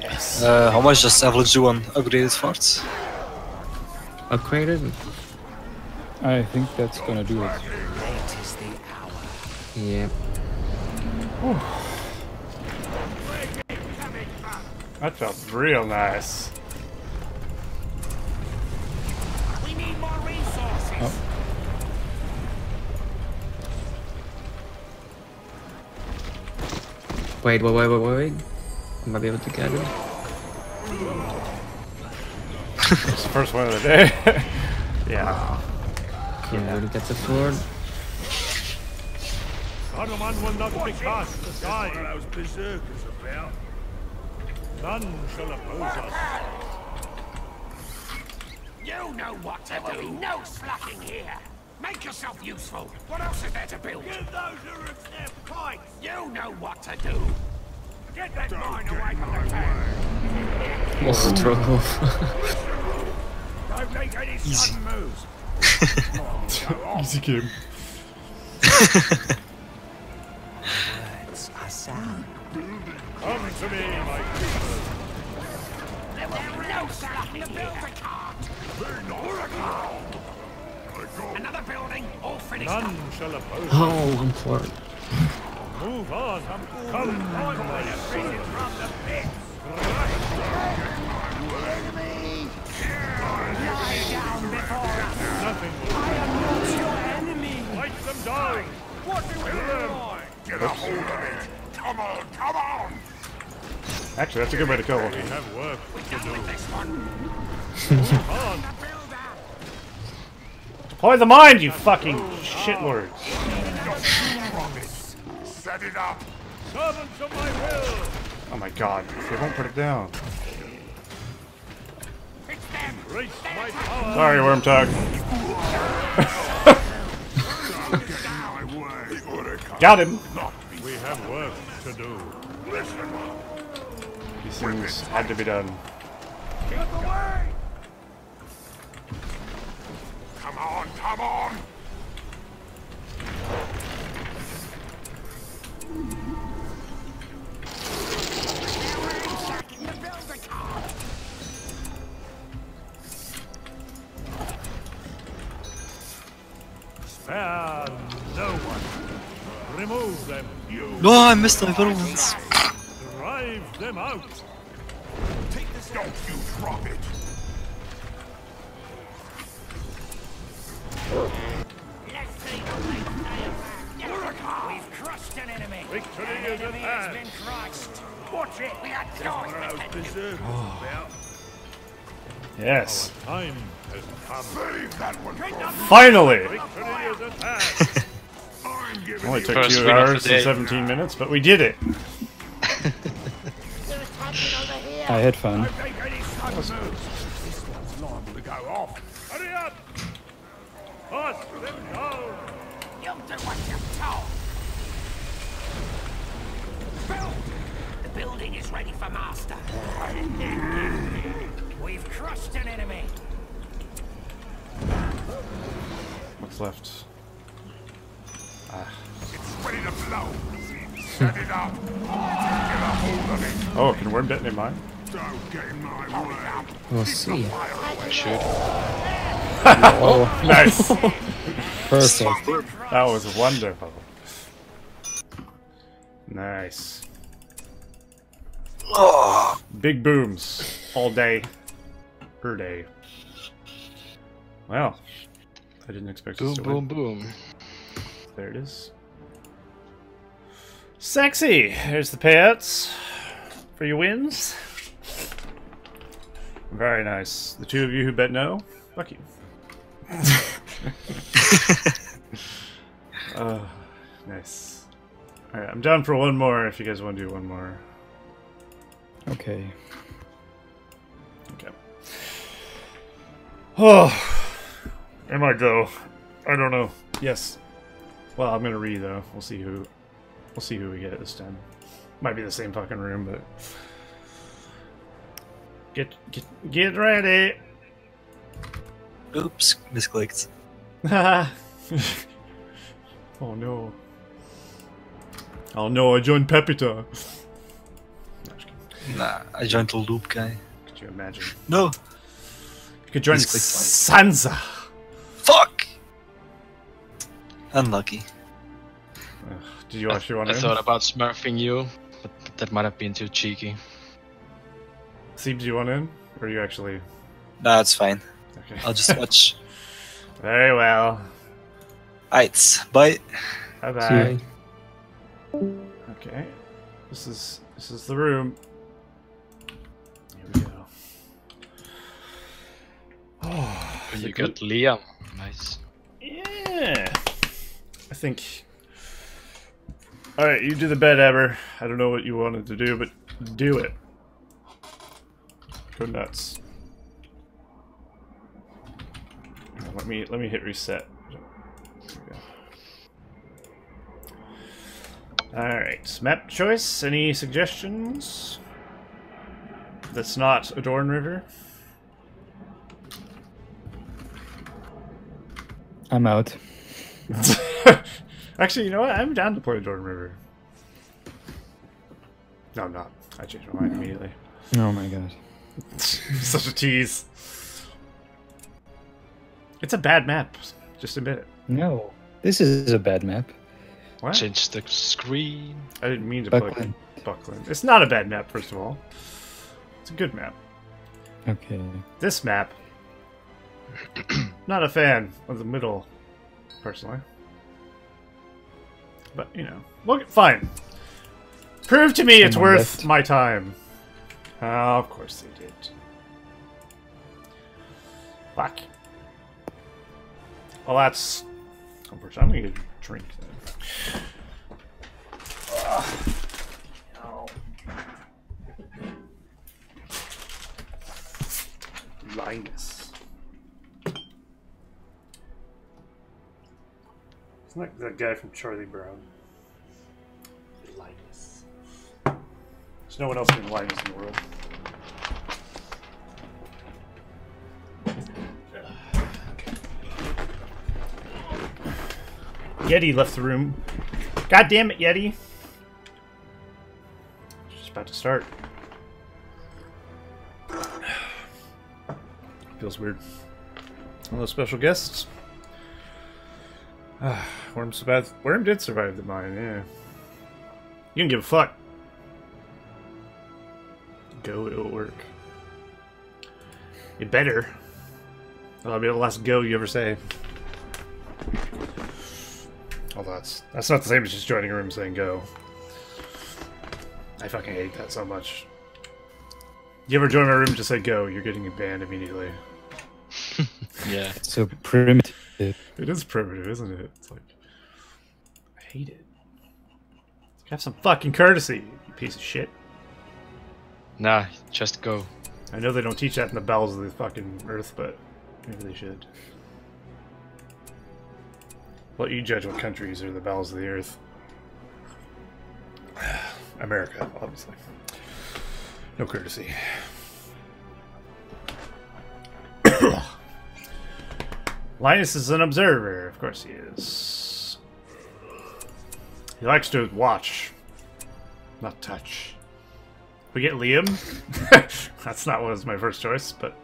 Yes. Uh, how much does Avalanche do on upgraded forts? Upgraded? I think that's gonna do it. Yeah. Ooh. That felt real nice. We need more resources. Oh. Wait, wait, wait, wait, wait. I might be able to get it. It's the first one of the day. Yeah. Can yeah. really get the sword. Saruman will not be cast aside. Those berserkers about. None shall oppose us. You know what to do. No slacking here. Make yourself useful. What else is there to build? Give those Uruks their pikes. You know what to do. Get that mine away from the cave. What's the Drogoth? Don't make any sudden moves. Easy game. Words are sound. Come to me, my people. There will be no stopping the builder cart. Uruk. Another building, all finished. None shall oppose. Oh, I'm for it. Move on, I'm coming. Lie down before us. Nothing. I am not your enemy. Fight them down. What do we do? Get a hold of it. animal, come on! Actually, that's a good way to kill him. We have work to do. Move on. Deploy the mine, you fucking shitlords! Set it up! Servants of my will! Oh my god, they won't put it down. Sorry, Worm Talk. Got him! We have work to do. These things had to be done. Come on, come on! Spare no one. Remove them, you. No, I missed the little ones. Drive them out. Take this. Don't you drop it. Let's see the light diagram. We've crushed an enemy. Victory an is enemy an has been crushed. Watch it. We are done. Yes. Time has saved that one. Finally. It only took two hours and seventeen minutes, but we did it. I had fun. This one's liable to go off. Hurry up! Pass them down. You'll do what you're told. Build. The building is ready for master. We've crushed an enemy. What's left? Ah. It's ready to blow. Set it up. Oh, can Worm detonate mine? Don't get in my way. We'll see. Shoot. Oh, nice. Perfect. That was wonderful. Nice. Oh. Big booms all day. Per day. Wow. I didn't expect boom, to Boom, boom, boom. There it is. Sexy! Here's the payouts for your wins. Very nice. The two of you who bet no, fuck you. uh, nice. Alright, I'm down for one more if you guys want to do one more. Okay. Oh, I might go. I don't know. Yes. Well, I'm gonna re though. We'll see who. We'll see who we get at this time. Might be the same fucking room, but get get get ready. Oops, misclicked. Oh no. Oh no! I joined Pepita. Nah, I joined the loop guy. Could you imagine? No. You could join Sansa! Fuck! Unlucky. Uh, did you actually want to? I thought about smurfing you, but that might have been too cheeky. Sieb, do you want in? Or are you actually... No, it's fine. Okay. I'll just watch. Very well. Alright, bye. Bye bye. Okay. This is this is the room. Oh, you got Liam. Nice. Yeah. I think. All right, you do the bed, Ever. I don't know what you wanted to do, but do it. Go nuts. Let me let me hit reset. There we go. All right, map choice. Any suggestions? That's not Adorn River. I'm out. Actually, you know what? I'm down to play Jordan River. No, I'm not. I changed my mind immediately. Oh my god. Such a tease. It's a bad map. Just admit it. No. This is a bad map. What? Change the screen. I didn't mean to Buckland. play Buckland. It's not a bad map, first of all. It's a good map. Okay. This map. Not a fan of the middle, personally. But, you know. Look, fine. Prove to me it's worth left. my time. Uh, of course they did. Fuck. Well, that's... unfortunate. I'm going to drink that. Ugh. Linus. Isn't that that guy from Charlie Brown? Linus. There's no one else named Linus in the world. Yeti left the room. God damn it, Yeti! It's just about to start. Feels weird. Hello, special guests. Uh, Worm, survived, Worm did survive the mine, yeah. You can give a fuck. Go, it'll work. You better. That'll be the last go you ever say. Although that's, that's not the same as just joining a room saying go. I fucking hate that so much. You ever join my room just say go, you're getting banned immediately. Yeah. So primitive. It is primitive, isn't it? It's like, I hate it. Have some fucking courtesy, you piece of shit. Nah, just go. I know they don't teach that in the bowels of the fucking earth, but maybe they should. Let you judge what countries are the bowels of the earth. America, obviously. No courtesy. Linus is an observer, of course he is. He likes to watch, not touch. We get Liam. That's not what was my first choice, but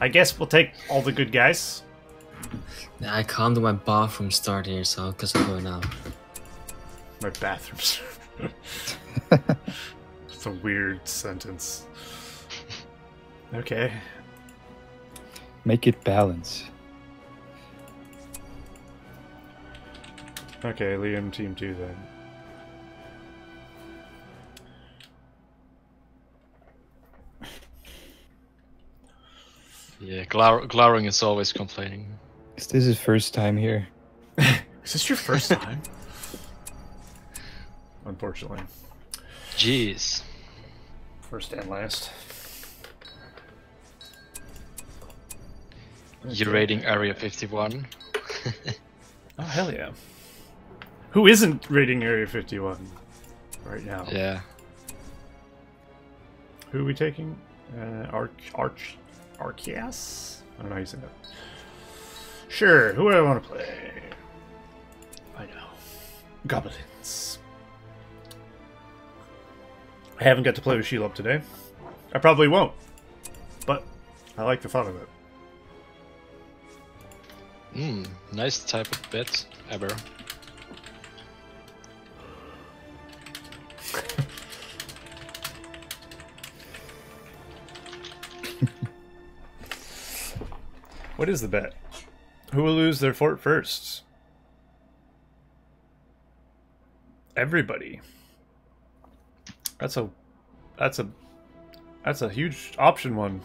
I guess we'll take all the good guys. I calmed my bathroom start here, so I guess I'm going out. My bathroom start. It's a weird sentence. Okay. Make it balance. Okay, Liam, team two then. Yeah, glower glowering is always complaining. Is this his first time here? Is this your first time? Unfortunately. Jeez. First and last. You're raiding Area fifty-one. Oh, hell yeah. Who isn't raiding Area fifty-one right now? Yeah. Who are we taking? Uh, Arch... Arch... Arceus? I don't know how you say that. Sure, who do I want to play? I know. Goblins. I haven't got to play with Shelob today. I probably won't, but I like the thought of it. Hmm, nice type of bet ever. What is the bet? Who will lose their fort first? Everybody. That's a, that's a, that's a huge option one.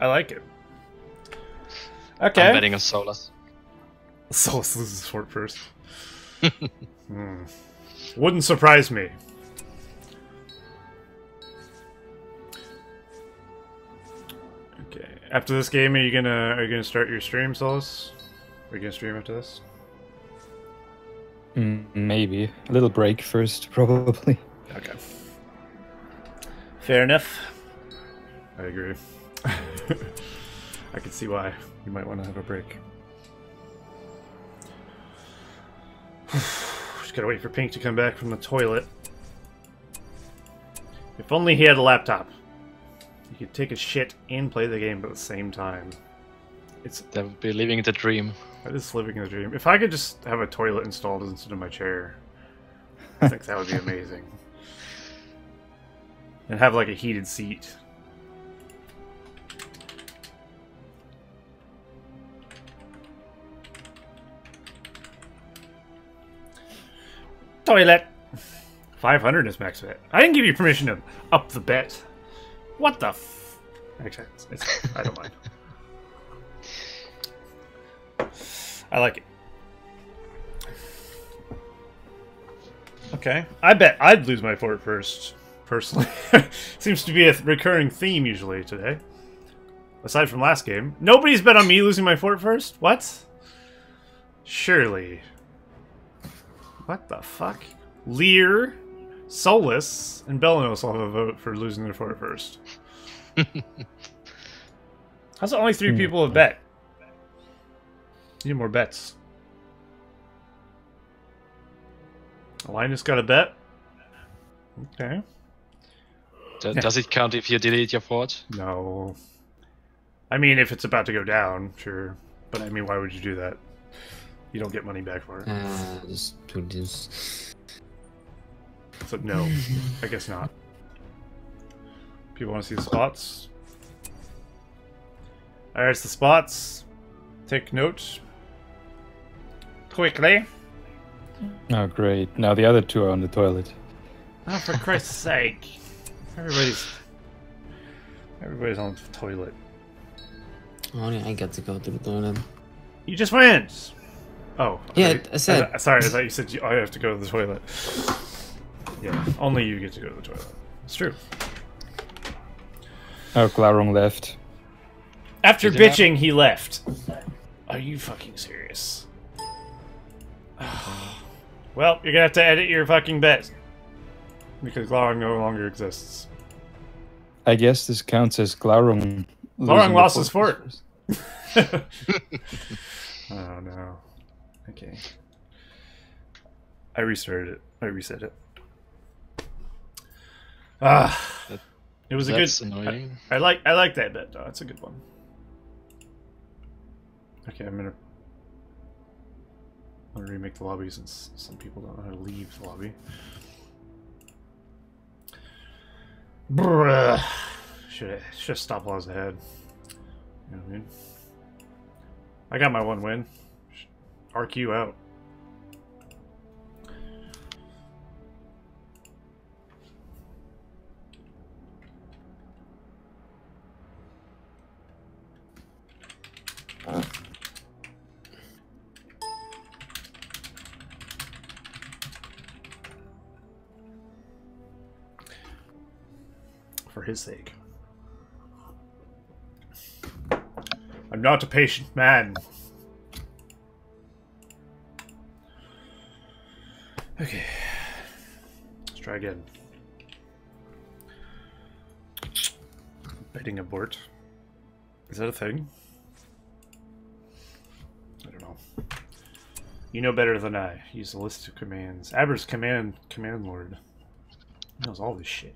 I like it. Okay. I'm betting a Solus. Solus loses fort first. Hmm. Wouldn't surprise me. Okay. After this game, are you gonna are you gonna start your stream, Solus? Are you gonna stream after this? Mm, maybe a little break first, probably. Okay. Fair enough. I agree. I can see why you might want to have a break. Just gotta wait for Pink to come back from the toilet. If only he had a laptop. He could take a shit and play the game at the same time. It's that would be living the dream. That is living the dream. If I could just have a toilet installed instead of my chair, I think that would be amazing. And have like a heated seat. Toilet! five hundred is max bet. I didn't give you permission to up the bet. What the f... Actually, it's, it's, I don't mind. I like it. Okay. I bet I'd lose my fort first, personally. Seems to be a recurring theme usually today. Aside from last game. Nobody's bet on me losing my fort first? What? Surely. What the fuck? Lear, Solus, and Belinos all have a vote for losing their fort first. How's it only three people have bet? Need more bets. Linus got a bet. Okay. Does it count if you delete your fort? No. I mean, if it's about to go down, sure. But I mean, why would you do that? You don't get money back for it. Uh, just two dudes. So no, I guess not. People want to see the spots. All right, it's the spots. Take note. Quickly. Oh great! Now the other two are on the toilet. Oh, for Christ's sake! Everybody's everybody's on the toilet. Only I got to go to the toilet. You just went. Oh. Yeah, I, I said. I, sorry, I thought you said you, I have to go to the toilet. Yeah, only you get to go to the toilet. It's true. Oh, Glaurung left. After Did bitching, he left. Are you fucking serious? Well, you're gonna have to edit your fucking bet. Because Glaurung no longer exists. I guess this counts as Glaurung. Glaurung lost his fort. Oh no. Okay. I restarted it. I reset it. Ah, that, it was a good. Annoying. I, I like. I like that bet. Though. That's a good one. Okay, I'm gonna. I'm gonna remake the lobby since some people don't know how to leave the lobby. Bruh. Should I just stop laws ahead? You know what I mean? I got my one win. R Q out. Uh. For his sake. I'm not a patient man. Okay, let's try again. Betting abort. Is that a thing? I don't know. You know better than I. Use the list of commands. Aber's command command lord. He knows all this shit.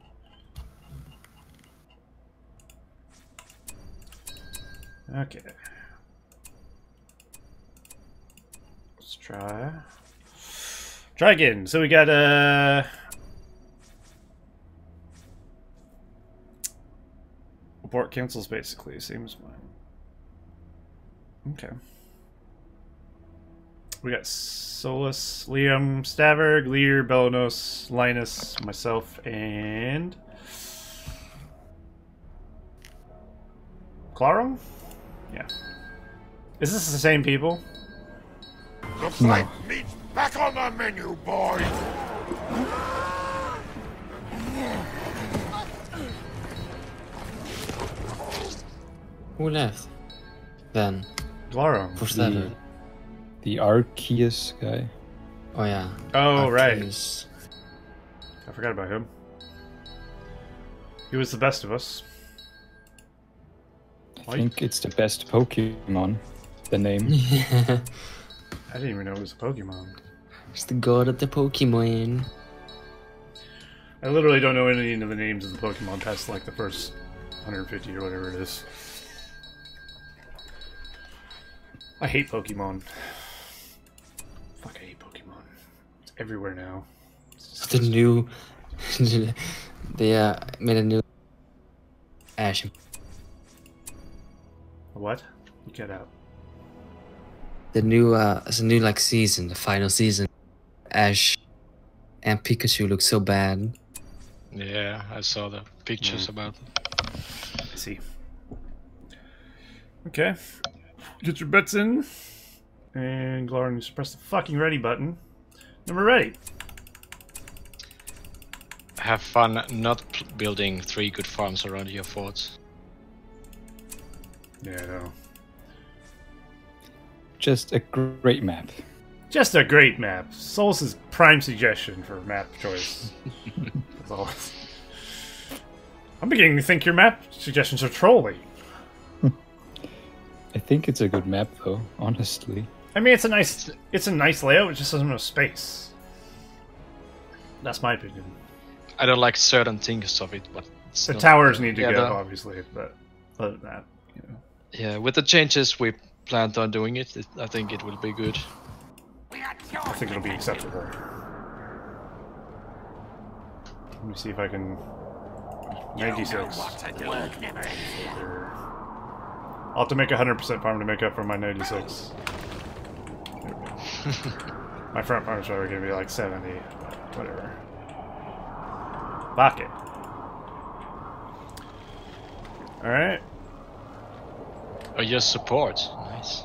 Okay. Let's try. Try again. So we got uh abort cancels basically, same as mine. Okay. We got Solus, Liam, Staverg, Lear, Belinos, Linus, myself, and Glaurung? Yeah. Is this the same people? Looks no. Like meat's back on the menu, boys! Who left? Then. Glaurung. Push that the, the Arceus guy. Oh, yeah. Oh, Arceus. Right. I forgot about him. He was the best of us. I think it's the best Pokemon, the name. Yeah. I didn't even know it was a Pokemon. It's the god of the Pokemon. I literally don't know any of the names of the Pokemon past like the first one hundred fifty or whatever it is. I hate Pokemon. Fuck, I hate Pokemon. It's everywhere now. It's the new... they uh, made a new... Ash. What? You get out. The new, uh, it's a new like season, the final season. Ash And Pikachu looks so bad. Yeah, I saw the pictures mm. about it. Let's see. Okay. Get your bets in. And Glorin, just press the fucking ready button. And we're ready. Have fun not building three good farms around your forts. Yeah, I know. Just a great map. Just a great map. Solus' prime suggestion for map choice. As always. I'm beginning to think your map suggestions are trolly. I think it's a good map, though. Honestly. I mean, it's a nice, it's a nice layout. It just doesn't have space. That's my opinion. I don't like certain things of it, but the towers need to yeah, go, the... obviously. But other than that, you know. Yeah, with the changes we planned on doing it, it I think it will be good. I think it'll be acceptable. Let me see if I can. ninety-six. I'll have to make a hundred percent farm to make up for my ninety-six. My front farm's probably gonna be like seventy, but whatever. Fuck it. Alright. Oh, your support. Nice.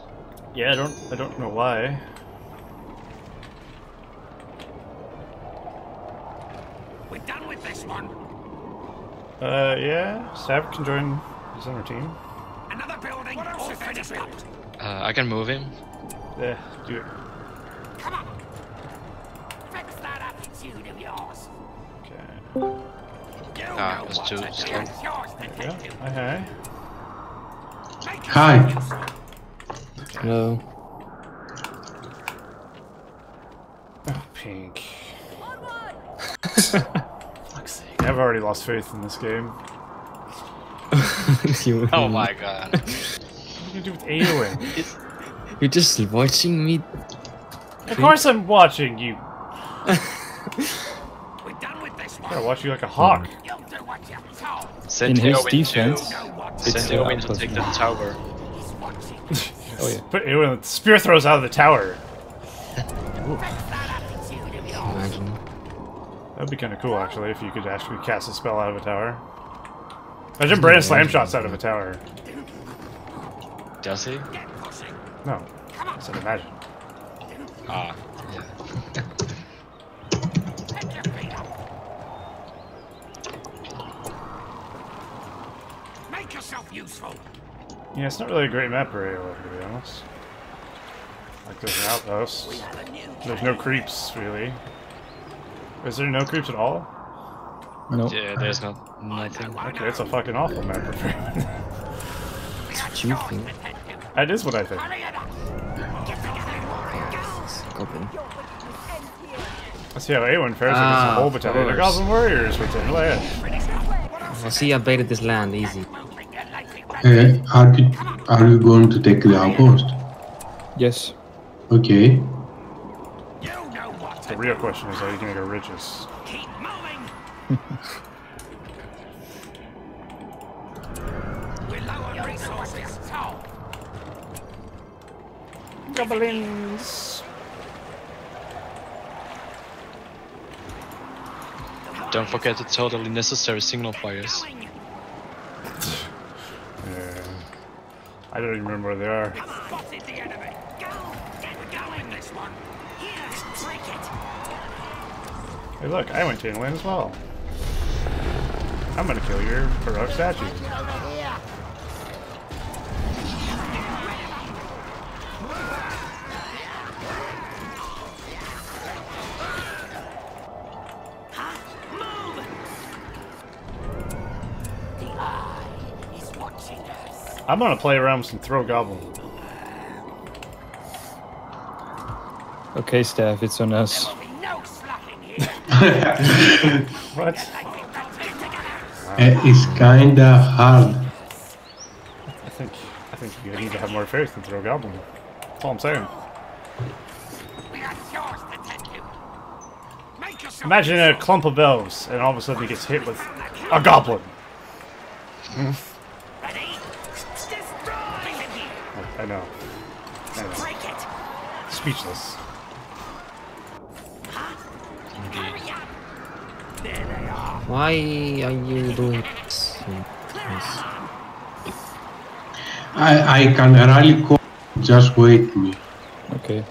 Yeah, I don't I don't know why. We're done with this one. Uh yeah, Sav can join his inner team. Another building. What else is up? Uh I can move him. Yeah, do it. Come on. Fix that attitude of yours. Okay. You ah, that's too slow. There we go. Hi, hi. Hi. Hello. Oh, pink. Fuck's sake. I've already lost faith in this game. Oh my god. What do you do with AoE? You're just watching me. Of course I'm watching you. We're done with this one. I watch you like a hawk. Send in his defense. Send Eowyn to take the tower. Oh yeah. Put Eowyn spear throws out of the tower. That'd be kind of cool actually if you could actually cast a spell out of a tower. Imagine Brandon slam shots out of a tower. Does he? No. I said imagine. Ah. Yeah. Make yourself useful. Yeah, it's not really a great map for AoE, to be honest. Like there's an outpost. There's no creeps really. Is there no creeps at all? Nope. Yeah, there's no nothing. Okay, it's a fucking awful map. That's what you think. That is what I think. Let's see how Eowyn fares ah, against the whole battalion of Goblin Warriors with their land. We'll see I baited this land easy. Hey, are you, are you going to take the outpost? Yes. Okay. The real question is, are you going to go riches? Goblins. Don't forget the totally necessary signal fires. Yeah. I don't even remember where they are. Hey, look, I went to inland as well. I'm gonna kill your Baroque statue. I'm gonna play around with some throw goblin. Okay, Staff, it's on us. What? Uh, it's kinda hard. I think I think you need to have more faith than throw goblin. That's all I'm saying. Imagine a clump of elves and all of a sudden he gets hit with a goblin. I know. I know. Speechless. Indeed. Why are you doing this? I, I can rally call, just wait me. Okay.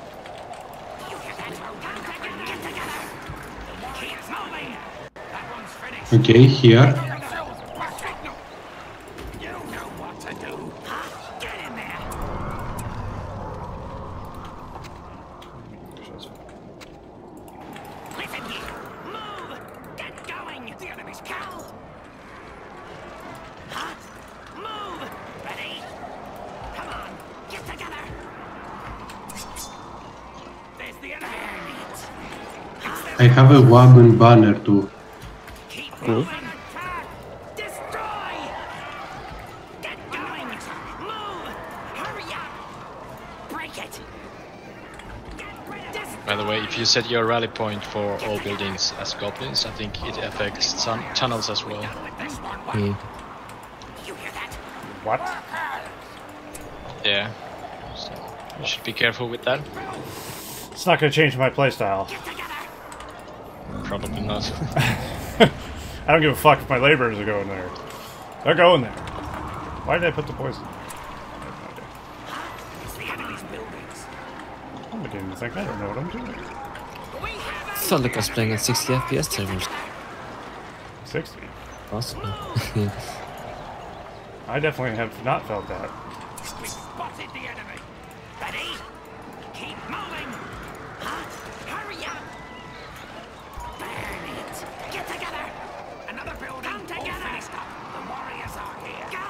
Okay, here. I have a wagon banner too. Cool. Destroy. Get going. Move. Hurry up. Break it. By the way, if you set your rally point for all buildings as goblins, I think it affects some tunnels as well. Mm. What? Yeah. So you should be careful with that. It's not going to change my playstyle. Probably not. I don't give a fuck if my laborers are going there. They're going there. Why did I put the poison? I didn't think I don't know what I'm doing. I felt like I was playing at sixty F P S times. sixty? Awesome. I definitely have not felt that. We spotted the enemy. Ready? Keep moving. Hurry up.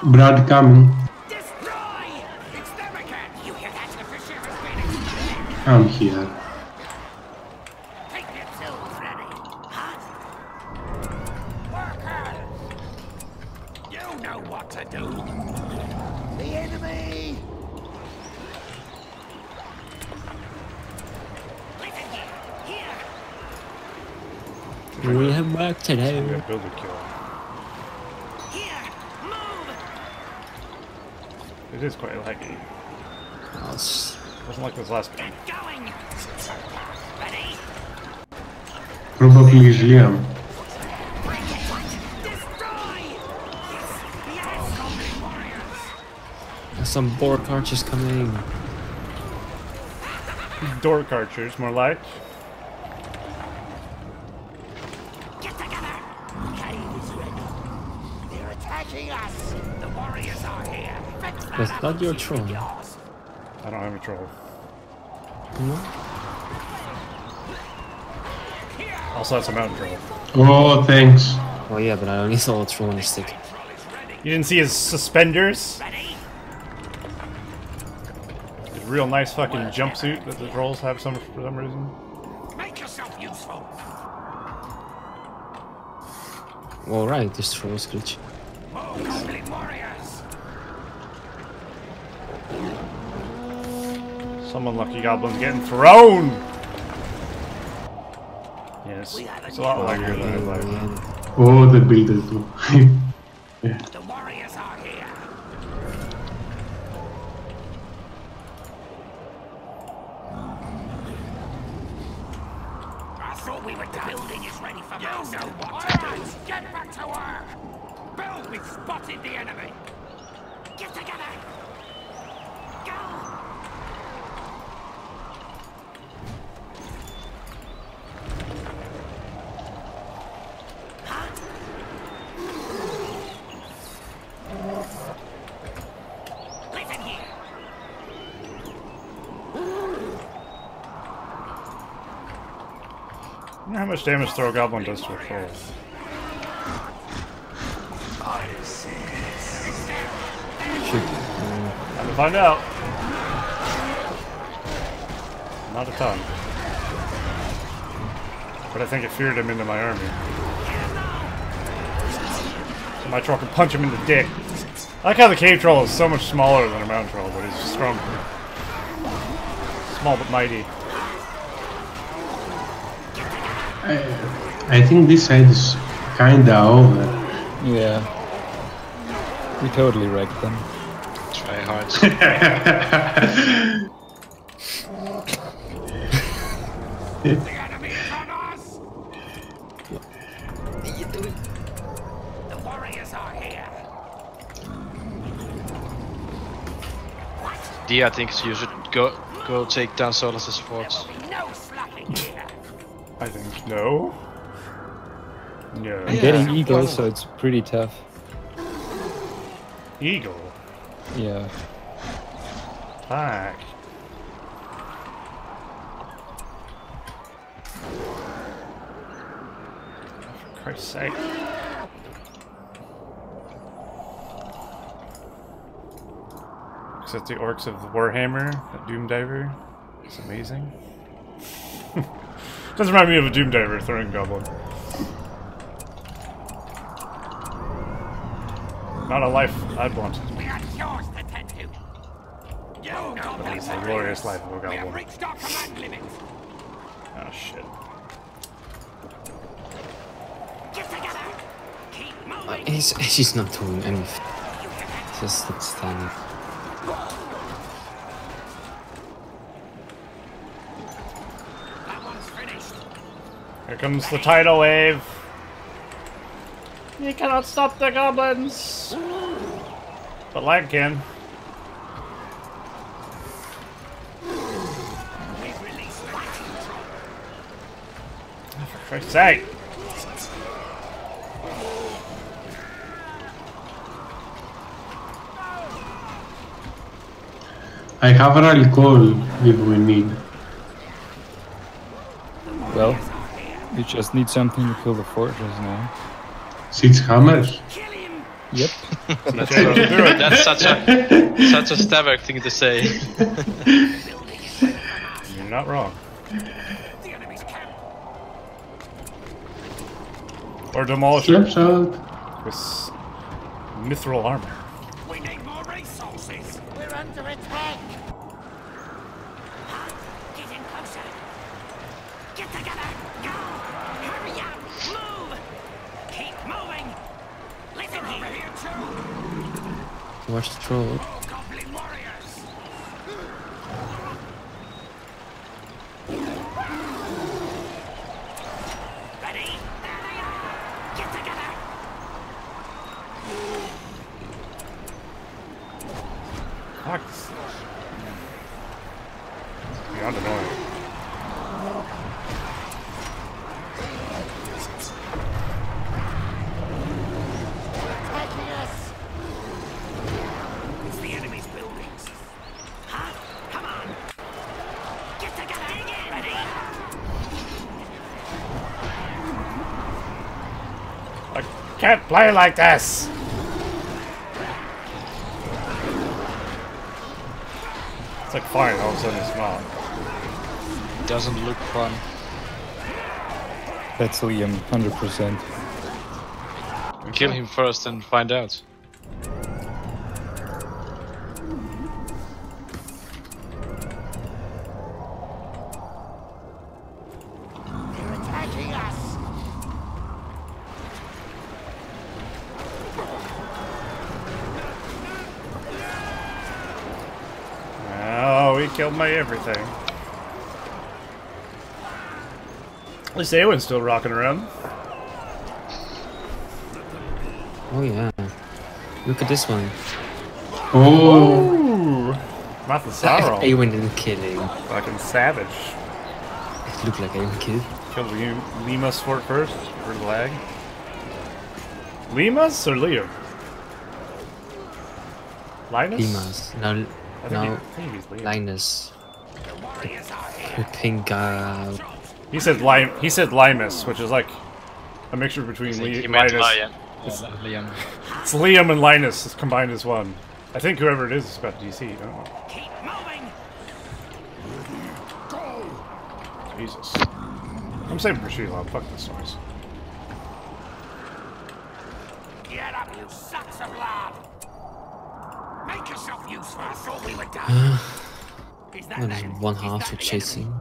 Brad coming. Destroy! You hear that? I'm here. Take your tools ready. Work hard. You know what to do. The enemy. Listen here. Here. We have work today. We have build a kill. It is quite laggy. Oh, it's... Wasn't like this last game. Probably is Liam. There's some Bork archers coming in. Dork archers, more like. That's not your troll. I don't have a troll. Mm-hmm. Also, that's a mountain troll. Oh, thanks. Oh, yeah, but I only saw a troll on your stick. You didn't see his suspenders? His real nice fucking jumpsuit that the trolls have some for some reason. Make yourself useful. All right, this troll glitch. Some unlucky goblins getting thrown! Yes, it's a lot like your life. Oh, the builders too. Yeah. The warriors are here. I thought we were the building is ready for you know what to do. Get back to work! Build, we've spotted the enemy! Get together! Go! How much damage Throw Goblin does to a troll? Time to find out. Not a ton. But I think it feared him into my army. So my troll can punch him in the dick. I like how the cave troll is so much smaller than a mountain troll, but he's stronger. Small but mighty. I, I think this side is kinda over. Yeah. We totally wrecked them. Try hard. The enemy is on us! idea, I think, is you should go go take down Solas' forts. I think no. No. I'm yeah. getting eagle, so it's pretty tough. Eagle. Yeah. Fuck. For Christ's sake. Except the orcs of the Warhammer, that Doomdiver. It's amazing. Does remind me of a Doomdiver throwing goblin. Not a life I'd want. We are yours to tend to. You goblin is a glorious life of a goblin. We have reached our command limits. Oh shit. Get together. Keep moving. He's, he's not doing anything. Just standing. That one's finished. Here comes the tidal wave. You cannot stop the goblins! But Lag can. Oh, for Christ's sake! I have an alcohol if we need. Well, we just need something to kill the fortress now. Six hammers. Yep. That's, so, that's such a such a stabber thing to say. You're not wrong. Or demolisher with mithril armor. We need more resources. We're under attack. Get in closer. Get together. Go. Hurry up. Move. Keep moving! Listen here, here too! Watch the troll. Oh, goblin warriors! Ready? There they are! Get together! Fuck. It's beyond annoying. Can't play like this! It's like fine, all of a sudden it's not. Doesn't look fun. That's Liam, one hundred percent. We kill him first and find out. Killed my everything. At least Eowyn's still rocking around. Oh yeah. Look at this one. Oh, not the Sauron. Eowyn didn't kill him. Fucking savage. It looked like Eowyn killed. Killed Lima's fort first. Or Lag. Lima's or Liam? Linus? Lima's. No. No, Linus. The pink, uh... He said Lime. He said Limus, which is like a mixture between Li Linus. Lion. It's, yeah, Liam. It's Liam and Linus is combined as one. I think whoever it is is about D C. I don't know. Keep moving. Go. Jesus. I'm saving for Shelob. Fuck this noise. Get up, you sons of love! Make yourself useful. I thought we were done. Is that well, one half for chasing.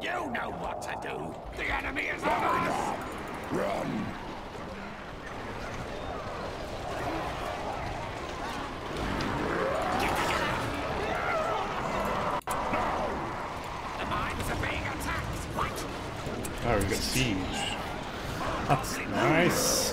You know what to do. The enemy is on us. Run. Get together. The mines are being attacked. What? Oh, we got siege. That's nice.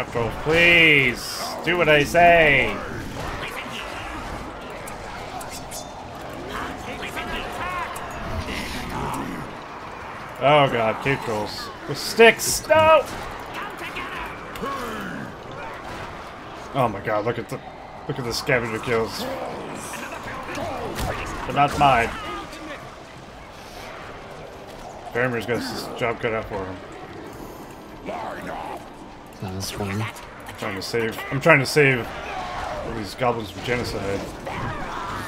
Apple, please! Do what I say! Oh god, cave trolls. With sticks! No! Oh my god, look at the look at the scavenger kills. But not mine. Farmer's got his job cut out for him. That's fine. I'm trying to save I'm trying to save all these goblins from genocide. I'm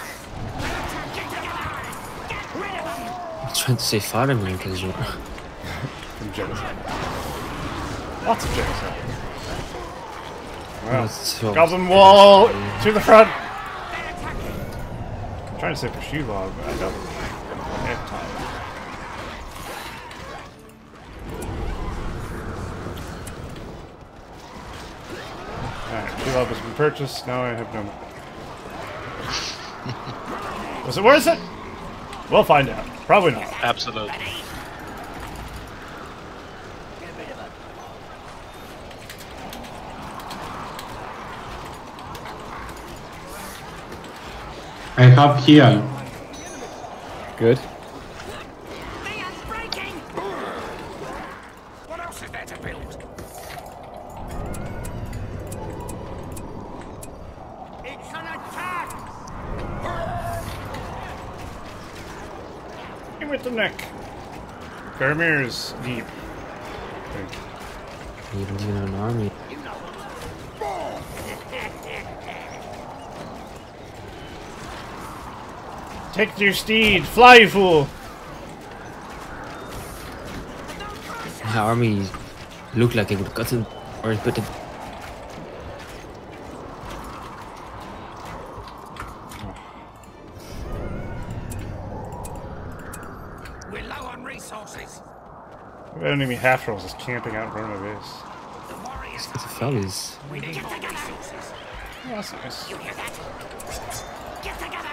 trying to save Fireman because you're from genocide. Lots of genocide. Well, so goblin wall to the front! I'm trying to say for Shelob, but I don't have time. Alright, Shelob has been purchased, now I have no more. Was it worth it? We'll find out. Probably not. Absolutely. I have heal. Good. They are breaking. What else is there to build? It's an attack. Give it the neck. Vermeer's deep. You don't need an army. Take your steed, fly, you fool! The army looked like it would cut him or put him. We're low on resources. The enemy half rolls is camping out in front of us. The warriors are fellas. We need more resources. Oh, that's nice. You hear that? Get together!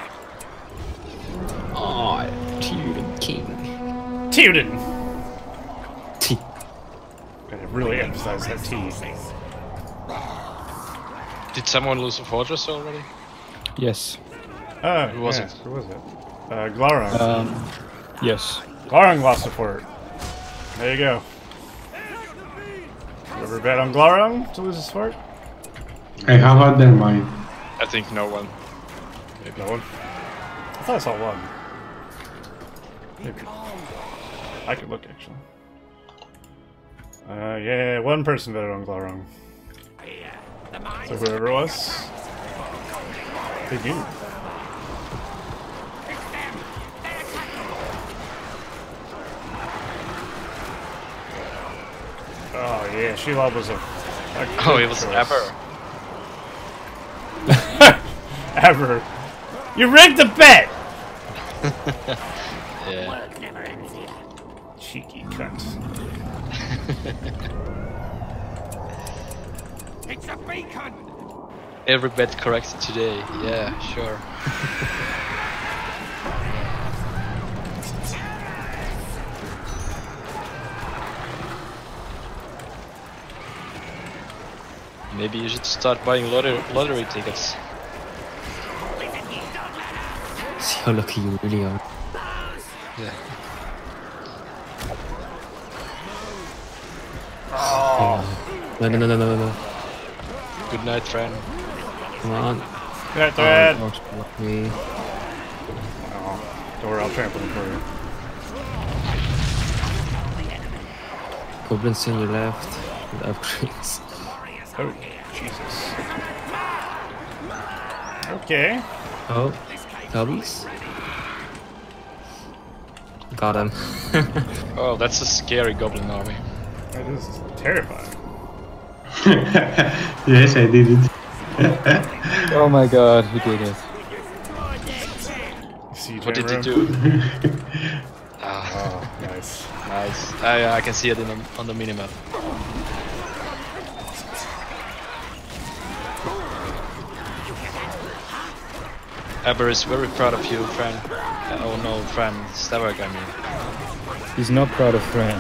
Aw, oh, Teuton King. Teuton! T. Gotta really emphasize that T. Did someone lose a fortress already? Yes. Oh, who was yeah. it? Who was it? Uh, Glaurung. Um, yes. Glaurung lost a fort. There you go. You ever bet on Glaurung to lose his fort? Hey, how about their mind? I think no one. Maybe. No one? I thought I saw one. Maybe. I could look, actually. Uh, yeah, one person voted on Glaurung. So whoever it was, they do. Oh yeah, Shelob was a... a oh, it was Ever. Ever. You rigged the bet! Yeah. Cheeky cunt. It's a beacon! Every bet corrected today, yeah, sure. Maybe you should start buying lottery, lottery tickets. See how lucky you really are. Yeah. Oh. No, no, no, no, no, no. Good night, friend. Come on. Good night, friend. Oh, don't worry, I'll trample him for you. Goblins on your left with upgrades. Oh, Jesus. Okay. Oh, doubles. Got him. Oh, that's a scary goblin army. That is terrifying. Yes, I did it. Oh my god, he did it. C J what did he do? Ah, oh, nice. Nice. I, I can see it in the, on the minimap. Eber is very proud of you, Fran. Uh, oh no, Fran. Stavag, I mean. He's not proud of Fran.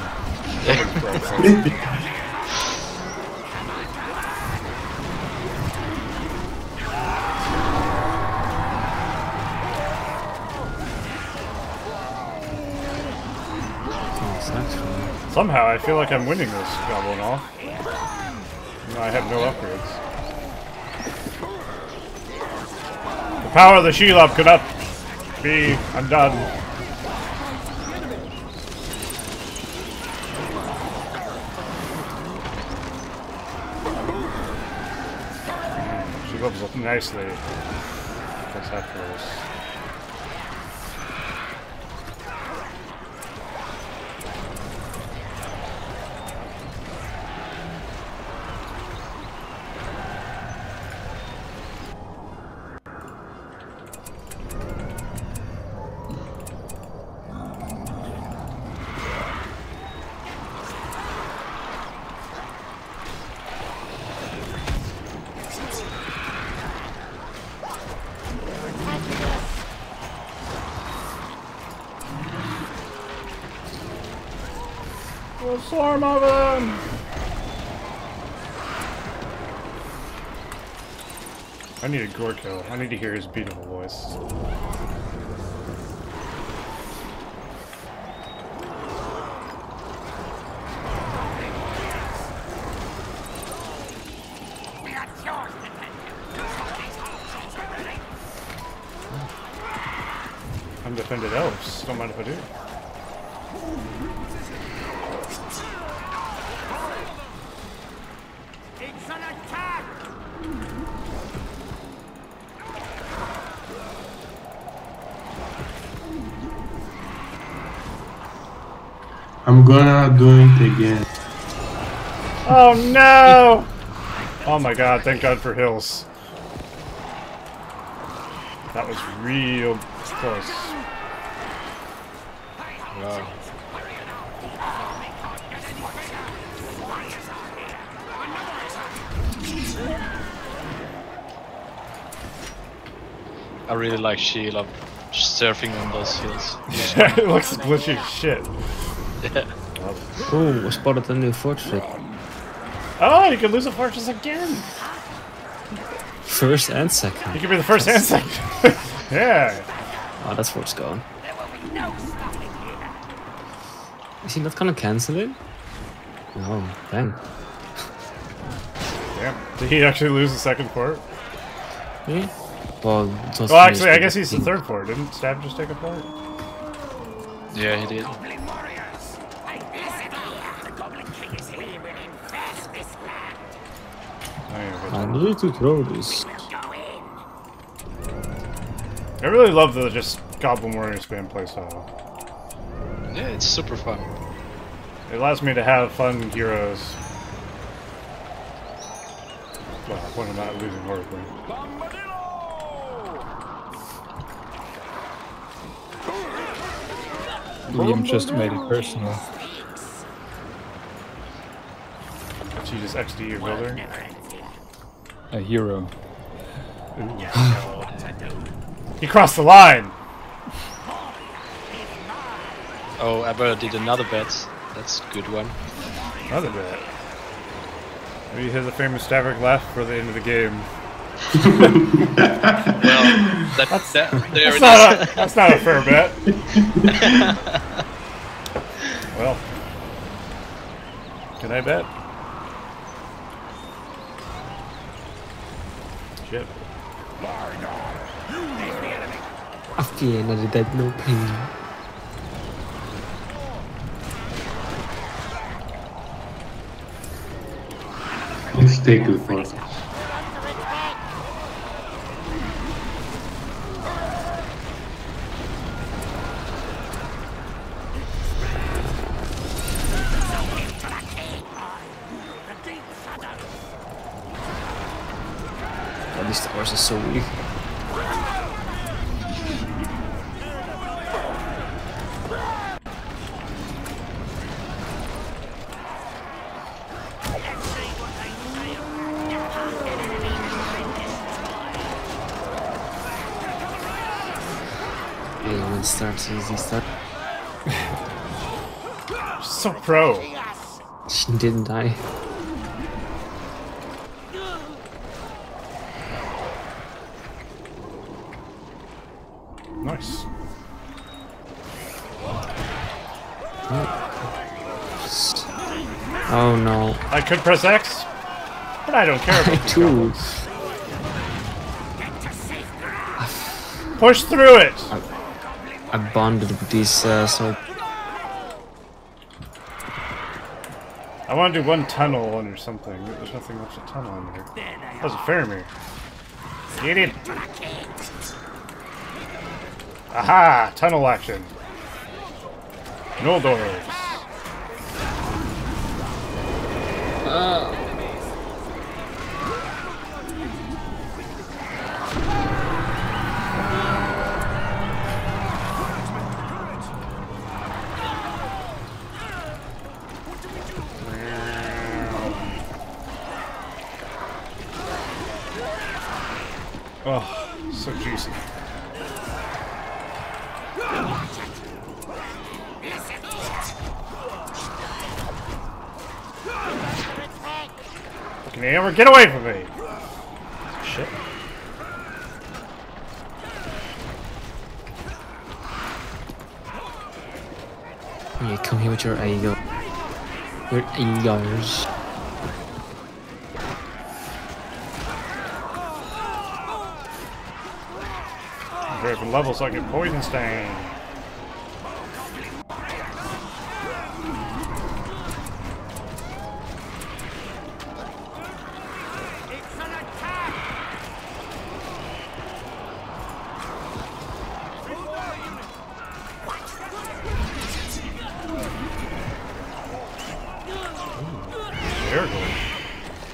That's nice for me. Somehow I feel like I'm winning this goblin off. No, I have no upgrades. The power of the Shelob could not be undone. Mm, she levels up nicely. What's that for us? Swarm of them! I need a Gorko. I need to hear his beautiful voice. I'm defended elves. Don't mind if I do. I'm gonna do it again. Oh no! Oh my god, thank god for hills. That was real close. Wow. I really like Shelob surfing on those hills. Yeah, it looks glitchy as shit. Yeah. Ooh, we spotted a new fortress. Oh, you can lose a fortress again! First and second. You can be the first that's... and second! Yeah! Oh, that's where it's going. Is he not gonna cancel it? No, damn. Damn. Did he actually lose the second port? Yeah. Well, well actually, I guess he's the third port. Didn't Stab just take a port? Yeah, he did. I need to throw this. I really love the just Goblin Warrior spam playstyle. Yeah, it's super fun. It allows me to have fun heroes. Well, when I'm not losing horribly. Liam just made it personal. She just X D your builder. A hero. He crossed the line! Oh, Abra did another bet. That's a good one. Another bet? Maybe he has a famous Stavrik laugh for the end of the game. Well, that, that's, that, there that's, it not is. A, that's not a fair bet. Well, can I bet? Shit. I fear not a dead, no pain. Let's take it for us. These towers are so weak. Yeah, when it starts easy stuff. So pro. She didn't die. Nice. Oh no. I could press X, but I don't care about do. Push through it! I, I bonded with these, uh, so... I want to do one tunnel on or something. There's nothing much to tunnel on here. That was a Faramir. Get in! Aha! Tunnel action! No doors! Uh. Oh, so juicy. Fucking hammer, get away from me! Shit. Yeah, come here with your ego. Your egos. Different levels, so I get poison stain. Ooh,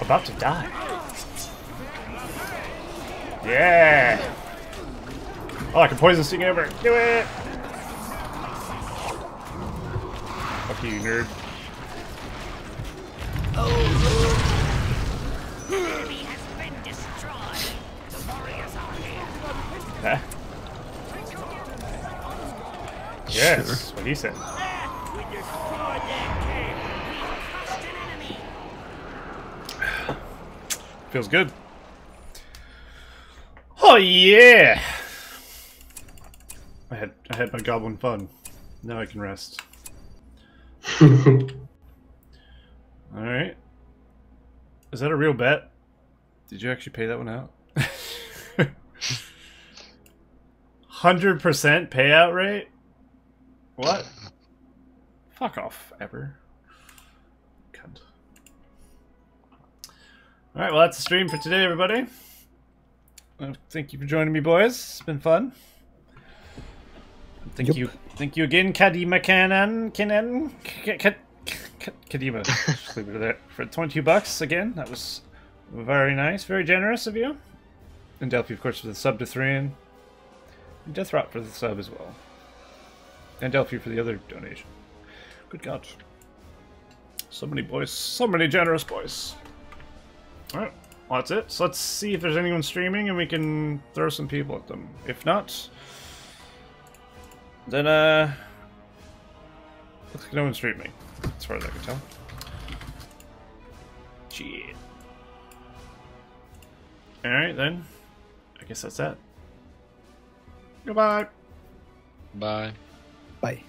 about to die. Yeah. Oh, I can poison sting over. Do it! Fuck you, nerd. Oh, the enemy has been destroyed. The warriors are here. Huh? Yes, sure. What he said. We destroyed their cave. We crushed an enemy. Feels good. Oh yeah! I had I had my goblin fun. Now I can rest. Alright. Is that a real bet? Did you actually pay that one out? one hundred percent payout rate? What? Fuck off, ever. Cunt. Alright, well that's the stream for today, everybody. Well, thank you for joining me, boys. It's been fun. Thank yep. you, thank you again, Kadima Kanan, Kanan, Kadima. Just leave it there for twenty-two bucks again. That was very nice, very generous of you. And Delphi, of course, for the sub to Thrian, and Deathrot for the sub as well, and Delphi for the other donation. Good God, so many boys, so many generous boys. All right, well, that's it. So let's see if there's anyone streaming, and we can throw some people at them. If not. Then, uh, looks like no one's streaming, as far as I can tell. Shit. Alright, then. I guess that's that. Goodbye. Bye. Bye.